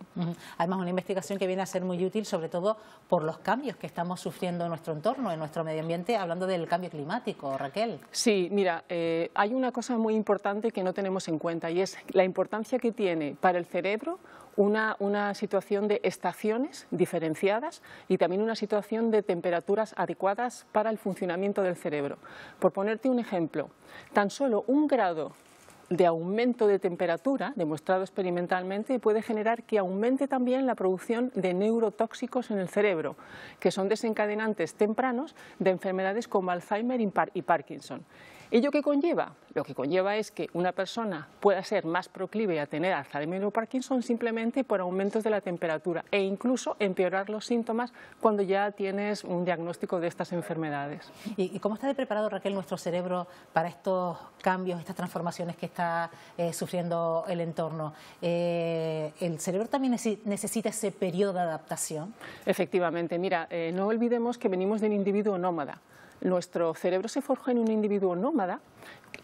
Además, una investigación que viene a ser muy útil, sobre todo por los cambios que estamos sufriendo en nuestro entorno, en nuestro medio ambiente, hablando del cambio climático, Raquel. Sí, mira, eh, hay una cosa muy importante que no tenemos en cuenta, y es la importancia que tiene para el cerebro Una, una situación de estaciones diferenciadas y también una situación de temperaturas adecuadas para el funcionamiento del cerebro. Por ponerte un ejemplo, tan solo un grado de aumento de temperatura, demostrado experimentalmente, puede generar que aumente también la producción de neurotóxicos en el cerebro, que son desencadenantes tempranos de enfermedades como Alzheimer y Parkinson. ¿Ello qué conlleva? Lo que conlleva es que una persona pueda ser más proclive a tener Alzheimer o Parkinson simplemente por aumentos de la temperatura, e incluso empeorar los síntomas cuando ya tienes un diagnóstico de estas enfermedades. ¿Y cómo está de preparado, Raquel, nuestro cerebro para estos cambios, estas transformaciones que está eh, sufriendo el entorno? Eh, ¿El cerebro también necesita ese periodo de adaptación? Efectivamente, mira, eh, no olvidemos que venimos del individuo nómada. Nuestro cerebro se forjó en un individuo nómada,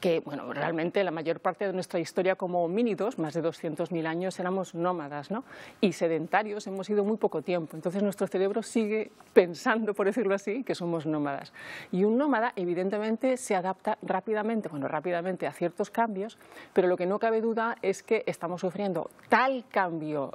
que bueno, realmente la mayor parte de nuestra historia como homínidos, más de doscientos mil años, éramos nómadas, ¿no? Y sedentarios hemos sido muy poco tiempo. Entonces nuestro cerebro sigue pensando, por decirlo así, que somos nómadas. Y un nómada evidentemente se adapta rápidamente, bueno, rápidamente a ciertos cambios, pero lo que no cabe duda es que estamos sufriendo tal cambio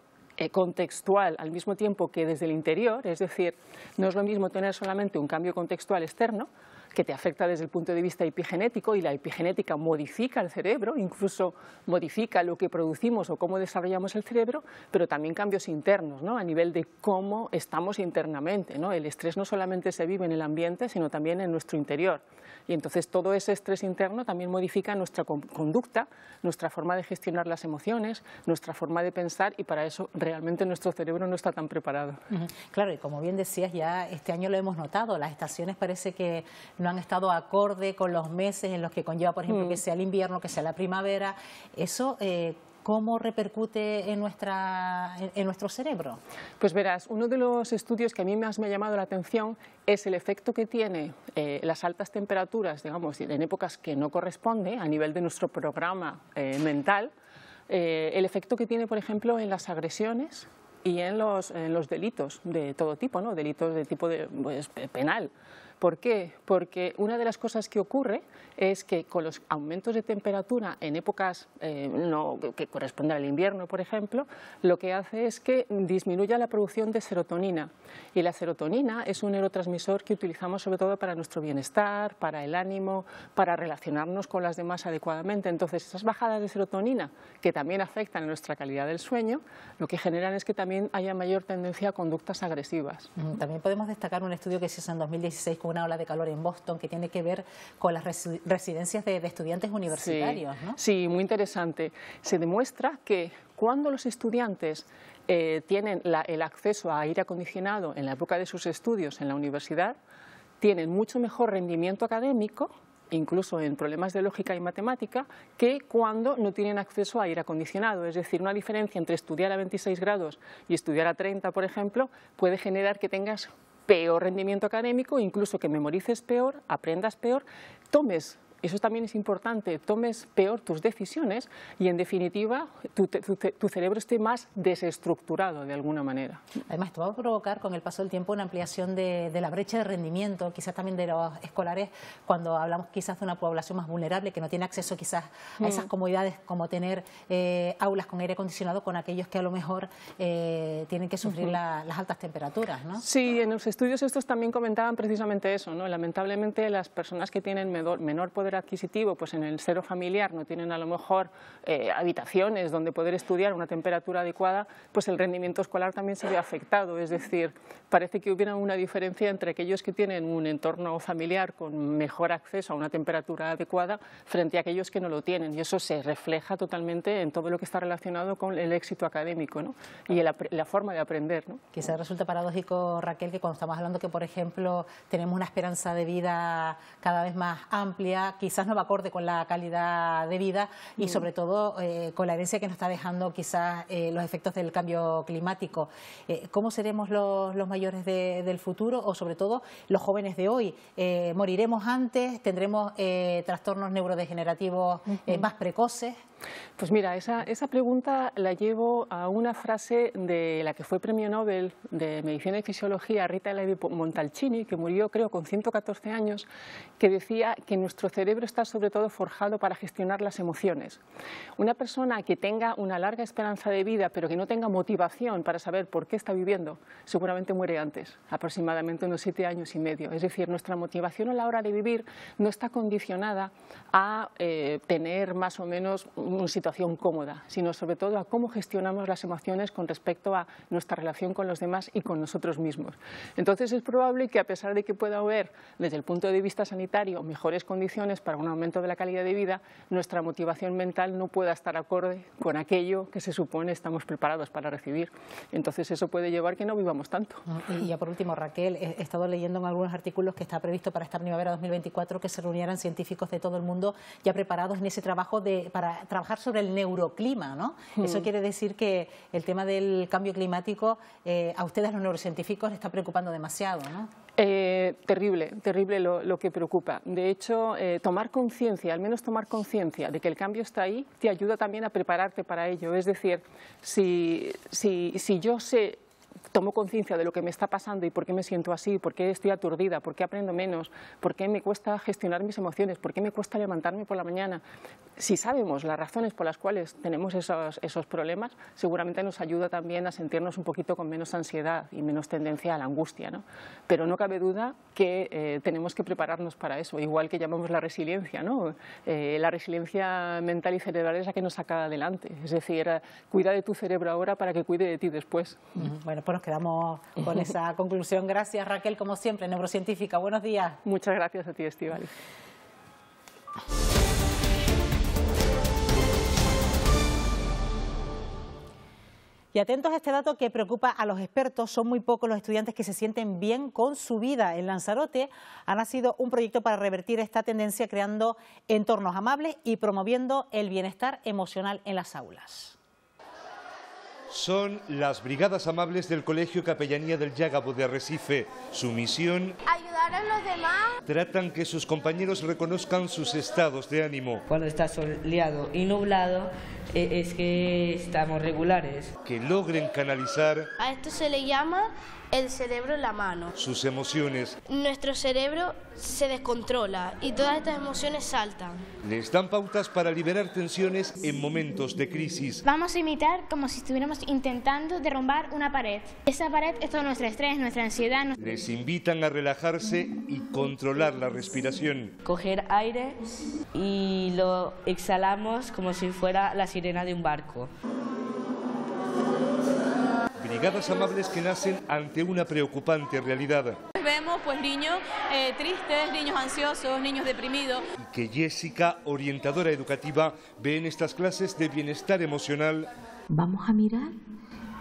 contextual al mismo tiempo que desde el interior. Es decir, no es lo mismo tener solamente un cambio contextual externo que te afecta desde el punto de vista epigenético, y la epigenética modifica el cerebro, incluso modifica lo que producimos o cómo desarrollamos el cerebro, pero también cambios internos, ¿no? A nivel de cómo estamos internamente, ¿no? El estrés no solamente se vive en el ambiente, sino también en nuestro interior. Y entonces todo ese estrés interno también modifica nuestra conducta, nuestra forma de gestionar las emociones, nuestra forma de pensar, y para eso realmente nuestro cerebro no está tan preparado. Claro, y como bien decías, ya este año lo hemos notado, las estaciones parece que no han estado acorde con los meses en los que conlleva, por ejemplo, mm. que sea el invierno, que sea la primavera. Eso... Eh, ¿Cómo repercute en, nuestra, en nuestro cerebro? Pues verás, uno de los estudios que a mí más me ha llamado la atención es el efecto que tiene eh, las altas temperaturas, digamos, en épocas que no corresponde a nivel de nuestro programa eh, mental, eh, el efecto que tiene, por ejemplo, en las agresiones y en los, en los delitos de todo tipo, ¿no? Delitos de tipo de, pues, penal. ¿Por qué? Porque una de las cosas que ocurre es que con los aumentos de temperatura en épocas eh, no, que corresponden al invierno, por ejemplo, lo que hace es que disminuya la producción de serotonina. Y la serotonina es un neurotransmisor que utilizamos sobre todo para nuestro bienestar, para el ánimo, para relacionarnos con las demás adecuadamente. Entonces, esas bajadas de serotonina, que también afectan a nuestra calidad del sueño, lo que generan es que también haya mayor tendencia a conductas agresivas. También podemos destacar un estudio que se hizo en dos mil dieciséis una ola de calor en Boston, que tiene que ver con las residencias de, de estudiantes universitarios, sí, ¿no? Sí, muy interesante. Se demuestra que cuando los estudiantes eh, tienen la, el acceso a aire acondicionado en la época de sus estudios en la universidad, tienen mucho mejor rendimiento académico, incluso en problemas de lógica y matemática, que cuando no tienen acceso a aire acondicionado. Es decir, una diferencia entre estudiar a veintiséis grados y estudiar a treinta, por ejemplo, puede generar que tengas peor rendimiento académico, incluso que memorices peor, aprendas peor, tomes, eso también es importante, tomes peor tus decisiones y, en definitiva, tu, tu, tu cerebro esté más desestructurado de alguna manera. Además, esto va a provocar con el paso del tiempo una ampliación de, de la brecha de rendimiento, quizás también de los escolares, cuando hablamos quizás de una población más vulnerable que no tiene acceso quizás a esas comodidades como tener eh, aulas con aire acondicionado, con aquellos que a lo mejor eh, tienen que sufrir uh-huh. la, las altas temperaturas, ¿no? Sí, en los estudios estos también comentaban precisamente eso, ¿no? Lamentablemente las personas que tienen menor poder poder adquisitivo, pues en el seno familiar no tienen a lo mejor eh, habitaciones donde poder estudiar a una temperatura adecuada, pues el rendimiento escolar también se ve afectado. Es decir, parece que hubiera una diferencia entre aquellos que tienen un entorno familiar con mejor acceso a una temperatura adecuada frente a aquellos que no lo tienen, y eso se refleja totalmente en todo lo que está relacionado con el éxito académico, ¿no? Y el, la forma de aprender, ¿no? Quizás resulta paradójico, Raquel, que cuando estamos hablando que, por ejemplo, tenemos una esperanza de vida cada vez más amplia, quizás no va acorde con la calidad de vida y sobre todo eh, con la herencia que nos está dejando quizás eh, los efectos del cambio climático. Eh, ¿Cómo seremos los, los mayores de, del futuro, o sobre todo los jóvenes de hoy? Eh, ¿Moriremos antes? ¿Tendremos eh, trastornos neurodegenerativos eh, más precoces? Pues mira, esa, esa pregunta la llevo a una frase de la que fue premio Nobel de Medicina y Fisiología, Rita Levi-Montalcini, que murió creo con ciento catorce años, que decía que nuestro cerebro está sobre todo forjado para gestionar las emociones. Una persona que tenga una larga esperanza de vida pero que no tenga motivación para saber por qué está viviendo, seguramente muere antes, aproximadamente unos siete años y medio. Es decir, nuestra motivación a la hora de vivir no está condicionada a eh, tener más o menos una situación cómoda, sino sobre todo a cómo gestionamos las emociones con respecto a nuestra relación con los demás y con nosotros mismos. Entonces es probable que, a pesar de que pueda haber desde el punto de vista sanitario mejores condiciones para un aumento de la calidad de vida, nuestra motivación mental no pueda estar acorde con aquello que se supone estamos preparados para recibir. Entonces eso puede llevar a que no vivamos tanto. Y ya por último, Raquel, he estado leyendo en algunos artículos que está previsto para esta primavera dos mil veinticuatro que se reunieran científicos de todo el mundo ya preparados en ese trabajo de, para trabajar sobre el neuroclima, ¿no? Mm. Eso quiere decir que el tema del cambio climático eh, a ustedes los neurocientíficos les está preocupando demasiado, ¿no? Eh, terrible, terrible lo, lo que preocupa. De hecho, eh, tomar conciencia, al menos tomar conciencia de que el cambio está ahí, te ayuda también a prepararte para ello. Es decir, si, si, si yo sé... tomo conciencia de lo que me está pasando y por qué me siento así, por qué estoy aturdida, por qué aprendo menos, por qué me cuesta gestionar mis emociones, por qué me cuesta levantarme por la mañana. Si sabemos las razones por las cuales tenemos esos, esos problemas, seguramente nos ayuda también a sentirnos un poquito con menos ansiedad y menos tendencia a la angustia, ¿no? Pero no cabe duda que eh, tenemos que prepararnos para eso, igual que llamamos la resiliencia, ¿no? Eh, la resiliencia mental y cerebral es la que nos saca adelante. Es decir, cuida de tu cerebro ahora para que cuide de ti después. Mm-hmm. Bueno, pues nos quedamos con esa conclusión. Gracias, Raquel, como siempre, neurocientífica. Buenos días. Muchas gracias a ti, Estíbaliz. Y atentos a este dato que preocupa a los expertos, son muy pocos los estudiantes que se sienten bien con su vida. En Lanzarote ha nacido un proyecto para revertir esta tendencia creando entornos amables y promoviendo el bienestar emocional en las aulas. Son las Brigadas Amables del Colegio Capellanía del Llagabo de Arrecife. Su misión... ayudar a los demás. Tratan que sus compañeros reconozcan sus estados de ánimo. Cuando está soleado y nublado es que estamos regulares. Que logren canalizar... a esto se le llama el cerebro en la mano. Sus emociones. Nuestro cerebro se descontrola y todas estas emociones saltan. Les dan pautas para liberar tensiones en momentos de crisis. Vamos a imitar como si estuviéramos intentando derrumbar una pared. Esa pared es todo nuestro estrés, nuestra ansiedad. Nuestra... Les invitan a relajarse y controlar la respiración. Coger aire y lo exhalamos como si fuera la sirena de un barco. Brigadas Amables que nacen ante una preocupante realidad. Vemos pues niños eh, tristes, niños ansiosos, niños deprimidos. Y que Jessica, orientadora educativa, ve en estas clases de bienestar emocional. Vamos a mirar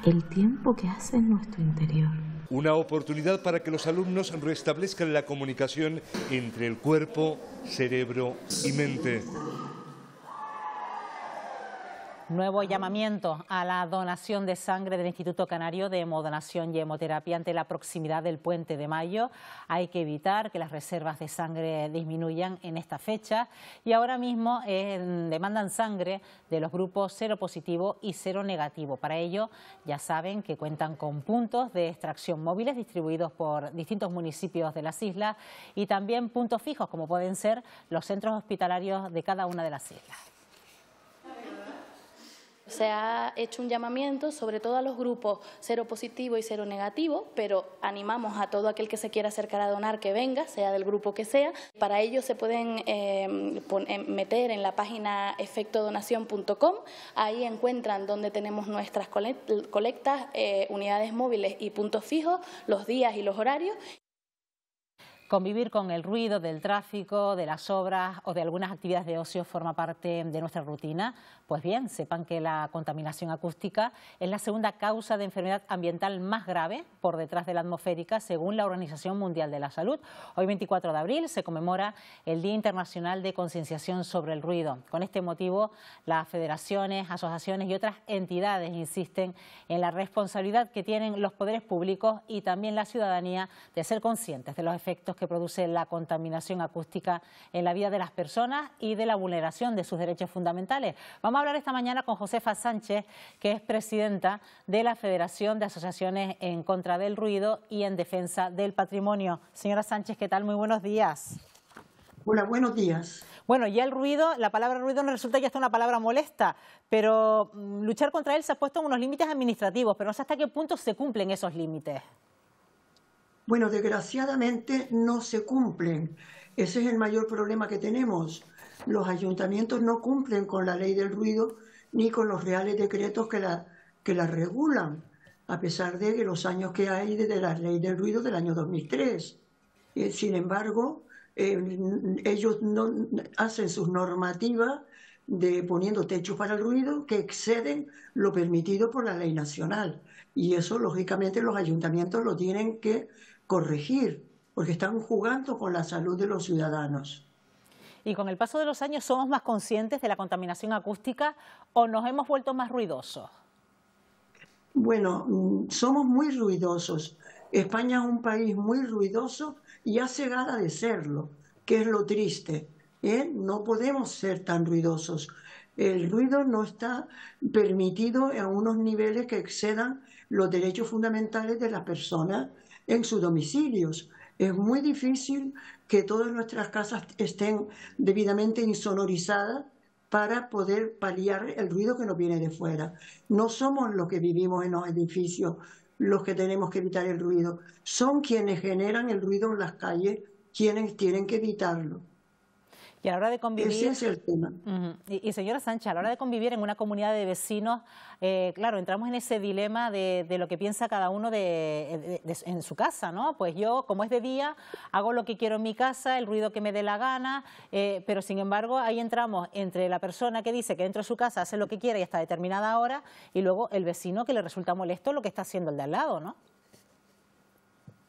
el tiempo que hace en nuestro interior. Una oportunidad para que los alumnos restablezcan la comunicación entre el cuerpo, cerebro y mente. Nuevo llamamiento a la donación de sangre del Instituto Canario de Hemodonación y Hemoterapia ante la proximidad del Puente de Mayo. Hay que evitar que las reservas de sangre disminuyan en esta fecha y ahora mismo eh, demandan sangre de los grupos cero positivo y cero negativo. Para ello, ya saben que cuentan con puntos de extracción móviles distribuidos por distintos municipios de las islas y también puntos fijos como pueden ser los centros hospitalarios de cada una de las islas. Se ha hecho un llamamiento sobre todo a los grupos cero positivo y cero negativo, pero animamos a todo aquel que se quiera acercar a donar que venga, sea del grupo que sea. Para ello se pueden eh, meter en la página efecto donación punto com, ahí encuentran donde tenemos nuestras colectas, eh, unidades móviles y puntos fijos, los días y los horarios. Convivir con el ruido del tráfico, de las obras o de algunas actividades de ocio forma parte de nuestra rutina. Pues bien, sepan que la contaminación acústica es la segunda causa de enfermedad ambiental más grave por detrás de la atmosférica, según la Organización Mundial de la Salud. Hoy, veinticuatro de abril, se conmemora el Día Internacional de Concienciación sobre el Ruido. Con este motivo, las federaciones, asociaciones y otras entidades insisten en la responsabilidad que tienen los poderes públicos y también la ciudadanía de ser conscientes de los efectos que produce la contaminación acústica en la vida de las personas y de la vulneración de sus derechos fundamentales. Vamos a hablar esta mañana con Josefa Sánchez, que es presidenta de la Federación de Asociaciones en Contra del Ruido y en Defensa del Patrimonio. Señora Sánchez, ¿qué tal? Muy buenos días. Hola, buenos días. Bueno, ya el ruido, la palabra ruido nos resulta ya hasta una palabra molesta, pero luchar contra él se ha puesto en unos límites administrativos, pero no sé hasta qué punto se cumplen esos límites. Bueno, desgraciadamente no se cumplen. Ese es el mayor problema que tenemos. Los ayuntamientos no cumplen con la ley del ruido ni con los reales decretos que la, que la regulan, a pesar de que los años que hay desde la ley del ruido del año dos mil tres. Eh, sin embargo, eh, ellos no, hacen sus normativas de poniendo techos para el ruido que exceden lo permitido por la ley nacional. Y eso, lógicamente, los ayuntamientos lo tienen que corregir, porque están jugando con la salud de los ciudadanos. Y con el paso de los años, ¿somos más conscientes de la contaminación acústica o nos hemos vuelto más ruidosos? Bueno, somos muy ruidosos. España es un país muy ruidoso y ha cegado de serlo, que es lo triste. ¿eh? No podemos ser tan ruidosos. El ruido no está permitido en unos niveles que excedan los derechos fundamentales de las personas en sus domicilios. Es muy difícil que todas nuestras casas estén debidamente insonorizadas para poder paliar el ruido que nos viene de fuera. No somos los que vivimos en los edificios los que tenemos que evitar el ruido. Son quienes generan el ruido en las calles, quienes tienen que evitarlo. Y a la hora de convivir, ese es el tema. Uh-huh. y, y señora Sánchez, a la hora de convivir en una comunidad de vecinos, eh, claro, entramos en ese dilema de, de lo que piensa cada uno de, de, de, en su casa, ¿no? Pues yo, como es de día, hago lo que quiero en mi casa, el ruido que me dé la gana, eh, pero sin embargo ahí entramos entre la persona que dice que dentro de su casa hace lo que quiere y hasta determinada hora, y luego el vecino que le resulta molesto lo que está haciendo el de al lado, ¿no?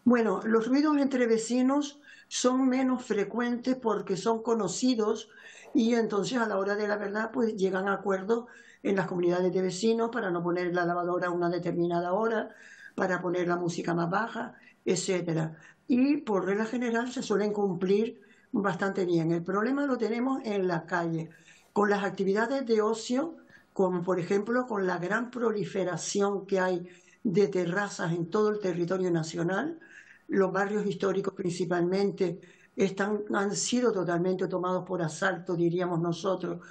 Bueno, los ruidos entre vecinos son menos frecuentes porque son conocidos y entonces a la hora de la verdad pues llegan a acuerdos en las comunidades de vecinos para no poner la lavadora a una determinada hora, para poner la música más baja, etcétera. Y por regla general se suelen cumplir bastante bien. El problema lo tenemos en la calle, con las actividades de ocio, como por ejemplo con la gran proliferación que hay de terrazas en todo el territorio nacional. Los barrios históricos principalmente están, han sido totalmente tomados por asalto, diríamos nosotros,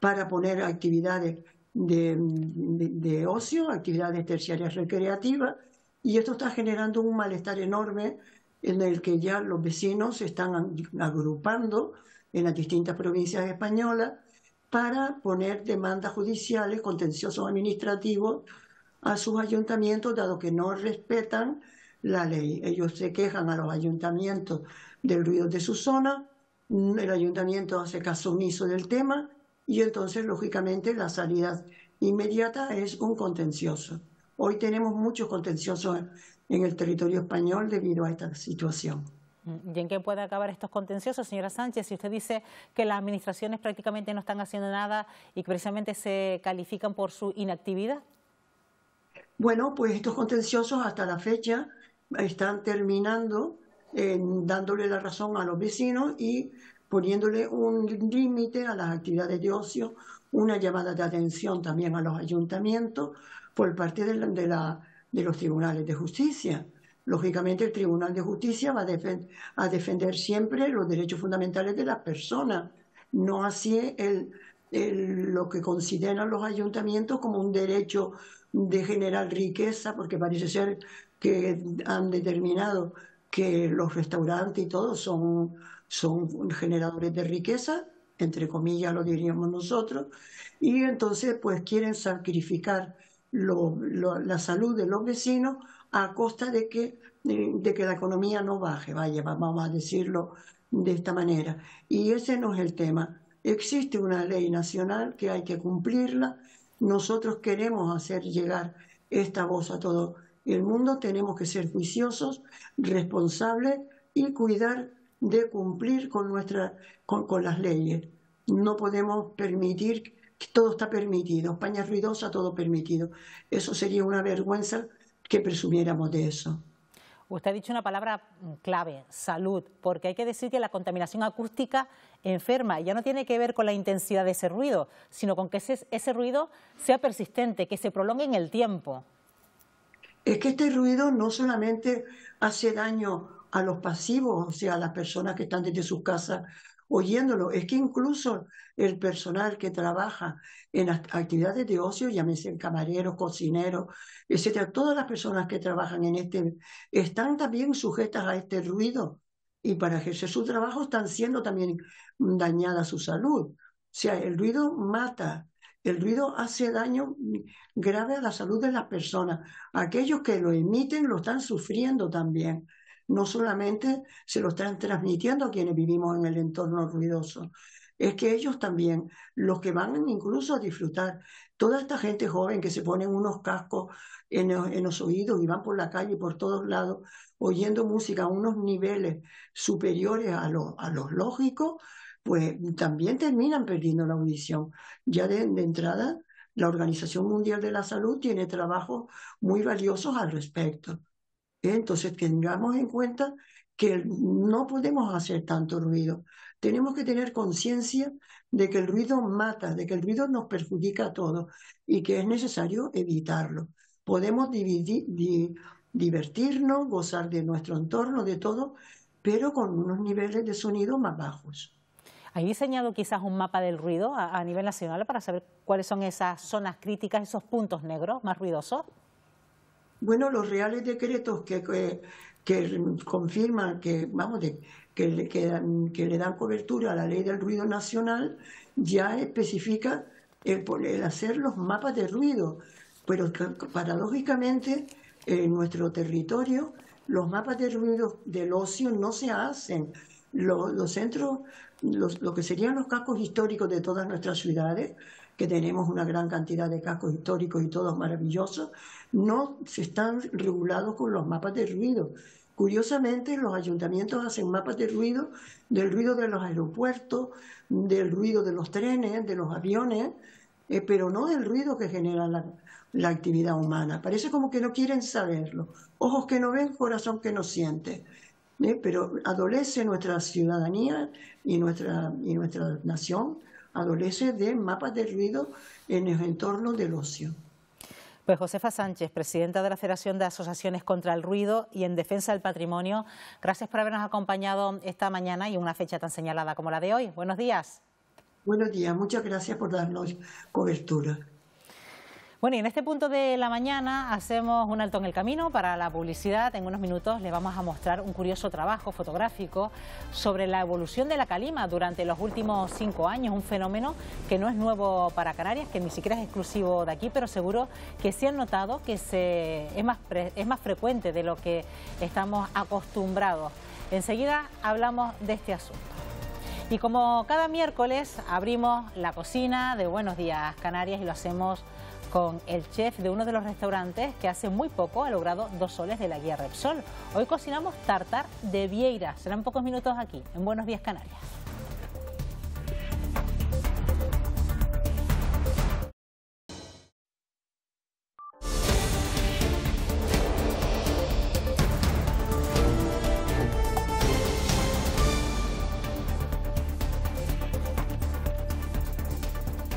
para poner actividades de, de, de ocio, actividades terciarias recreativas, y esto está generando un malestar enorme en el que ya los vecinos se están agrupando en las distintas provincias españolas para poner demandas judiciales, contenciosos administrativos a sus ayuntamientos, dado que no respetan la ley. Ellos se quejan a los ayuntamientos del ruido de su zona, el ayuntamiento hace caso omiso del tema y entonces, lógicamente, la salida inmediata es un contencioso. Hoy tenemos muchos contenciosos en el territorio español debido a esta situación. ¿Y en qué puede acabar estos contenciosos, señora Sánchez? Si usted dice que las administraciones prácticamente no están haciendo nada y que precisamente se califican por su inactividad. Bueno, pues estos contenciosos hasta la fecha están terminando eh, dándole la razón a los vecinos y poniéndole un límite a las actividades de ocio, una llamada de atención también a los ayuntamientos por parte de, la, de, la, de los tribunales de justicia. Lógicamente el Tribunal de Justicia va a, defend, a defender siempre los derechos fundamentales de las personas, no así el, eh, lo que consideran los ayuntamientos como un derecho de generar riqueza, porque parece ser que han determinado que los restaurantes y todo son, son generadores de riqueza, entre comillas lo diríamos nosotros, y entonces pues quieren sacrificar lo, lo, la salud de los vecinos a costa de que, de que la economía no baje, vaya, vamos a decirlo de esta manera. Y ese no es el tema. Existe una ley nacional que hay que cumplirla. Nosotros queremos hacer llegar esta voz a todo el mundo. Tenemos que ser juiciosos, responsables y cuidar de cumplir con, nuestra, con, con las leyes. No podemos permitir, todo está permitido, España es ruidosa, todo permitido. Eso sería una vergüenza que presumiéramos de eso. Usted ha dicho una palabra clave, salud, porque hay que decir que la contaminación acústica enferma. Ya no tiene que ver con la intensidad de ese ruido, sino con que ese, ese ruido sea persistente, que se prolongue en el tiempo. Es que este ruido no solamente hace daño a los pasivos, o sea, a las personas que están desde sus casas oyéndolo, es que incluso el personal que trabaja en actividades de ocio, llámese camareros, cocineros, etcétera, todas las personas que trabajan en este, están también sujetas a este ruido y para ejercer su trabajo están siendo también dañada su salud. O sea, el ruido mata, el ruido hace daño grave a la salud de las personas. Aquellos que lo emiten lo están sufriendo también. No solamente se lo están transmitiendo a quienes vivimos en el entorno ruidoso, es que ellos también, los que van incluso a disfrutar, toda esta gente joven que se ponen unos cascos en, en los oídos y van por la calle por todos lados oyendo música a unos niveles superiores a, lo, a los lógicos, pues también terminan perdiendo la audición. Ya de, de entrada, la Organización Mundial de la Salud tiene trabajos muy valiosos al respecto. Entonces tengamos en cuenta que no podemos hacer tanto ruido. Tenemos que tener conciencia de que el ruido mata, de que el ruido nos perjudica a todos y que es necesario evitarlo. Podemos dividir, di, divertirnos, gozar de nuestro entorno, de todo, pero con unos niveles de sonido más bajos. ¿Hay diseñado quizás un mapa del ruido a, a nivel nacional para saber cuáles son esas zonas críticas, esos puntos negros más ruidosos? Bueno, los reales decretos que, que, que confirman que, vamos, de, que, que, que le dan cobertura a la ley del ruido nacional ya especifica el, el hacer los mapas de ruido, pero paradójicamente en nuestro territorio los mapas de ruido del ocio no se hacen. Los, los centros, los, lo que serían los cascos históricos de todas nuestras ciudades, que tenemos una gran cantidad de cascos históricos y todos maravillosos, no se están regulados con los mapas de ruido. Curiosamente, los ayuntamientos hacen mapas de ruido, del ruido de los aeropuertos, del ruido de los trenes, de los aviones, eh, pero no del ruido que genera la, la actividad humana. Parece como que no quieren saberlo. Ojos que no ven, corazón que no siente. ¿Eh? Pero adolece nuestra ciudadanía y nuestra, y nuestra nación, adolece de mapas de ruido en el entorno del ocio. Pues Josefa Sánchez, presidenta de la Federación de Asociaciones contra el Ruido y en Defensa del Patrimonio, gracias por habernos acompañado esta mañana y una fecha tan señalada como la de hoy. Buenos días. Buenos días, muchas gracias por darnos cobertura. Bueno, y en este punto de la mañana hacemos un alto en el camino para la publicidad. En unos minutos le vamos a mostrar un curioso trabajo fotográfico sobre la evolución de la calima durante los últimos cinco años, un fenómeno que no es nuevo para Canarias, que ni siquiera es exclusivo de aquí, pero seguro que sí han notado que se, es, más pre, es más frecuente de lo que estamos acostumbrados. Enseguida hablamos de este asunto. Y como cada miércoles abrimos la cocina de Buenos Días Canarias y lo hacemos con el chef de uno de los restaurantes que hace muy poco ha logrado dos soles de la guía Repsol. Hoy cocinamos tartar de Vieira. Serán pocos minutos aquí, en Buenos Días Canarias.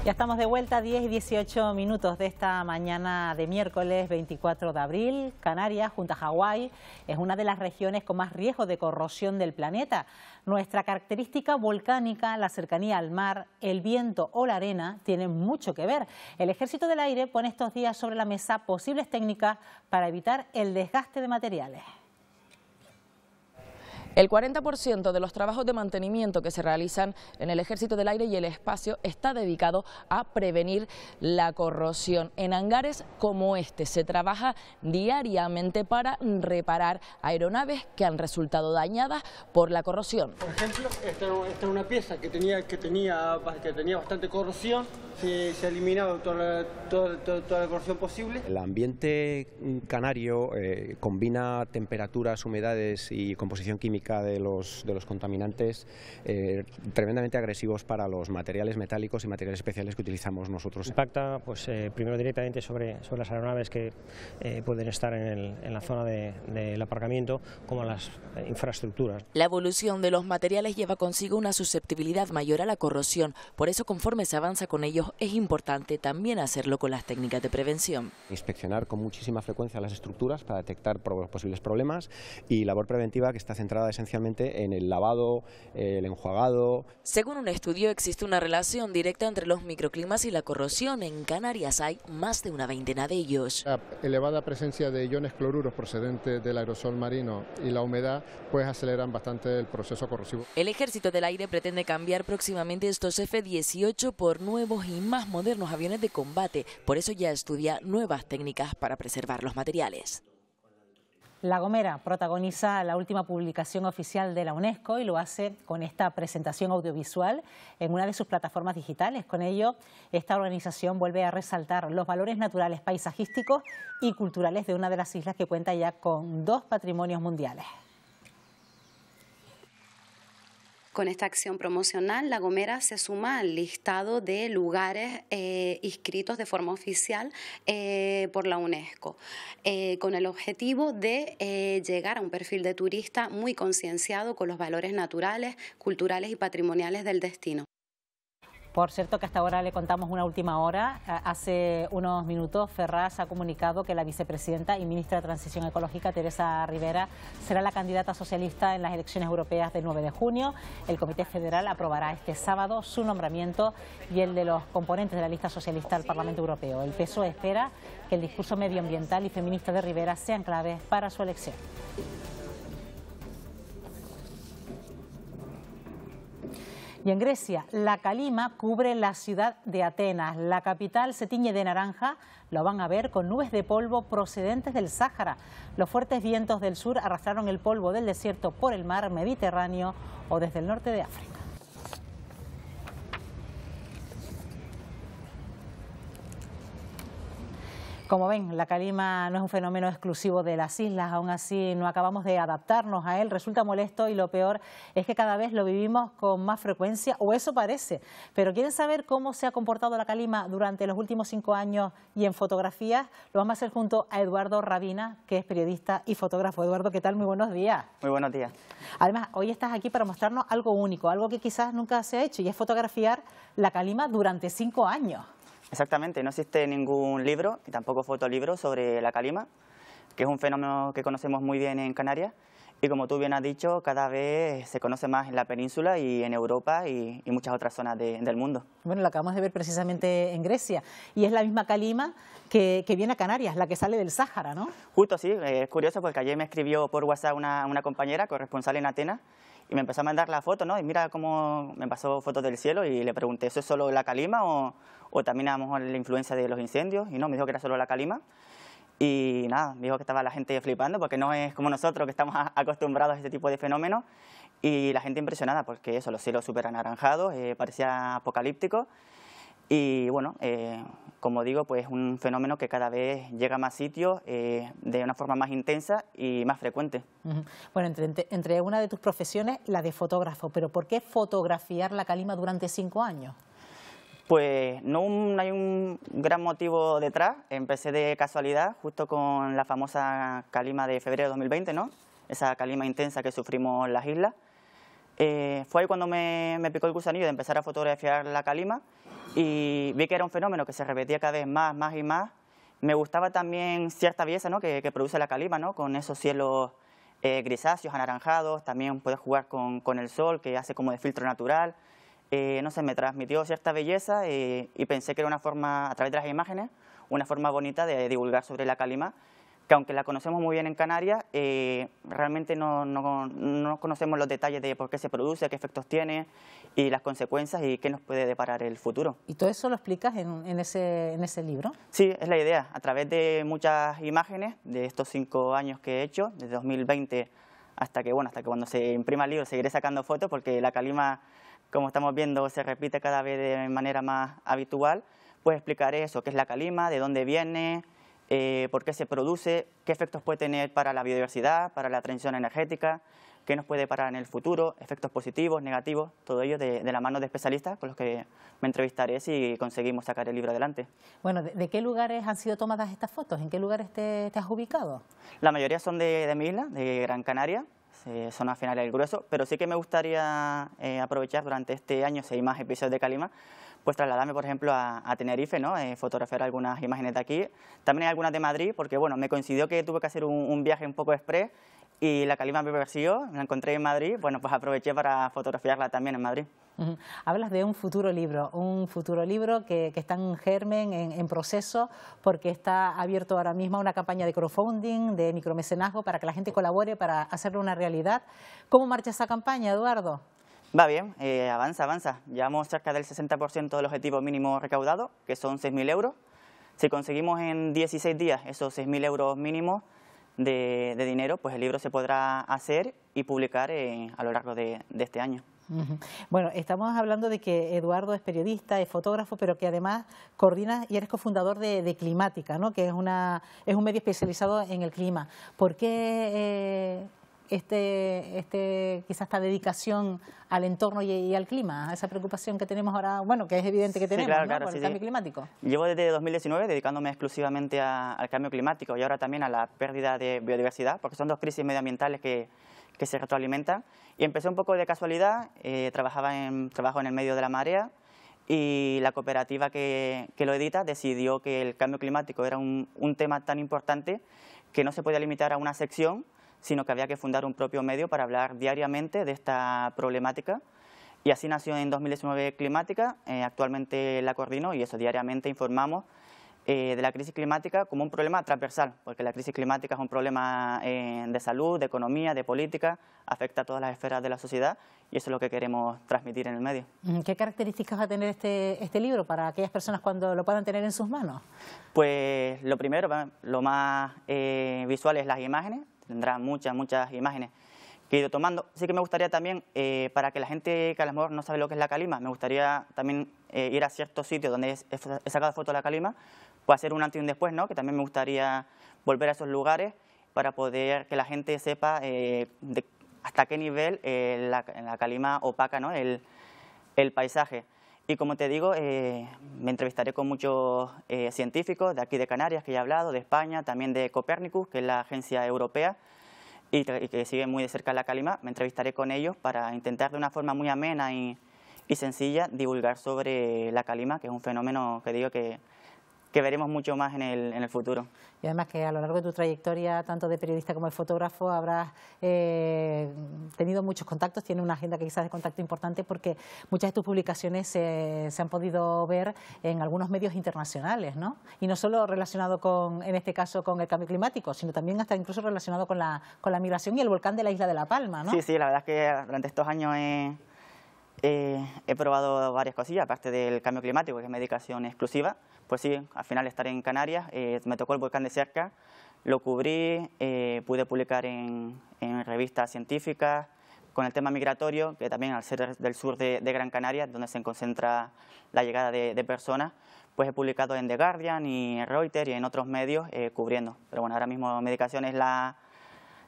Ya estamos de vuelta, diez y dieciocho minutos de esta mañana de miércoles veinticuatro de abril. Canarias, junto a Hawái, es una de las regiones con más riesgo de corrosión del planeta. Nuestra característica volcánica, la cercanía al mar, el viento o la arena tienen mucho que ver. El Ejército del Aire pone estos días sobre la mesa posibles técnicas para evitar el desgaste de materiales. El cuarenta por ciento de los trabajos de mantenimiento que se realizan en el Ejército del Aire y el Espacio está dedicado a prevenir la corrosión. En hangares como este se trabaja diariamente para reparar aeronaves que han resultado dañadas por la corrosión. Por ejemplo, esta, esta es una pieza que tenía, que tenía, que tenía bastante corrosión, se, se ha eliminado toda la, toda, toda, toda la corrosión posible. El ambiente canario eh, combina temperaturas, humedades y composición química De los, de los contaminantes eh, tremendamente agresivos para los materiales metálicos y materiales especiales que utilizamos nosotros. Impacta pues, eh, primero directamente sobre, sobre las aeronaves que eh, pueden estar en, el, en la zona de, del aparcamiento, como las eh, infraestructuras. La evolución de los materiales lleva consigo una susceptibilidad mayor a la corrosión, por eso conforme se avanza con ellos es importante también hacerlo con las técnicas de prevención. Inspeccionar con muchísima frecuencia las estructuras para detectar posibles problemas y labor preventiva que está centrada en esencialmente en el lavado, el enjuagado. Según un estudio, existe una relación directa entre los microclimas y la corrosión. En Canarias hay más de una veintena de ellos. La elevada presencia de iones cloruros procedentes del aerosol marino y la humedad pues aceleran bastante el proceso corrosivo. El Ejército del Aire pretende cambiar próximamente estos F dieciocho por nuevos y más modernos aviones de combate. Por eso ya estudia nuevas técnicas para preservar los materiales. La Gomera protagoniza la última publicación oficial de la UNESCO y lo hace con esta presentación audiovisual en una de sus plataformas digitales. Con ello, esta organización vuelve a resaltar los valores naturales, paisajísticos y culturales de una de las islas que cuenta ya con dos patrimonios mundiales. Con esta acción promocional, La Gomera se suma al listado de lugares eh, inscritos de forma oficial eh, por la UNESCO, eh, con el objetivo de eh, llegar a un perfil de turista muy concienciado con los valores naturales, culturales y patrimoniales del destino. Por cierto, que hasta ahora le contamos una última hora. Hace unos minutos Ferraz ha comunicado que la vicepresidenta y ministra de Transición Ecológica, Teresa Rivera, será la candidata socialista en las elecciones europeas del nueve de junio. El Comité Federal aprobará este sábado su nombramiento y el de los componentes de la lista socialista al Parlamento Europeo. El P S O E espera que el discurso medioambiental y feminista de Rivera sean claves para su elección. Y en Grecia, la calima cubre la ciudad de Atenas. La capital se tiñe de naranja, lo van a ver, con nubes de polvo procedentes del Sáhara. Los fuertes vientos del sur arrastraron el polvo del desierto por el mar Mediterráneo o desde el norte de África. Como ven, la calima no es un fenómeno exclusivo de las islas, aún así no acabamos de adaptarnos a él, resulta molesto y lo peor es que cada vez lo vivimos con más frecuencia, o eso parece. Pero ¿quieren saber cómo se ha comportado la calima durante los últimos cinco años y en fotografías? Lo vamos a hacer junto a Eduardo Rabina, que es periodista y fotógrafo. Eduardo, ¿qué tal? Muy buenos días. Muy buenos días. Además, hoy estás aquí para mostrarnos algo único, algo que quizás nunca se ha hecho, y es fotografiar la calima durante cinco años. Exactamente, no existe ningún libro y tampoco fotolibro sobre la calima, que es un fenómeno que conocemos muy bien en Canarias y, como tú bien has dicho, cada vez se conoce más en la península y en Europa y, y muchas otras zonas de, del mundo. Bueno, lo acabamos de ver precisamente en Grecia y es la misma calima que, que viene a Canarias, la que sale del Sáhara, ¿no? Justo, sí, es curioso porque ayer me escribió por WhatsApp una, una compañera, corresponsal en Atenas, y me empezó a mandar la foto, ¿no? Y mira cómo me pasó fotos del cielo y le pregunté, ¿eso es solo la calima o, o también a lo mejor la influencia de los incendios? Y no, me dijo que era solo la calima. Y nada, me dijo que estaba la gente flipando porque no es como nosotros que estamos acostumbrados a este tipo de fenómenos. Y la gente impresionada porque eso, los cielos súper anaranjados, eh, parecía apocalíptico. Y bueno, eh, como digo, pues es un fenómeno que cada vez llega a más sitios eh, de una forma más intensa y más frecuente. Uh-huh. Bueno, entre, entre una de tus profesiones, la de fotógrafo, pero ¿por qué fotografiar la calima durante cinco años? Pues no un, hay un gran motivo detrás. Empecé de casualidad, justo con la famosa calima de febrero de dos mil veinte, ¿no? Esa calima intensa que sufrimos las islas. Eh, fue ahí cuando me, me picó el gusanillo de empezar a fotografiar la calima y vi que era un fenómeno que se repetía cada vez más, más y más. Me gustaba también cierta belleza, ¿no?, que, que produce la calima, ¿no?, con esos cielos eh, grisáceos, anaranjados, también puedes jugar con, con el sol, que hace como de filtro natural. Eh, no sé, me transmitió cierta belleza y, y pensé que era una forma, a través de las imágenes, una forma bonita de divulgar sobre la calima, que aunque la conocemos muy bien en Canarias, eh, realmente no, no, no conocemos los detalles de por qué se produce, qué efectos tiene y las consecuencias y qué nos puede deparar el futuro. ¿Y todo eso lo explicas en, en, ese, en ese libro? Sí, es la idea. A través de muchas imágenes de estos cinco años que he hecho, desde dos mil veinte hasta que, bueno, hasta que cuando se imprima el libro seguiré sacando fotos, porque la calima, como estamos viendo, se repite cada vez de manera más habitual, pues explicaré eso, qué es la calima, de dónde viene, Eh, por qué se produce, qué efectos puede tener para la biodiversidad, para la transición energética, qué nos puede parar en el futuro, efectos positivos, negativos, todo ello de, de la mano de especialistas con los que me entrevistaré si conseguimos sacar el libro adelante. Bueno, ¿de, de qué lugares han sido tomadas estas fotos? ¿En qué lugares te, te has ubicado? La mayoría son de, de mi isla, de Gran Canaria, eh, son al final el grueso, pero sí que me gustaría eh, aprovechar durante este año seis más episodios de calima, pues trasladarme, por ejemplo, a, a Tenerife, ¿no? Eh, fotografiar algunas imágenes de aquí. También hay algunas de Madrid, porque bueno, me coincidió que tuve que hacer un, un viaje un poco express y la calima me persiguió, me la encontré en Madrid, bueno, pues aproveché para fotografiarla también en Madrid. Uh-huh. Hablas de un futuro libro, un futuro libro que, que está en germen, en, en proceso, porque está abierto ahora mismo una campaña de crowdfunding, de micromecenazgo, para que la gente colabore, para hacerlo una realidad. ¿Cómo marcha esa campaña, Eduardo? Va bien, eh, avanza, avanza. Llevamos cerca del sesenta por ciento del objetivo mínimo recaudado, que son seis mil euros. Si conseguimos en dieciséis días esos seis mil euros mínimos de, de dinero, pues el libro se podrá hacer y publicar eh, a lo largo de, de este año. Bueno, estamos hablando de que Eduardo es periodista, es fotógrafo, pero que además coordinas y eres cofundador de, de Climática, ¿no?, que es, una, es un medio especializado en el clima. ¿Por qué eh... Este, este, quizás esta dedicación al entorno y, y al clima, a esa preocupación que tenemos ahora, bueno, que es evidente que tenemos, sí, claro, ¿no?, claro, por sí, el cambio sí. climático? Llevo desde dos mil diecinueve dedicándome exclusivamente a, al cambio climático y ahora también a la pérdida de biodiversidad, porque son dos crisis medioambientales que, que se retroalimentan. Y empecé un poco de casualidad, eh, trabajaba en, trabajo en el medio de La Marea y la cooperativa que, que lo edita decidió que el cambio climático era un, un tema tan importante que no se podía limitar a una sección, sino que había que fundar un propio medio para hablar diariamente de esta problemática. Y así nació en dos mil diecinueve Climática, eh, actualmente la coordino y eso, diariamente informamos eh, de la crisis climática como un problema transversal, porque la crisis climática es un problema eh, de salud, de economía, de política, afecta a todas las esferas de la sociedad y eso es lo que queremos transmitir en el medio. ¿Qué características va a tener este, este libro para aquellas personas cuando lo puedan tener en sus manos? Pues lo primero, lo más eh, visual es las imágenes. Tendrá muchas, muchas imágenes que he ido tomando. Sí que me gustaría también, eh, para que la gente que a lo mejor no sabe lo que es la calima, me gustaría también eh, ir a ciertos sitios donde he, he sacado fotos de la calima, pues hacer un antes y un después, ¿no?, que también me gustaría volver a esos lugares para poder que la gente sepa eh, de hasta qué nivel eh, la, la calima opaca, ¿no?, el, el paisaje. Y como te digo, eh, me entrevistaré con muchos eh, científicos de aquí de Canarias, que ya he hablado, de España, también de Copernicus, que es la agencia europea y, y que sigue muy de cerca la calima. Me entrevistaré con ellos para intentar de una forma muy amena y, y sencilla divulgar sobre la calima, que es un fenómeno que digo que, que veremos mucho más en el, en el futuro. Y además que a lo largo de tu trayectoria, tanto de periodista como de fotógrafo, habrás eh, tenido muchos contactos, tiene una agenda que quizás de contacto importante, porque muchas de tus publicaciones eh, se han podido ver en algunos medios internacionales, ¿no? Y no solo relacionado con, en este caso, con el cambio climático, sino también hasta incluso relacionado con la, con la migración y el volcán de la isla de La Palma, ¿no? Sí, sí, la verdad es que durante estos años eh, eh, he probado varias cosillas, aparte del cambio climático, que es medicación exclusiva. Pues sí, al final estar en Canarias, eh, me tocó el volcán de cerca, lo cubrí, eh, pude publicar en, en revistas científicas, con el tema migratorio, que también al ser del sur de, de Gran Canaria, donde se concentra la llegada de, de personas, pues he publicado en The Guardian y en Reuters y en otros medios eh, cubriendo. Pero bueno, ahora mismo medicación es la,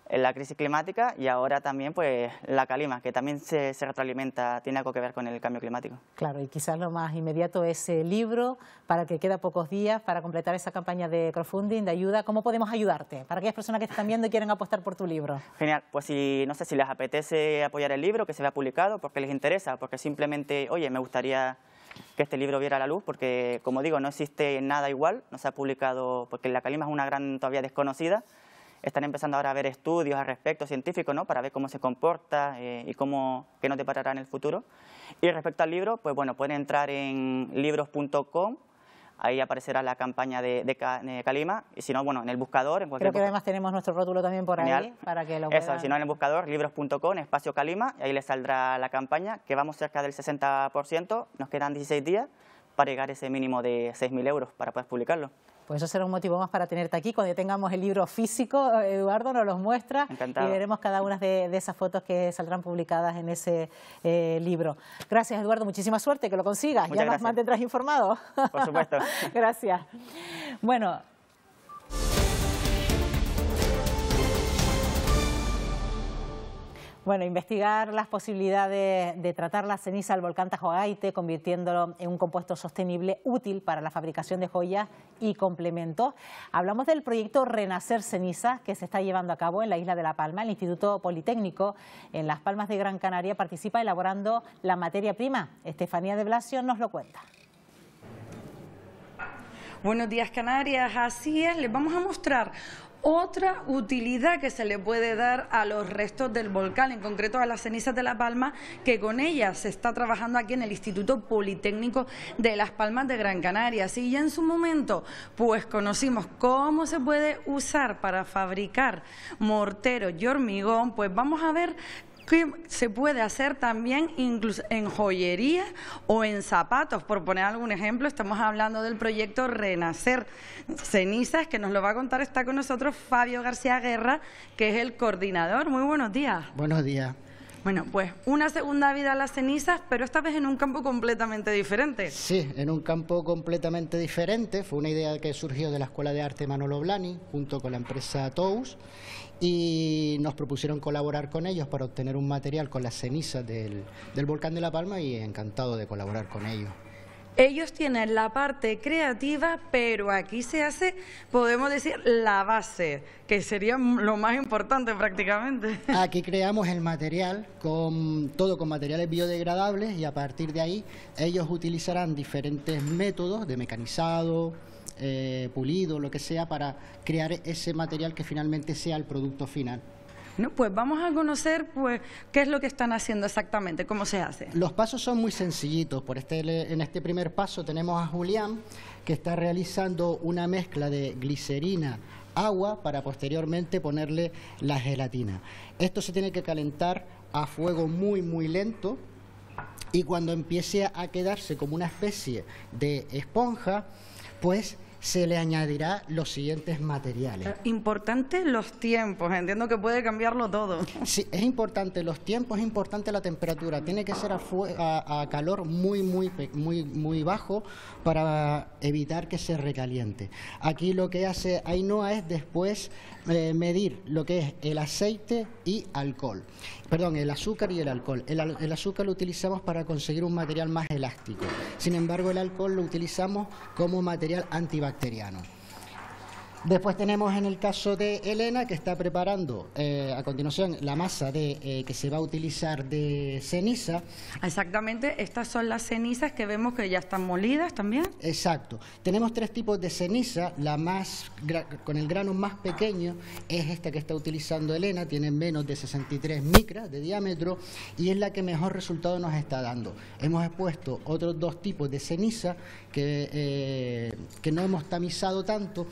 la crisis climática y ahora también pues la calima, que también se, se retroalimenta, tiene algo que ver con el cambio climático. Claro, y quizás lo más inmediato es el libro, para el que queda pocos días, para completar esa campaña de crowdfunding, de ayuda. ¿Cómo podemos ayudarte? Para aquellas personas que te están viendo y quieren apostar por tu libro. Genial, pues si, no sé si les apetece apoyar el libro, que se vea publicado, porque les interesa, porque simplemente, oye, me gustaría que este libro viera la luz, porque, como digo, no existe nada igual, no se ha publicado, porque la calima es una gran todavía desconocida. Están empezando ahora a haber estudios al respecto científicos, ¿no?, para ver cómo se comporta eh, y cómo, qué nos deparará en el futuro. Y respecto al libro, pues bueno, pueden entrar en libros punto com, ahí aparecerá la campaña de, de, de Calima, y si no, bueno, en el buscador. En cualquier Creo que además tenemos nuestro rótulo también por Genial. ahí, para que lo vean. Eso, si no, en el buscador, libros punto com, espacio Calima, y ahí les saldrá la campaña, que vamos cerca del sesenta por ciento, nos quedan dieciséis días para llegar a ese mínimo de seis mil euros para poder publicarlo. Pues eso será un motivo más para tenerte aquí. Cuando tengamos el libro físico, Eduardo nos los muestra. Encantado. Y veremos cada una de, de esas fotos que saldrán publicadas en ese eh, libro. Gracias, Eduardo. Muchísima suerte, que lo consigas. Muchas ya más mantendrás informado. Por supuesto. Gracias. Bueno. Bueno, investigar las posibilidades de tratar la ceniza del volcán Tajogaite, convirtiéndolo en un compuesto sostenible útil para la fabricación de joyas y complementos. Hablamos del proyecto Renacer Cenizas, que se está llevando a cabo en la isla de La Palma. El Instituto Politécnico en Las Palmas de Gran Canaria participa elaborando la materia prima. Estefanía de Blasio nos lo cuenta. Buenos días, Canarias. Así es, les vamos a mostrar otra utilidad que se le puede dar a los restos del volcán, en concreto a las cenizas de La Palma, que con ellas se está trabajando aquí en el Instituto Politécnico de Las Palmas de Gran Canaria. Y ya en su momento, pues conocimos cómo se puede usar para fabricar mortero y hormigón, pues vamos a ver que se puede hacer también incluso en joyería o en zapatos. Por poner algún ejemplo, estamos hablando del proyecto Renacer Cenizas, que nos lo va a contar. Está con nosotros Fabio García Guerra, que es el coordinador. Muy buenos días. Buenos días. Bueno, pues una segunda vida a las cenizas, pero esta vez en un campo completamente diferente. Sí, en un campo completamente diferente. Fue una idea que surgió de la Escuela de Arte Manolo Blahnik, junto con la empresa Tous, y nos propusieron colaborar con ellos para obtener un material con las cenizas del, del volcán de La Palma, y encantado de colaborar con ellos. Ellos tienen la parte creativa, pero aquí se hace, podemos decir, la base, que sería lo más importante prácticamente. Aquí creamos el material, con todo con materiales biodegradables, y a partir de ahí ellos utilizarán diferentes métodos de mecanizado, eh, pulido, lo que sea, para crear ese material que finalmente sea el producto final. No, pues vamos a conocer pues qué es lo que están haciendo exactamente, cómo se hace. Los pasos son muy sencillitos. Por este, en este primer paso tenemos a Julián, que está realizando una mezcla de glicerina, agua, para posteriormente ponerle la gelatina. Esto se tiene que calentar a fuego muy muy lento, y cuando empiece a quedarse como una especie de esponja, pues se le añadirá los siguientes materiales. Importante los tiempos, entiendo que puede cambiarlo todo. Sí, es importante los tiempos, es importante la temperatura. Tiene que ser a, a, a calor muy, muy, muy, muy bajo para evitar que se recaliente. Aquí lo que hace Ainhoa es después eh, medir lo que es el aceite y alcohol. Perdón, el azúcar y el alcohol. El, el azúcar lo utilizamos para conseguir un material más elástico. Sin embargo, el alcohol lo utilizamos como material antibacteriano. Después tenemos en el caso de Elena, que está preparando eh, a continuación la masa de, eh, que se va a utilizar de ceniza. Exactamente, estas son las cenizas que vemos que ya están molidas también. Exacto. Tenemos tres tipos de ceniza. La más con el grano más pequeño es esta que está utilizando Elena, tiene menos de sesenta y tres micras de diámetro, y es la que mejor resultado nos está dando. Hemos expuesto otros dos tipos de ceniza que, eh, que no hemos tamizado tanto,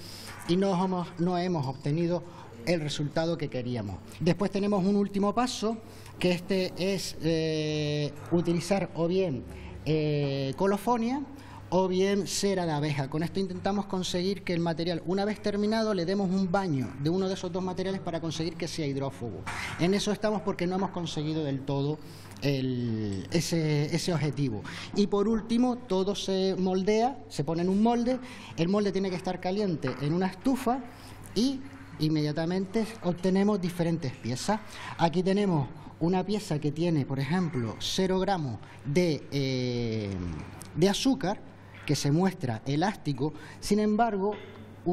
y No hemos, no hemos obtenido el resultado que queríamos. Después tenemos un último paso, que este es eh, utilizar o bien eh, colofonia o bien cera de abeja. Con esto intentamos conseguir que el material, una vez terminado, le demos un baño de uno de esos dos materiales para conseguir que sea hidrófobo. En eso estamos, porque no hemos conseguido del todo el, ese, ese objetivo. Y por último, todo se moldea, se pone en un molde. El molde tiene que estar caliente en una estufa, y inmediatamente obtenemos diferentes piezas. Aquí tenemos una pieza que tiene, por ejemplo, cero gramos de, eh, de azúcar, que se muestra elástico. Sin embargo,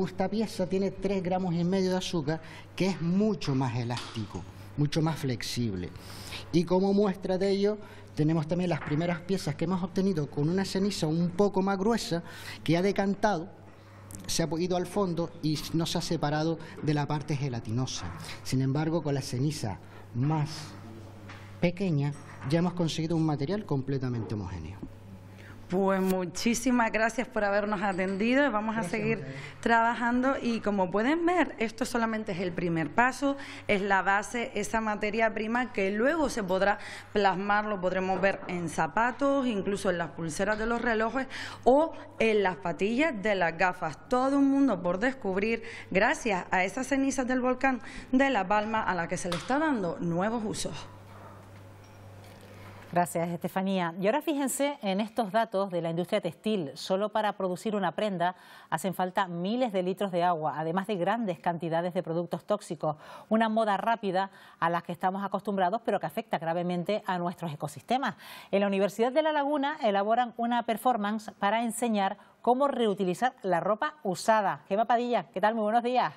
esta pieza tiene tres gramos y medio de azúcar, que es mucho más elástico, mucho más flexible. Y como muestra de ello, Tenemos también las primeras piezas que hemos obtenido con una ceniza un poco más gruesa que ha decantado, se ha ido al fondo y no se ha separado de la parte gelatinosa. Sin embargo, con la ceniza más pequeña ya hemos conseguido un material completamente homogéneo. Pues muchísimas gracias por habernos atendido. Vamos gracias, a seguir María. trabajando y, como pueden ver, esto solamente es el primer paso, es la base, esa materia prima que luego se podrá plasmar, lo podremos ver en zapatos, incluso en las pulseras de los relojes o en las patillas de las gafas. Todo un mundo por descubrir gracias a esas cenizas del volcán de La Palma, a la que se le está dando nuevos usos. Gracias, Estefanía. Y ahora fíjense en estos datos de la industria textil. Solo para producir una prenda hacen falta miles de litros de agua, además de grandes cantidades de productos tóxicos. Una moda rápida a la que estamos acostumbrados, pero que afecta gravemente a nuestros ecosistemas. En la Universidad de La Laguna elaboran una performance para enseñar cómo reutilizar la ropa usada. Gemma Padilla, ¿qué tal? Muy buenos días.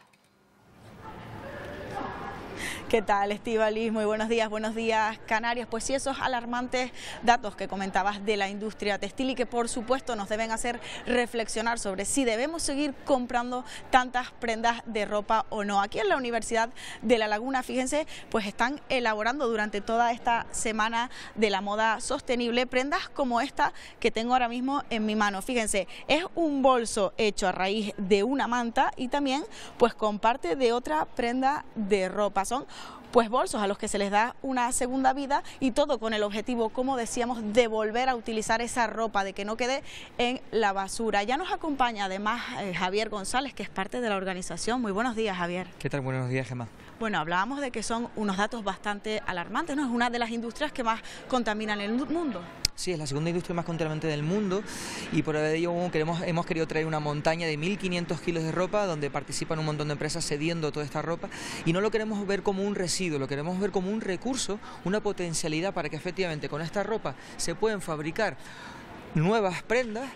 ¿Qué tal, Estíbaliz? Muy buenos días, buenos días, Canarias. Pues sí, esos alarmantes datos que comentabas de la industria textil y que, por supuesto, nos deben hacer reflexionar sobre si debemos seguir comprando tantas prendas de ropa o no. Aquí en la Universidad de La Laguna, fíjense, pues están elaborando durante toda esta semana de la moda sostenible prendas como esta que tengo ahora mismo en mi mano. Fíjense, es un bolso hecho a raíz de una manta y también pues con parte de otra prenda de ropa. Son pues bolsos a los que se les da una segunda vida y todo con el objetivo, como decíamos, de volver a utilizar esa ropa, de que no quede en la basura. Ya nos acompaña además eh, Javier González, que es parte de la organización. Muy buenos días, Javier. ¿Qué tal? Buenos días, Gemma. Bueno, hablábamos de que son unos datos bastante alarmantes, ¿no? Es una de las industrias que más contaminan el mundo. Sí, es la segunda industria más contaminante del mundo y por ello queremos, hemos querido traer una montaña de mil quinientos kilos de ropa donde participan un montón de empresas cediendo toda esta ropa, y no lo queremos ver como un residuo, lo queremos ver como un recurso, una potencialidad para que efectivamente con esta ropa se pueden fabricar nuevas prendas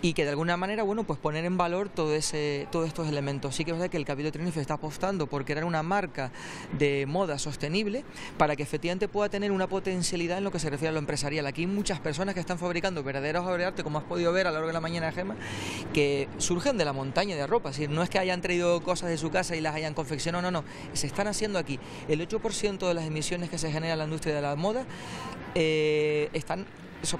y que de alguna manera, bueno, pues poner en valor todo ese, todos estos elementos. Sí que es verdad que el Cabildo de Tenerife está apostando por crear una marca de moda sostenible para que efectivamente pueda tener una potencialidad en lo que se refiere a lo empresarial. Aquí hay muchas personas que están fabricando verdaderas obras de arte, como has podido ver a lo largo de la mañana, Gemma, que surgen de la montaña de ropa. Es decir, no es que hayan traído cosas de su casa y las hayan confeccionado, no, no, se están haciendo aquí. El ocho por ciento de las emisiones que se genera en la industria de la moda eh, están...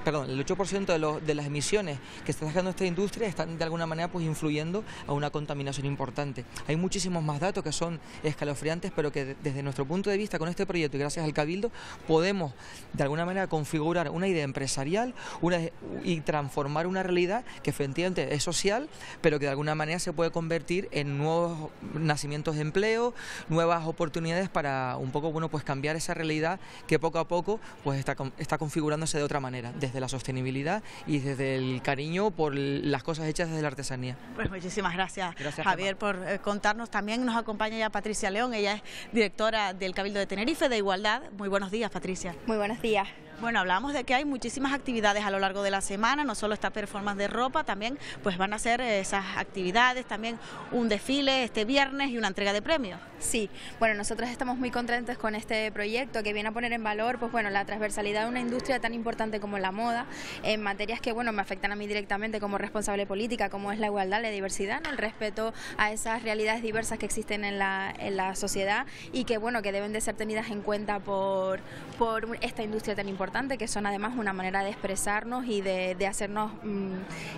Perdón, el ocho por ciento de, los, de las emisiones que está dejando esta industria están de alguna manera pues influyendo a una contaminación importante. Hay muchísimos más datos que son escalofriantes, pero que desde nuestro punto de vista con este proyecto y gracias al Cabildo podemos de alguna manera configurar una idea empresarial una, y transformar una realidad que efectivamente es social, pero que de alguna manera se puede convertir en nuevos nacimientos de empleo, nuevas oportunidades para un poco, bueno, pues cambiar esa realidad que poco a poco pues está, está configurándose de otra manera, desde la sostenibilidad y desde el cariño por las cosas hechas desde la artesanía. Pues muchísimas gracias, gracias Javier, por eh, contarnos. También nos acompaña ya Patricia León, ella es directora del Cabildo de Tenerife de Igualdad. Muy buenos días, Patricia. Muy buenos días. Bueno, hablamos de que hay muchísimas actividades a lo largo de la semana, no solo esta performance de ropa, también pues van a hacer esas actividades, también un desfile este viernes y una entrega de premios. Sí, bueno, nosotros estamos muy contentos con este proyecto que viene a poner en valor, pues bueno, la transversalidad de una industria tan importante como la moda, en materias que, bueno, me afectan a mí directamente como responsable política, como es la igualdad, la diversidad, ¿no? El respeto a esas realidades diversas que existen en la, en la sociedad y que, bueno, que deben de ser tenidas en cuenta por, por esta industria tan importante, que son además una manera de expresarnos y de, de hacernos mmm,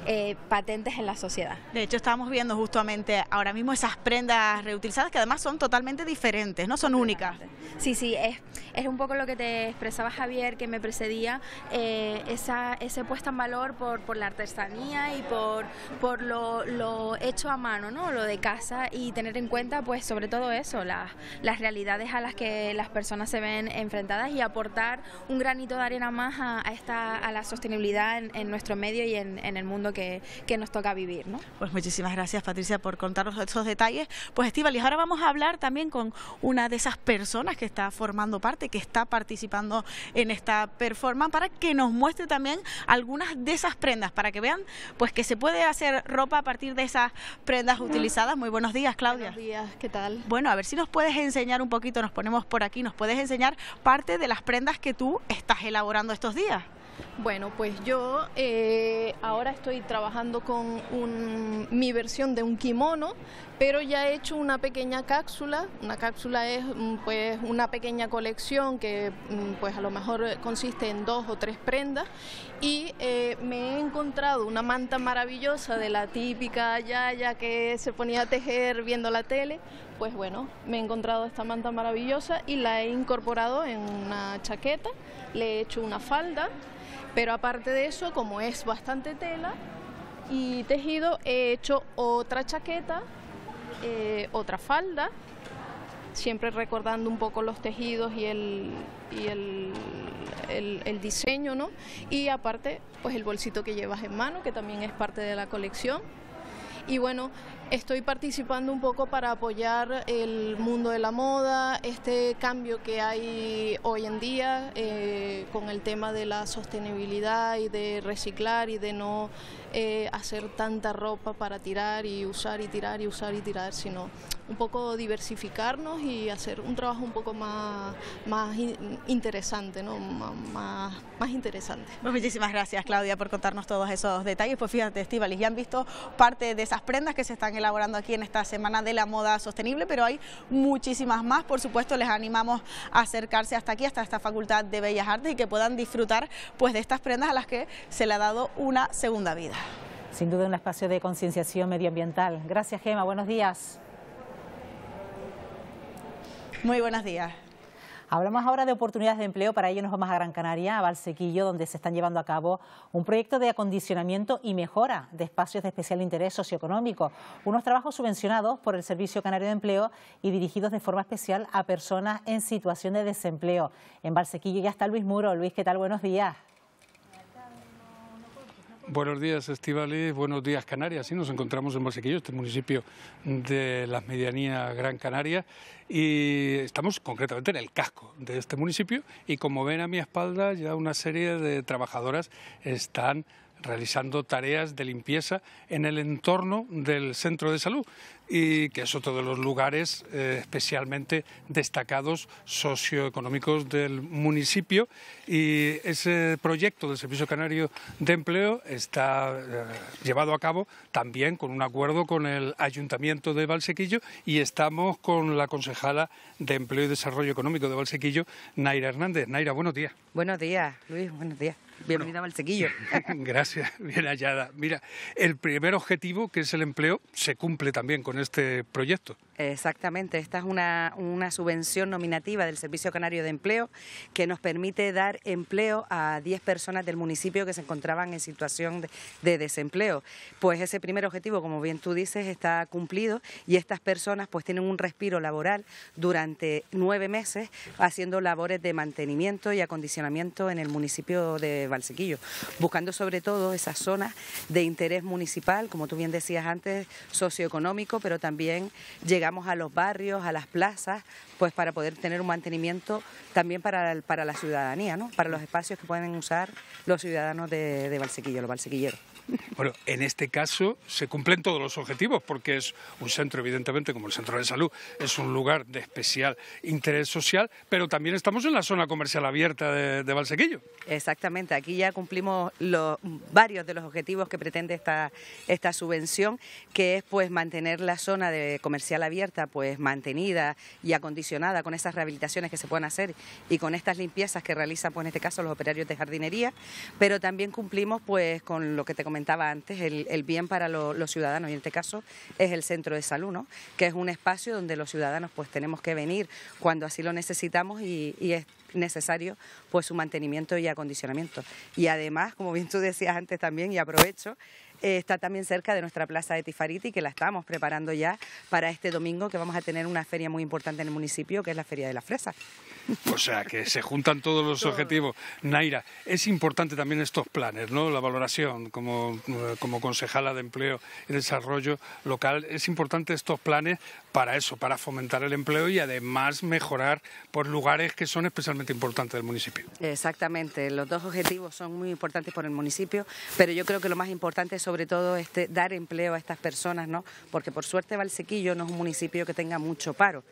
eh, patentes en la sociedad. De hecho, estamos viendo justamente ahora mismo esas prendas reutilizadas que además son totalmente diferentes, no son únicas. Sí, sí, es, es un poco lo que te expresaba Javier, que me precedía, eh, esa, esa puesta en valor por, por la artesanía y por, por lo, lo hecho a mano, ¿no? Lo de casa, y tener en cuenta pues sobre todo eso, las, las realidades a las que las personas se ven enfrentadas y aportar un granito de arena más a, a, esta, a la sostenibilidad en, en nuestro medio y en, en el mundo que, que nos toca vivir, ¿no? Pues muchísimas gracias, Patricia, por contarnos esos detalles. Pues Estíbaliz, ahora vamos a hablar también con una de esas personas que está formando parte, que está participando en esta performance, para que nos muestre también algunas de esas prendas, para que vean pues que se puede hacer ropa a partir de esas prendas utilizadas. Muy buenos días, Claudia. Buenos días, ¿qué tal? Bueno, a ver si nos puedes enseñar un poquito, nos ponemos por aquí, nos puedes enseñar parte de las prendas que tú estás elaborando. elaborando estos días? Bueno, pues yo eh, ahora estoy trabajando con un, mi versión de un kimono, pero ya he hecho una pequeña cápsula. Una cápsula es pues una pequeña colección que pues a lo mejor consiste en dos o tres prendas, y eh, me he encontrado una manta maravillosa de la típica yaya que se ponía a tejer viendo la tele. Pues bueno, me he encontrado esta manta maravillosa y la he incorporado en una chaqueta, le he hecho una falda. Pero aparte de eso, como es bastante tela y tejido, he hecho otra chaqueta, eh, otra falda, siempre recordando un poco los tejidos y el, y el, el, el diseño, ¿no? Y aparte, pues el bolsito que llevas en mano, que también es parte de la colección. Y bueno, estoy participando un poco para apoyar el mundo de la moda, este cambio que hay hoy en día eh, con el tema de la sostenibilidad y de reciclar y de no eh, hacer tanta ropa para tirar y usar y tirar y usar y tirar, sino un poco diversificarnos y hacer un trabajo un poco más, más interesante, ¿no? M- más, más interesante. Pues muchísimas gracias, Claudia, por contarnos todos esos detalles. Pues fíjate, Estíbaliz, ya han visto parte de esas prendas que se están elaborando aquí en esta Semana de la Moda Sostenible, pero hay muchísimas más. Por supuesto, les animamos a acercarse hasta aquí, hasta esta Facultad de Bellas Artes, y que puedan disfrutar pues de estas prendas a las que se le ha dado una segunda vida. Sin duda un espacio de concienciación medioambiental. Gracias, Gema. Buenos días. Muy buenos días. Hablamos ahora de oportunidades de empleo. Para ello nos vamos a Gran Canaria, a Valsequillo, donde se están llevando a cabo un proyecto de acondicionamiento y mejora de espacios de especial interés socioeconómico, unos trabajos subvencionados por el Servicio Canario de Empleo y dirigidos de forma especial a personas en situación de desempleo. En Valsequillo ya está Luis Muro. Luis, ¿qué tal? Buenos días. Buenos días, Estíbaliz, buenos días, Canarias. Sí, nos encontramos en Valsequillo, este municipio de las medianías Gran Canaria, y estamos concretamente en el casco de este municipio, y como ven a mi espalda, ya una serie de trabajadoras están realizando tareas de limpieza en el entorno del centro de salud, y que es otro de los lugares eh, especialmente destacados socioeconómicos del municipio. Y ese proyecto del Servicio Canario de Empleo está eh, llevado a cabo también con un acuerdo con el Ayuntamiento de Valsequillo, y estamos con la concejala de Empleo y Desarrollo Económico de Valsequillo, Naira Hernández. Naira, buenos días. Buenos días, Luis, buenos días. Bienvenida, bueno, a Valsequillo. Gracias, bien hallada. Mira, el primer objetivo, que es el empleo, se cumple también con este proyecto. Exactamente, esta es una, una subvención nominativa del Servicio Canario de Empleo que nos permite dar empleo a diez personas del municipio que se encontraban en situación de, de desempleo. Pues ese primer objetivo, como bien tú dices, está cumplido, y estas personas pues tienen un respiro laboral durante nueve meses haciendo labores de mantenimiento y acondicionamiento en el municipio de Valsequillo, buscando sobre todo esas zonas de interés municipal, como tú bien decías antes, socioeconómico, pero también llegamos a los barrios, a las plazas, pues para poder tener un mantenimiento también para, el, para la ciudadanía, ¿no? Para los espacios que pueden usar los ciudadanos de, de Valsequillo, los valsequilleros. Bueno, en este caso se cumplen todos los objetivos, porque es un centro, evidentemente, como el centro de salud, es un lugar de especial interés social, pero también estamos en la zona comercial abierta de, de Valsequillo. Exactamente, aquí ya cumplimos los, varios de los objetivos que pretende esta, esta subvención, que es pues mantener la zona de comercial abierta pues mantenida y acondicionada con esas rehabilitaciones que se pueden hacer y con estas limpiezas que realizan pues en este caso los operarios de jardinería, pero también cumplimos pues con lo que te comenté antes, el, el bien para lo, los ciudadanos, y en este caso es el centro de salud, ¿no? Que es un espacio donde los ciudadanos pues tenemos que venir cuando así lo necesitamos, y, y es necesario pues su mantenimiento y acondicionamiento. Y además, como bien tú decías antes también, y aprovecho, eh, está también cerca de nuestra plaza de Tifariti, que la estamos preparando ya para este domingo, que vamos a tener una feria muy importante en el municipio, que es la Feria de la Fresa. O sea, que se juntan todos los objetivos. Naira, es importante también estos planes, ¿no? La valoración como, como concejala de Empleo y Desarrollo Local, es importante estos planes para eso, para fomentar el empleo y además mejorar por lugares que son especialmente importantes del municipio. Exactamente, los dos objetivos son muy importantes por el municipio, pero yo creo que lo más importante sobre todo es este, dar empleo a estas personas, ¿no? Porque por suerte Valsequillo no es un municipio que tenga mucho paro.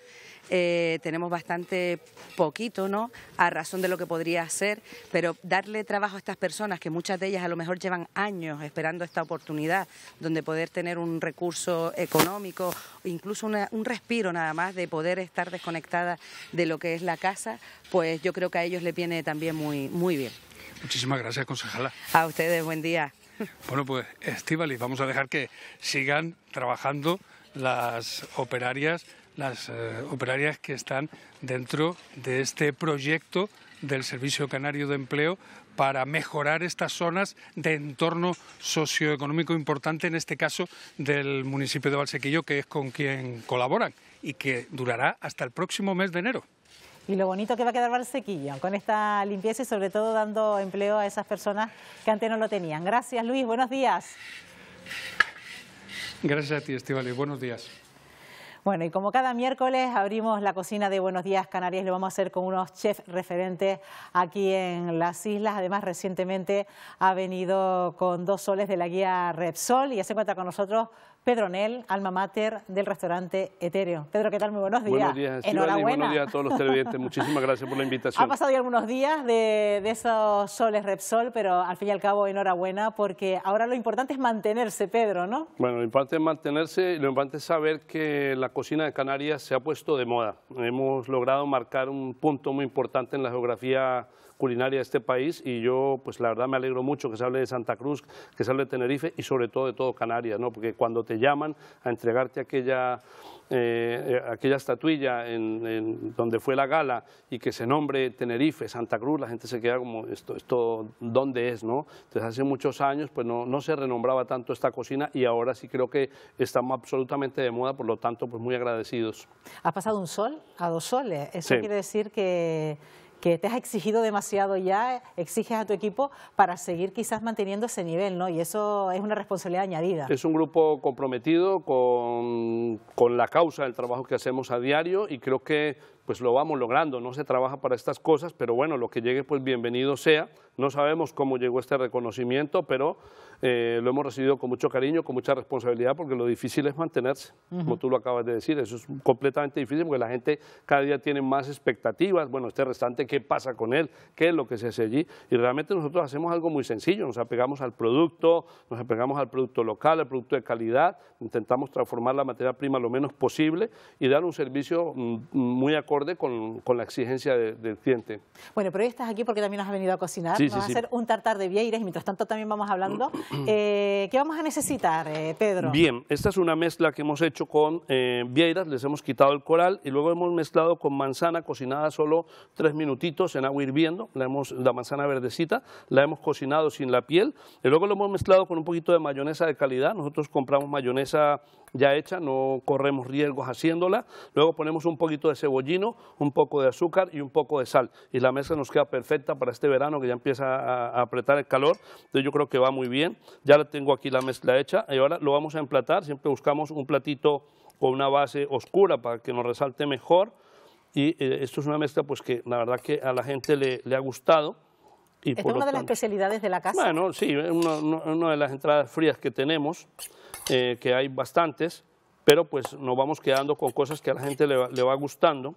Eh, tenemos bastante poquito, ¿no?, a razón de lo que podría ser, pero darle trabajo a estas personas, que muchas de ellas a lo mejor llevan años esperando esta oportunidad, donde poder tener un recurso económico, incluso una, un respiro nada más de poder estar desconectada de lo que es la casa, pues yo creo que a ellos les viene también muy, muy bien. Muchísimas gracias, concejala. A ustedes, buen día. Bueno, pues Estíbaliz, vamos a dejar que sigan trabajando las operarias, las eh, operarias que están dentro de este proyecto del Servicio Canario de Empleo para mejorar estas zonas de entorno socioeconómico importante, en este caso del municipio de Valsequillo, que es con quien colaboran y que durará hasta el próximo mes de enero. Y lo bonito que va a quedar Valsequillo con esta limpieza y sobre todo dando empleo a esas personas que antes no lo tenían. Gracias, Luis, buenos días. Gracias a ti, Estíbaliz, buenos días. Bueno, y como cada miércoles abrimos la cocina de Buenos Días Canarias, lo vamos a hacer con unos chefs referentes aquí en las islas. Además, recientemente ha venido con dos soles de la guía Repsol y ya se encuentra con nosotros Pedro Nel, alma mater del restaurante Etéreo. Pedro, ¿qué tal? Muy buenos días. Buenos días, Estíbaliz, buenos días a todos los televidentes. Muchísimas gracias por la invitación. Ha pasado ya algunos días de, de esos soles Repsol, pero al fin y al cabo, enhorabuena, porque ahora lo importante es mantenerse, Pedro, ¿no? Bueno, lo importante es mantenerse y lo importante es saber que la cocina de Canarias se ha puesto de moda. Hemos logrado marcar un punto muy importante en la geografía culinaria de este país y yo, pues la verdad, me alegro mucho que se hable de Santa Cruz, que se hable de Tenerife y sobre todo de todo Canarias, ¿no? Porque cuando te llaman a entregarte aquella, eh, aquella estatuilla en, en donde fue la gala y que se nombre Tenerife, Santa Cruz, la gente se queda como, esto, esto ¿dónde es?, ¿no? Entonces hace muchos años pues no, no se renombraba tanto esta cocina y ahora sí creo que estamos absolutamente de moda, por lo tanto pues muy agradecidos. ¿Has pasado un sol a dos soles? Eso sí quiere decir que... que te has exigido demasiado ya, exiges a tu equipo para seguir quizás manteniendo ese nivel, ¿no? Y eso es una responsabilidad añadida. Es un grupo comprometido con, con la causa del trabajo que hacemos a diario y creo que pues lo vamos logrando, no se trabaja para estas cosas, pero bueno, lo que llegue pues bienvenido sea. No sabemos cómo llegó este reconocimiento, pero eh, lo hemos recibido con mucho cariño, con mucha responsabilidad, porque lo difícil es mantenerse, uh-huh. como tú lo acabas de decir, eso es completamente difícil, porque la gente cada día tiene más expectativas, bueno, este restaurante, ¿qué pasa con él?, ¿qué es lo que se hace allí? Y realmente nosotros hacemos algo muy sencillo, nos apegamos al producto, nos apegamos al producto local, al producto de calidad, intentamos transformar la materia prima lo menos posible y dar un servicio muy acorde Con, con la exigencia de, del cliente. Bueno, pero hoy estás aquí porque también nos has venido a cocinar, sí, nos sí, vas sí. a hacer un tartar de vieiras y mientras tanto también vamos hablando. eh, ¿Qué vamos a necesitar, eh, Pedro? Bien, esta es una mezcla que hemos hecho con eh, vieiras, les hemos quitado el coral y luego hemos mezclado con manzana cocinada solo tres minutitos en agua hirviendo, la, hemos, la manzana verdecita, la hemos cocinado sin la piel y luego lo hemos mezclado con un poquito de mayonesa de calidad, nosotros compramos mayonesa ya hecha, no corremos riesgos haciéndola, luego ponemos un poquito de cebollino, un poco de azúcar y un poco de sal y la mezcla nos queda perfecta para este verano que ya empieza a, a apretar el calor, entonces yo creo que va muy bien, ya tengo aquí la mezcla hecha y ahora lo vamos a emplatar, siempre buscamos un platito con una base oscura para que nos resalte mejor y eh, esto es una mezcla pues que la verdad que a la gente le, le ha gustado. ¿Es una de las especialidades de la casa? Bueno, sí, es una, una de las entradas frías que tenemos, eh, que hay bastantes, pero pues nos vamos quedando con cosas que a la gente le va, le va gustando.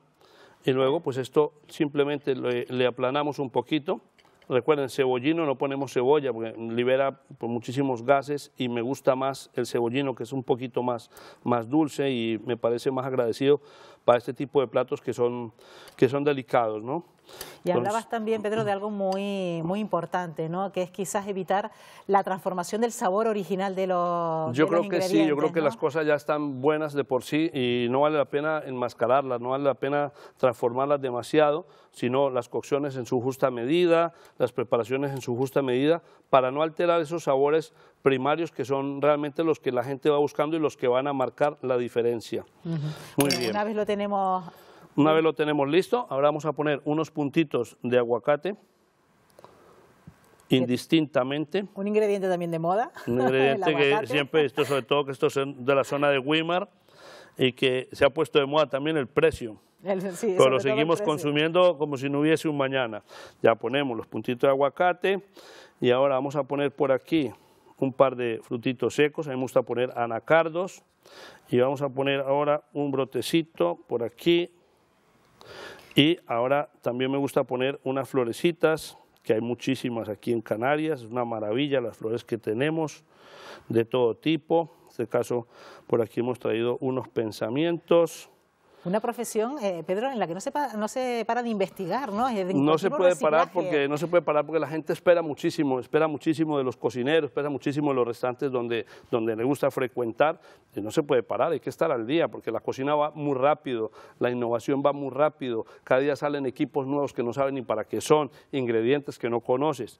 Y luego, pues esto simplemente le, le aplanamos un poquito. Recuerden, cebollino, no ponemos cebolla, porque libera por muchísimos gases y me gusta más el cebollino, que es un poquito más, más dulce y me parece más agradecido para este tipo de platos que son, que son delicados, ¿no? Y hablabas también, Pedro, de algo muy, muy importante, ¿no? Que es quizás evitar la transformación del sabor original de los, yo de creo los que sí, yo creo que ¿no? las cosas ya están buenas de por sí y no vale la pena enmascararlas, no vale la pena transformarlas demasiado, sino las cocciones en su justa medida, las preparaciones en su justa medida, para no alterar esos sabores primarios que son realmente los que la gente va buscando y los que van a marcar la diferencia. Uh-huh. Muy bueno, bien. Una vez lo tenemos... Una vez lo tenemos listo, ahora vamos a poner unos puntitos de aguacate, indistintamente. Un ingrediente también de moda. Un ingrediente que siempre, esto, sobre todo que esto es de la zona de Güímar, y que se ha puesto de moda también el precio. El, sí, pero lo seguimos consumiendo como si no hubiese un mañana. Ya ponemos los puntitos de aguacate y ahora vamos a poner por aquí un par de frutitos secos. A mí me gusta poner anacardos y vamos a poner ahora un brotecito por aquí. Y ahora también me gusta poner unas florecitas, que hay muchísimas aquí en Canarias. Es una maravilla las flores que tenemos, de todo tipo. En este caso, por aquí hemos traído unos pensamientos. Una profesión, eh, Pedro, en la que no se, pa no se para de investigar, ¿no? De no se puede reciclaje. parar porque no se puede parar porque la gente espera muchísimo, espera muchísimo de los cocineros, espera muchísimo de los restaurantes donde, donde le gusta frecuentar. Y no se puede parar, hay que estar al día porque la cocina va muy rápido, la innovación va muy rápido, cada día salen equipos nuevos que no saben ni para qué son, ingredientes que no conoces.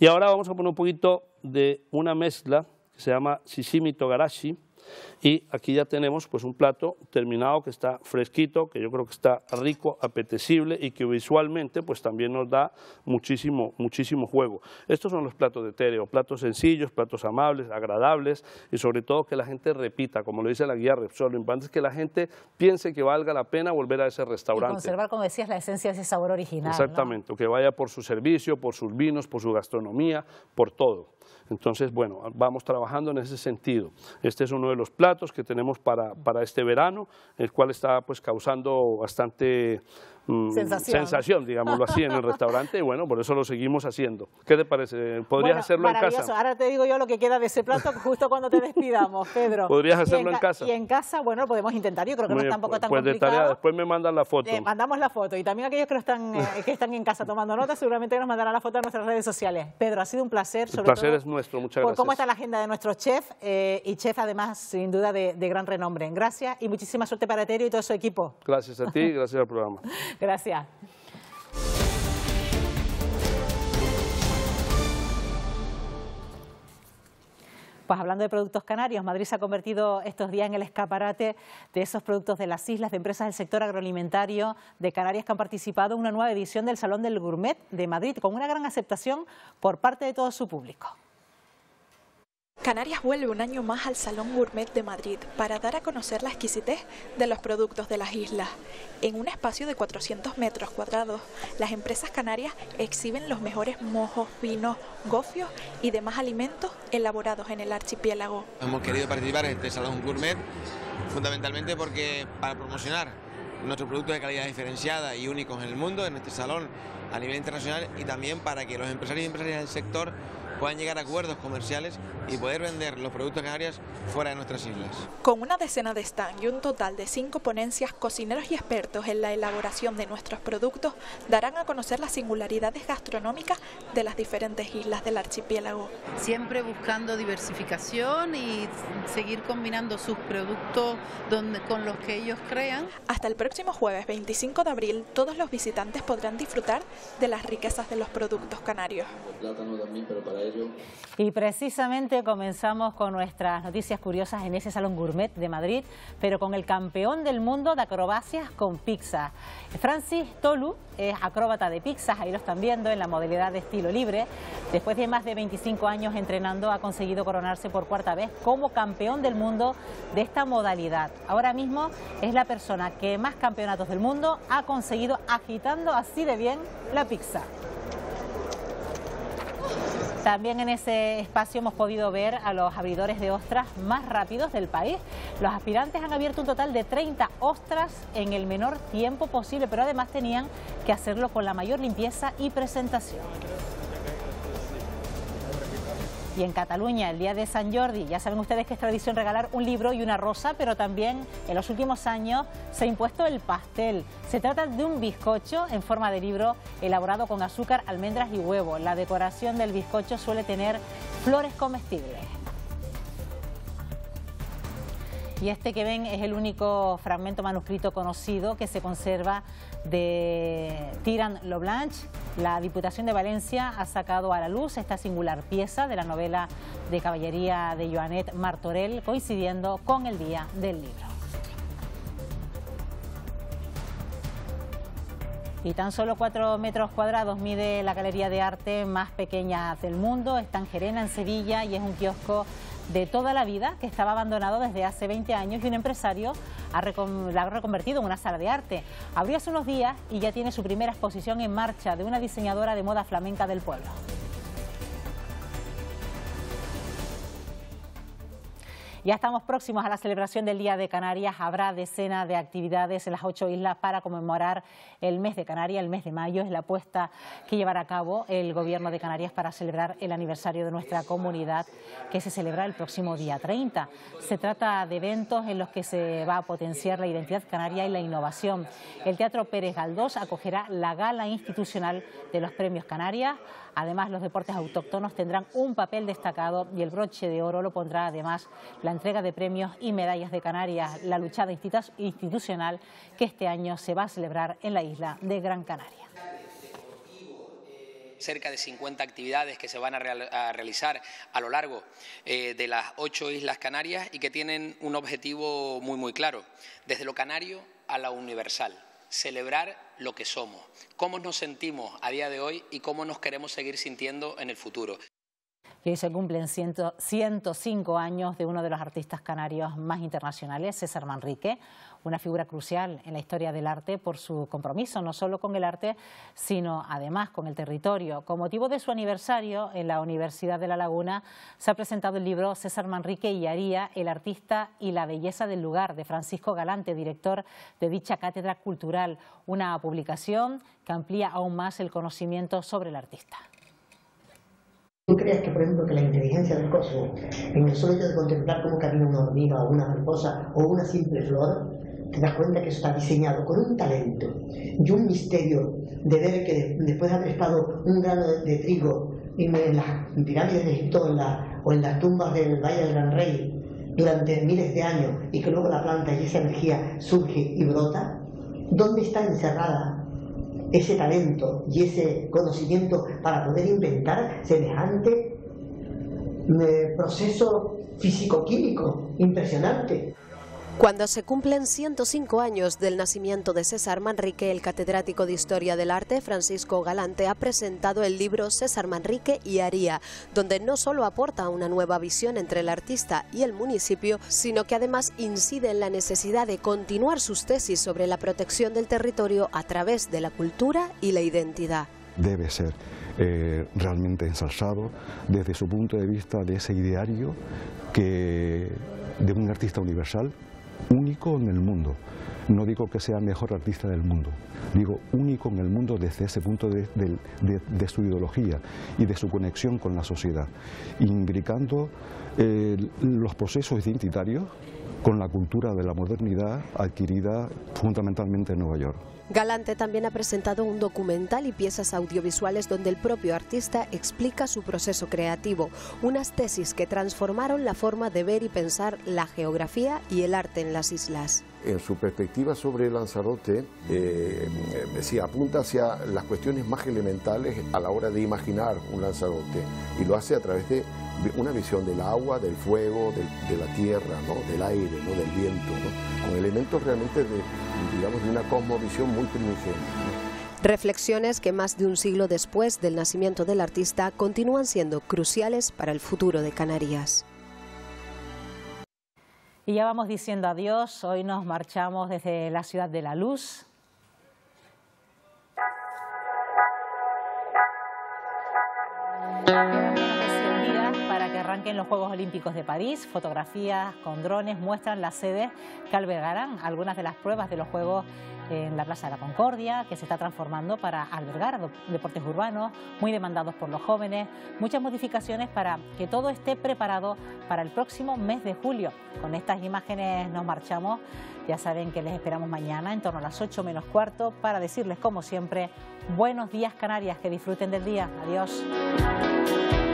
Y ahora vamos a poner un poquito de una mezcla que se llama sashimi togarashi. Y aquí ya tenemos pues un plato terminado que está fresquito, que yo creo que está rico, apetecible y que visualmente pues también nos da muchísimo, muchísimo juego. Estos son los platos de Tereo, platos sencillos, platos amables, agradables y sobre todo que la gente repita, como lo dice la guía Repsol. Lo importante es que la gente piense que valga la pena volver a ese restaurante. Y conservar, como decías, la esencia de ese sabor original. Exactamente, ¿no? Que vaya por su servicio, por sus vinos, por su gastronomía, por todo. Entonces, bueno, vamos trabajando en ese sentido. Este es uno de los platos que tenemos para, para este verano, el cual está pues causando bastante mm, sensación. sensación, digámoslo así, en el restaurante, y bueno, por eso lo seguimos haciendo. ¿Qué te parece? ¿Podrías bueno, hacerlo en casa? Ahora te digo yo lo que queda de ese plato justo cuando te despidamos, Pedro. ¿Podrías hacerlo en, en casa? Y en casa, bueno, lo podemos intentar, yo creo que Muy no es tampoco tan pues complicado. De tarea, después me mandan la foto. Le mandamos la foto, y también aquellos que, no están, eh, que están en casa tomando nota, seguramente nos mandarán la foto a nuestras redes sociales. Pedro, ha sido un placer, sobre todo. El placer es nuestro, muchas gracias. ¿Cómo está la agenda de nuestro chef? Eh, y chef, además, sin duda de, de gran renombre. Gracias y muchísima suerte para Tereo y todo su equipo. Gracias a ti y gracias al programa. Gracias. Pues hablando de productos canarios, Madrid se ha convertido estos días en el escaparate de esos productos de las islas, de empresas del sector agroalimentario de Canarias que han participado en una nueva edición del Salón del Gourmet de Madrid, con una gran aceptación por parte de todo su público. Canarias vuelve un año más al Salón Gourmet de Madrid para dar a conocer la exquisitez de los productos de las islas. En un espacio de cuatrocientos metros cuadrados, las empresas canarias exhiben los mejores mojos, vinos, gofios y demás alimentos elaborados en el archipiélago. Hemos querido participar en este Salón Gourmet fundamentalmente porque para promocionar nuestros productos de calidad diferenciada y únicos en el mundo, en este salón a nivel internacional, y también para que los empresarios y empresarias del sector puedan llegar a acuerdos comerciales y poder vender los productos canarios fuera de nuestras islas. Con una decena de stands y un total de cinco ponencias, cocineros y expertos en la elaboración de nuestros productos darán a conocer las singularidades gastronómicas de las diferentes islas del archipiélago. Siempre buscando diversificación y seguir combinando sus productos donde, con los que ellos crean. Hasta el próximo jueves veinticinco de abril, todos los visitantes podrán disfrutar de las riquezas de los productos canarios. Plátano también, pero para Y precisamente comenzamos con nuestras noticias curiosas en ese Salón Gourmet de Madrid, pero con el campeón del mundo de acrobacias con pizzas. Francis Tolu es acróbata de pizzas, ahí lo están viendo, en la modalidad de estilo libre. Después de más de veinticinco años entrenando, ha conseguido coronarse por cuarta vez como campeón del mundo de esta modalidad. Ahora mismo es la persona que más campeonatos del mundo ha conseguido agitando así de bien la pizza. También en ese espacio hemos podido ver a los abridores de ostras más rápidos del país. Los aspirantes han abierto un total de treinta ostras en el menor tiempo posible, pero además tenían que hacerlo con la mayor limpieza y presentación. Y en Cataluña, el día de San Jordi, ya saben ustedes que es tradición regalar un libro y una rosa, pero también en los últimos años se ha impuesto el pastel. Se trata de un bizcocho en forma de libro elaborado con azúcar, almendras y huevo. La decoración del bizcocho suele tener flores comestibles. Y este que ven es el único fragmento manuscrito conocido que se conserva de Tirant-Lo Blanche. La Diputación de Valencia ha sacado a la luz esta singular pieza de la novela de caballería de Joanet Martorell, coincidiendo con el Día del Libro. Y tan solo cuatro metros cuadrados mide la galería de arte más pequeña del mundo. Está en Gerena, en Sevilla, y es un kiosco de toda la vida que estaba abandonado desde hace veinte años y un empresario ha la ha reconvertido en una sala de arte. Abrió hace unos días y ya tiene su primera exposición en marcha de una diseñadora de moda flamenca del pueblo. Ya estamos próximos a la celebración del Día de Canarias. Habrá decenas de actividades en las ocho islas para conmemorar el mes de Canarias. El mes de mayo es la apuesta que llevará a cabo el Gobierno de Canarias para celebrar el aniversario de nuestra comunidad, que se celebra el próximo día treinta. Se trata de eventos en los que se va a potenciar la identidad canaria y la innovación. El Teatro Pérez Galdós acogerá la gala institucional de los Premios Canarias. Además, los deportes autóctonos tendrán un papel destacado y el broche de oro lo pondrá además la entrega de premios y medallas de Canarias, la luchada institucional que este año se va a celebrar en la isla de Gran Canaria. Cerca de cincuenta actividades que se van a, real, a realizar a lo largo eh, de las ocho islas canarias y que tienen un objetivo muy muy claro, desde lo canario a lo universal, celebrar lo que somos, cómo nos sentimos a día de hoy y cómo nos queremos seguir sintiendo en el futuro. Y hoy se cumplen ciento cinco años de uno de los artistas canarios más internacionales, César Manrique, una figura crucial en la historia del arte por su compromiso no solo con el arte, sino además con el territorio. Con motivo de su aniversario, en la Universidad de La Laguna se ha presentado el libro César Manrique y Aría, el artista y la belleza del lugar, de Francisco Galante, director de dicha cátedra cultural, una publicación que amplía aún más el conocimiento sobre el artista. ¿Tú crees que, por ejemplo, que la inteligencia del cosmos, en el solo hecho de contemplar cómo camina una hormiga o una mariposa o una simple flor, te das cuenta que eso está diseñado con un talento y un misterio de ver que después de haber estado un grano de, de trigo en las pirámides de Egipto en la, o en las tumbas del Valle del Gran Rey durante miles de años y que luego la planta y esa energía surge y brota? ¿Dónde está encerrada ese talento y ese conocimiento para poder inventar semejante eh, proceso físico-químico impresionante? Cuando se cumplen ciento cinco años del nacimiento de César Manrique, el catedrático de Historia del Arte, Francisco Galante, ha presentado el libro César Manrique y Aría, donde no solo aporta una nueva visión entre el artista y el municipio, sino que además incide en la necesidad de continuar sus tesis sobre la protección del territorio a través de la cultura y la identidad. Debe ser eh, realmente ensalzado desde su punto de vista de ese ideario que, de un artista universal, único en el mundo. No digo que sea el mejor artista del mundo, digo único en el mundo desde ese punto de, de, de, de su ideología y de su conexión con la sociedad, imbricando eh, los procesos identitarios con la cultura de la modernidad adquirida fundamentalmente en Nueva York. Galante también ha presentado un documental y piezas audiovisuales donde el propio artista explica su proceso creativo, unas tesis que transformaron la forma de ver y pensar la geografía y el arte en las islas. En su perspectiva sobre Lanzarote, eh, se apunta hacia las cuestiones más elementales a la hora de imaginar un Lanzarote, y lo hace a través de una visión del agua, del fuego, del, de la tierra, ¿no?, del aire, ¿no?, del viento, ¿no?, con elementos realmente de, digamos, de una cosmovisión muy primigenia, ¿no? Reflexiones que más de un siglo después del nacimiento del artista continúan siendo cruciales para el futuro de Canarias. Y ya vamos diciendo adiós. Hoy nos marchamos desde la ciudad de La Luz. En los Juegos Olímpicos de París, fotografías con drones muestran las sedes que albergarán algunas de las pruebas de los Juegos en la Plaza de la Concordia, que se está transformando para albergar deportes urbanos muy demandados por los jóvenes, muchas modificaciones para que todo esté preparado para el próximo mes de julio. Con estas imágenes nos marchamos. Ya saben que les esperamos mañana en torno a las ocho menos cuarto para decirles, como siempre, buenos días Canarias, que disfruten del día. Adiós.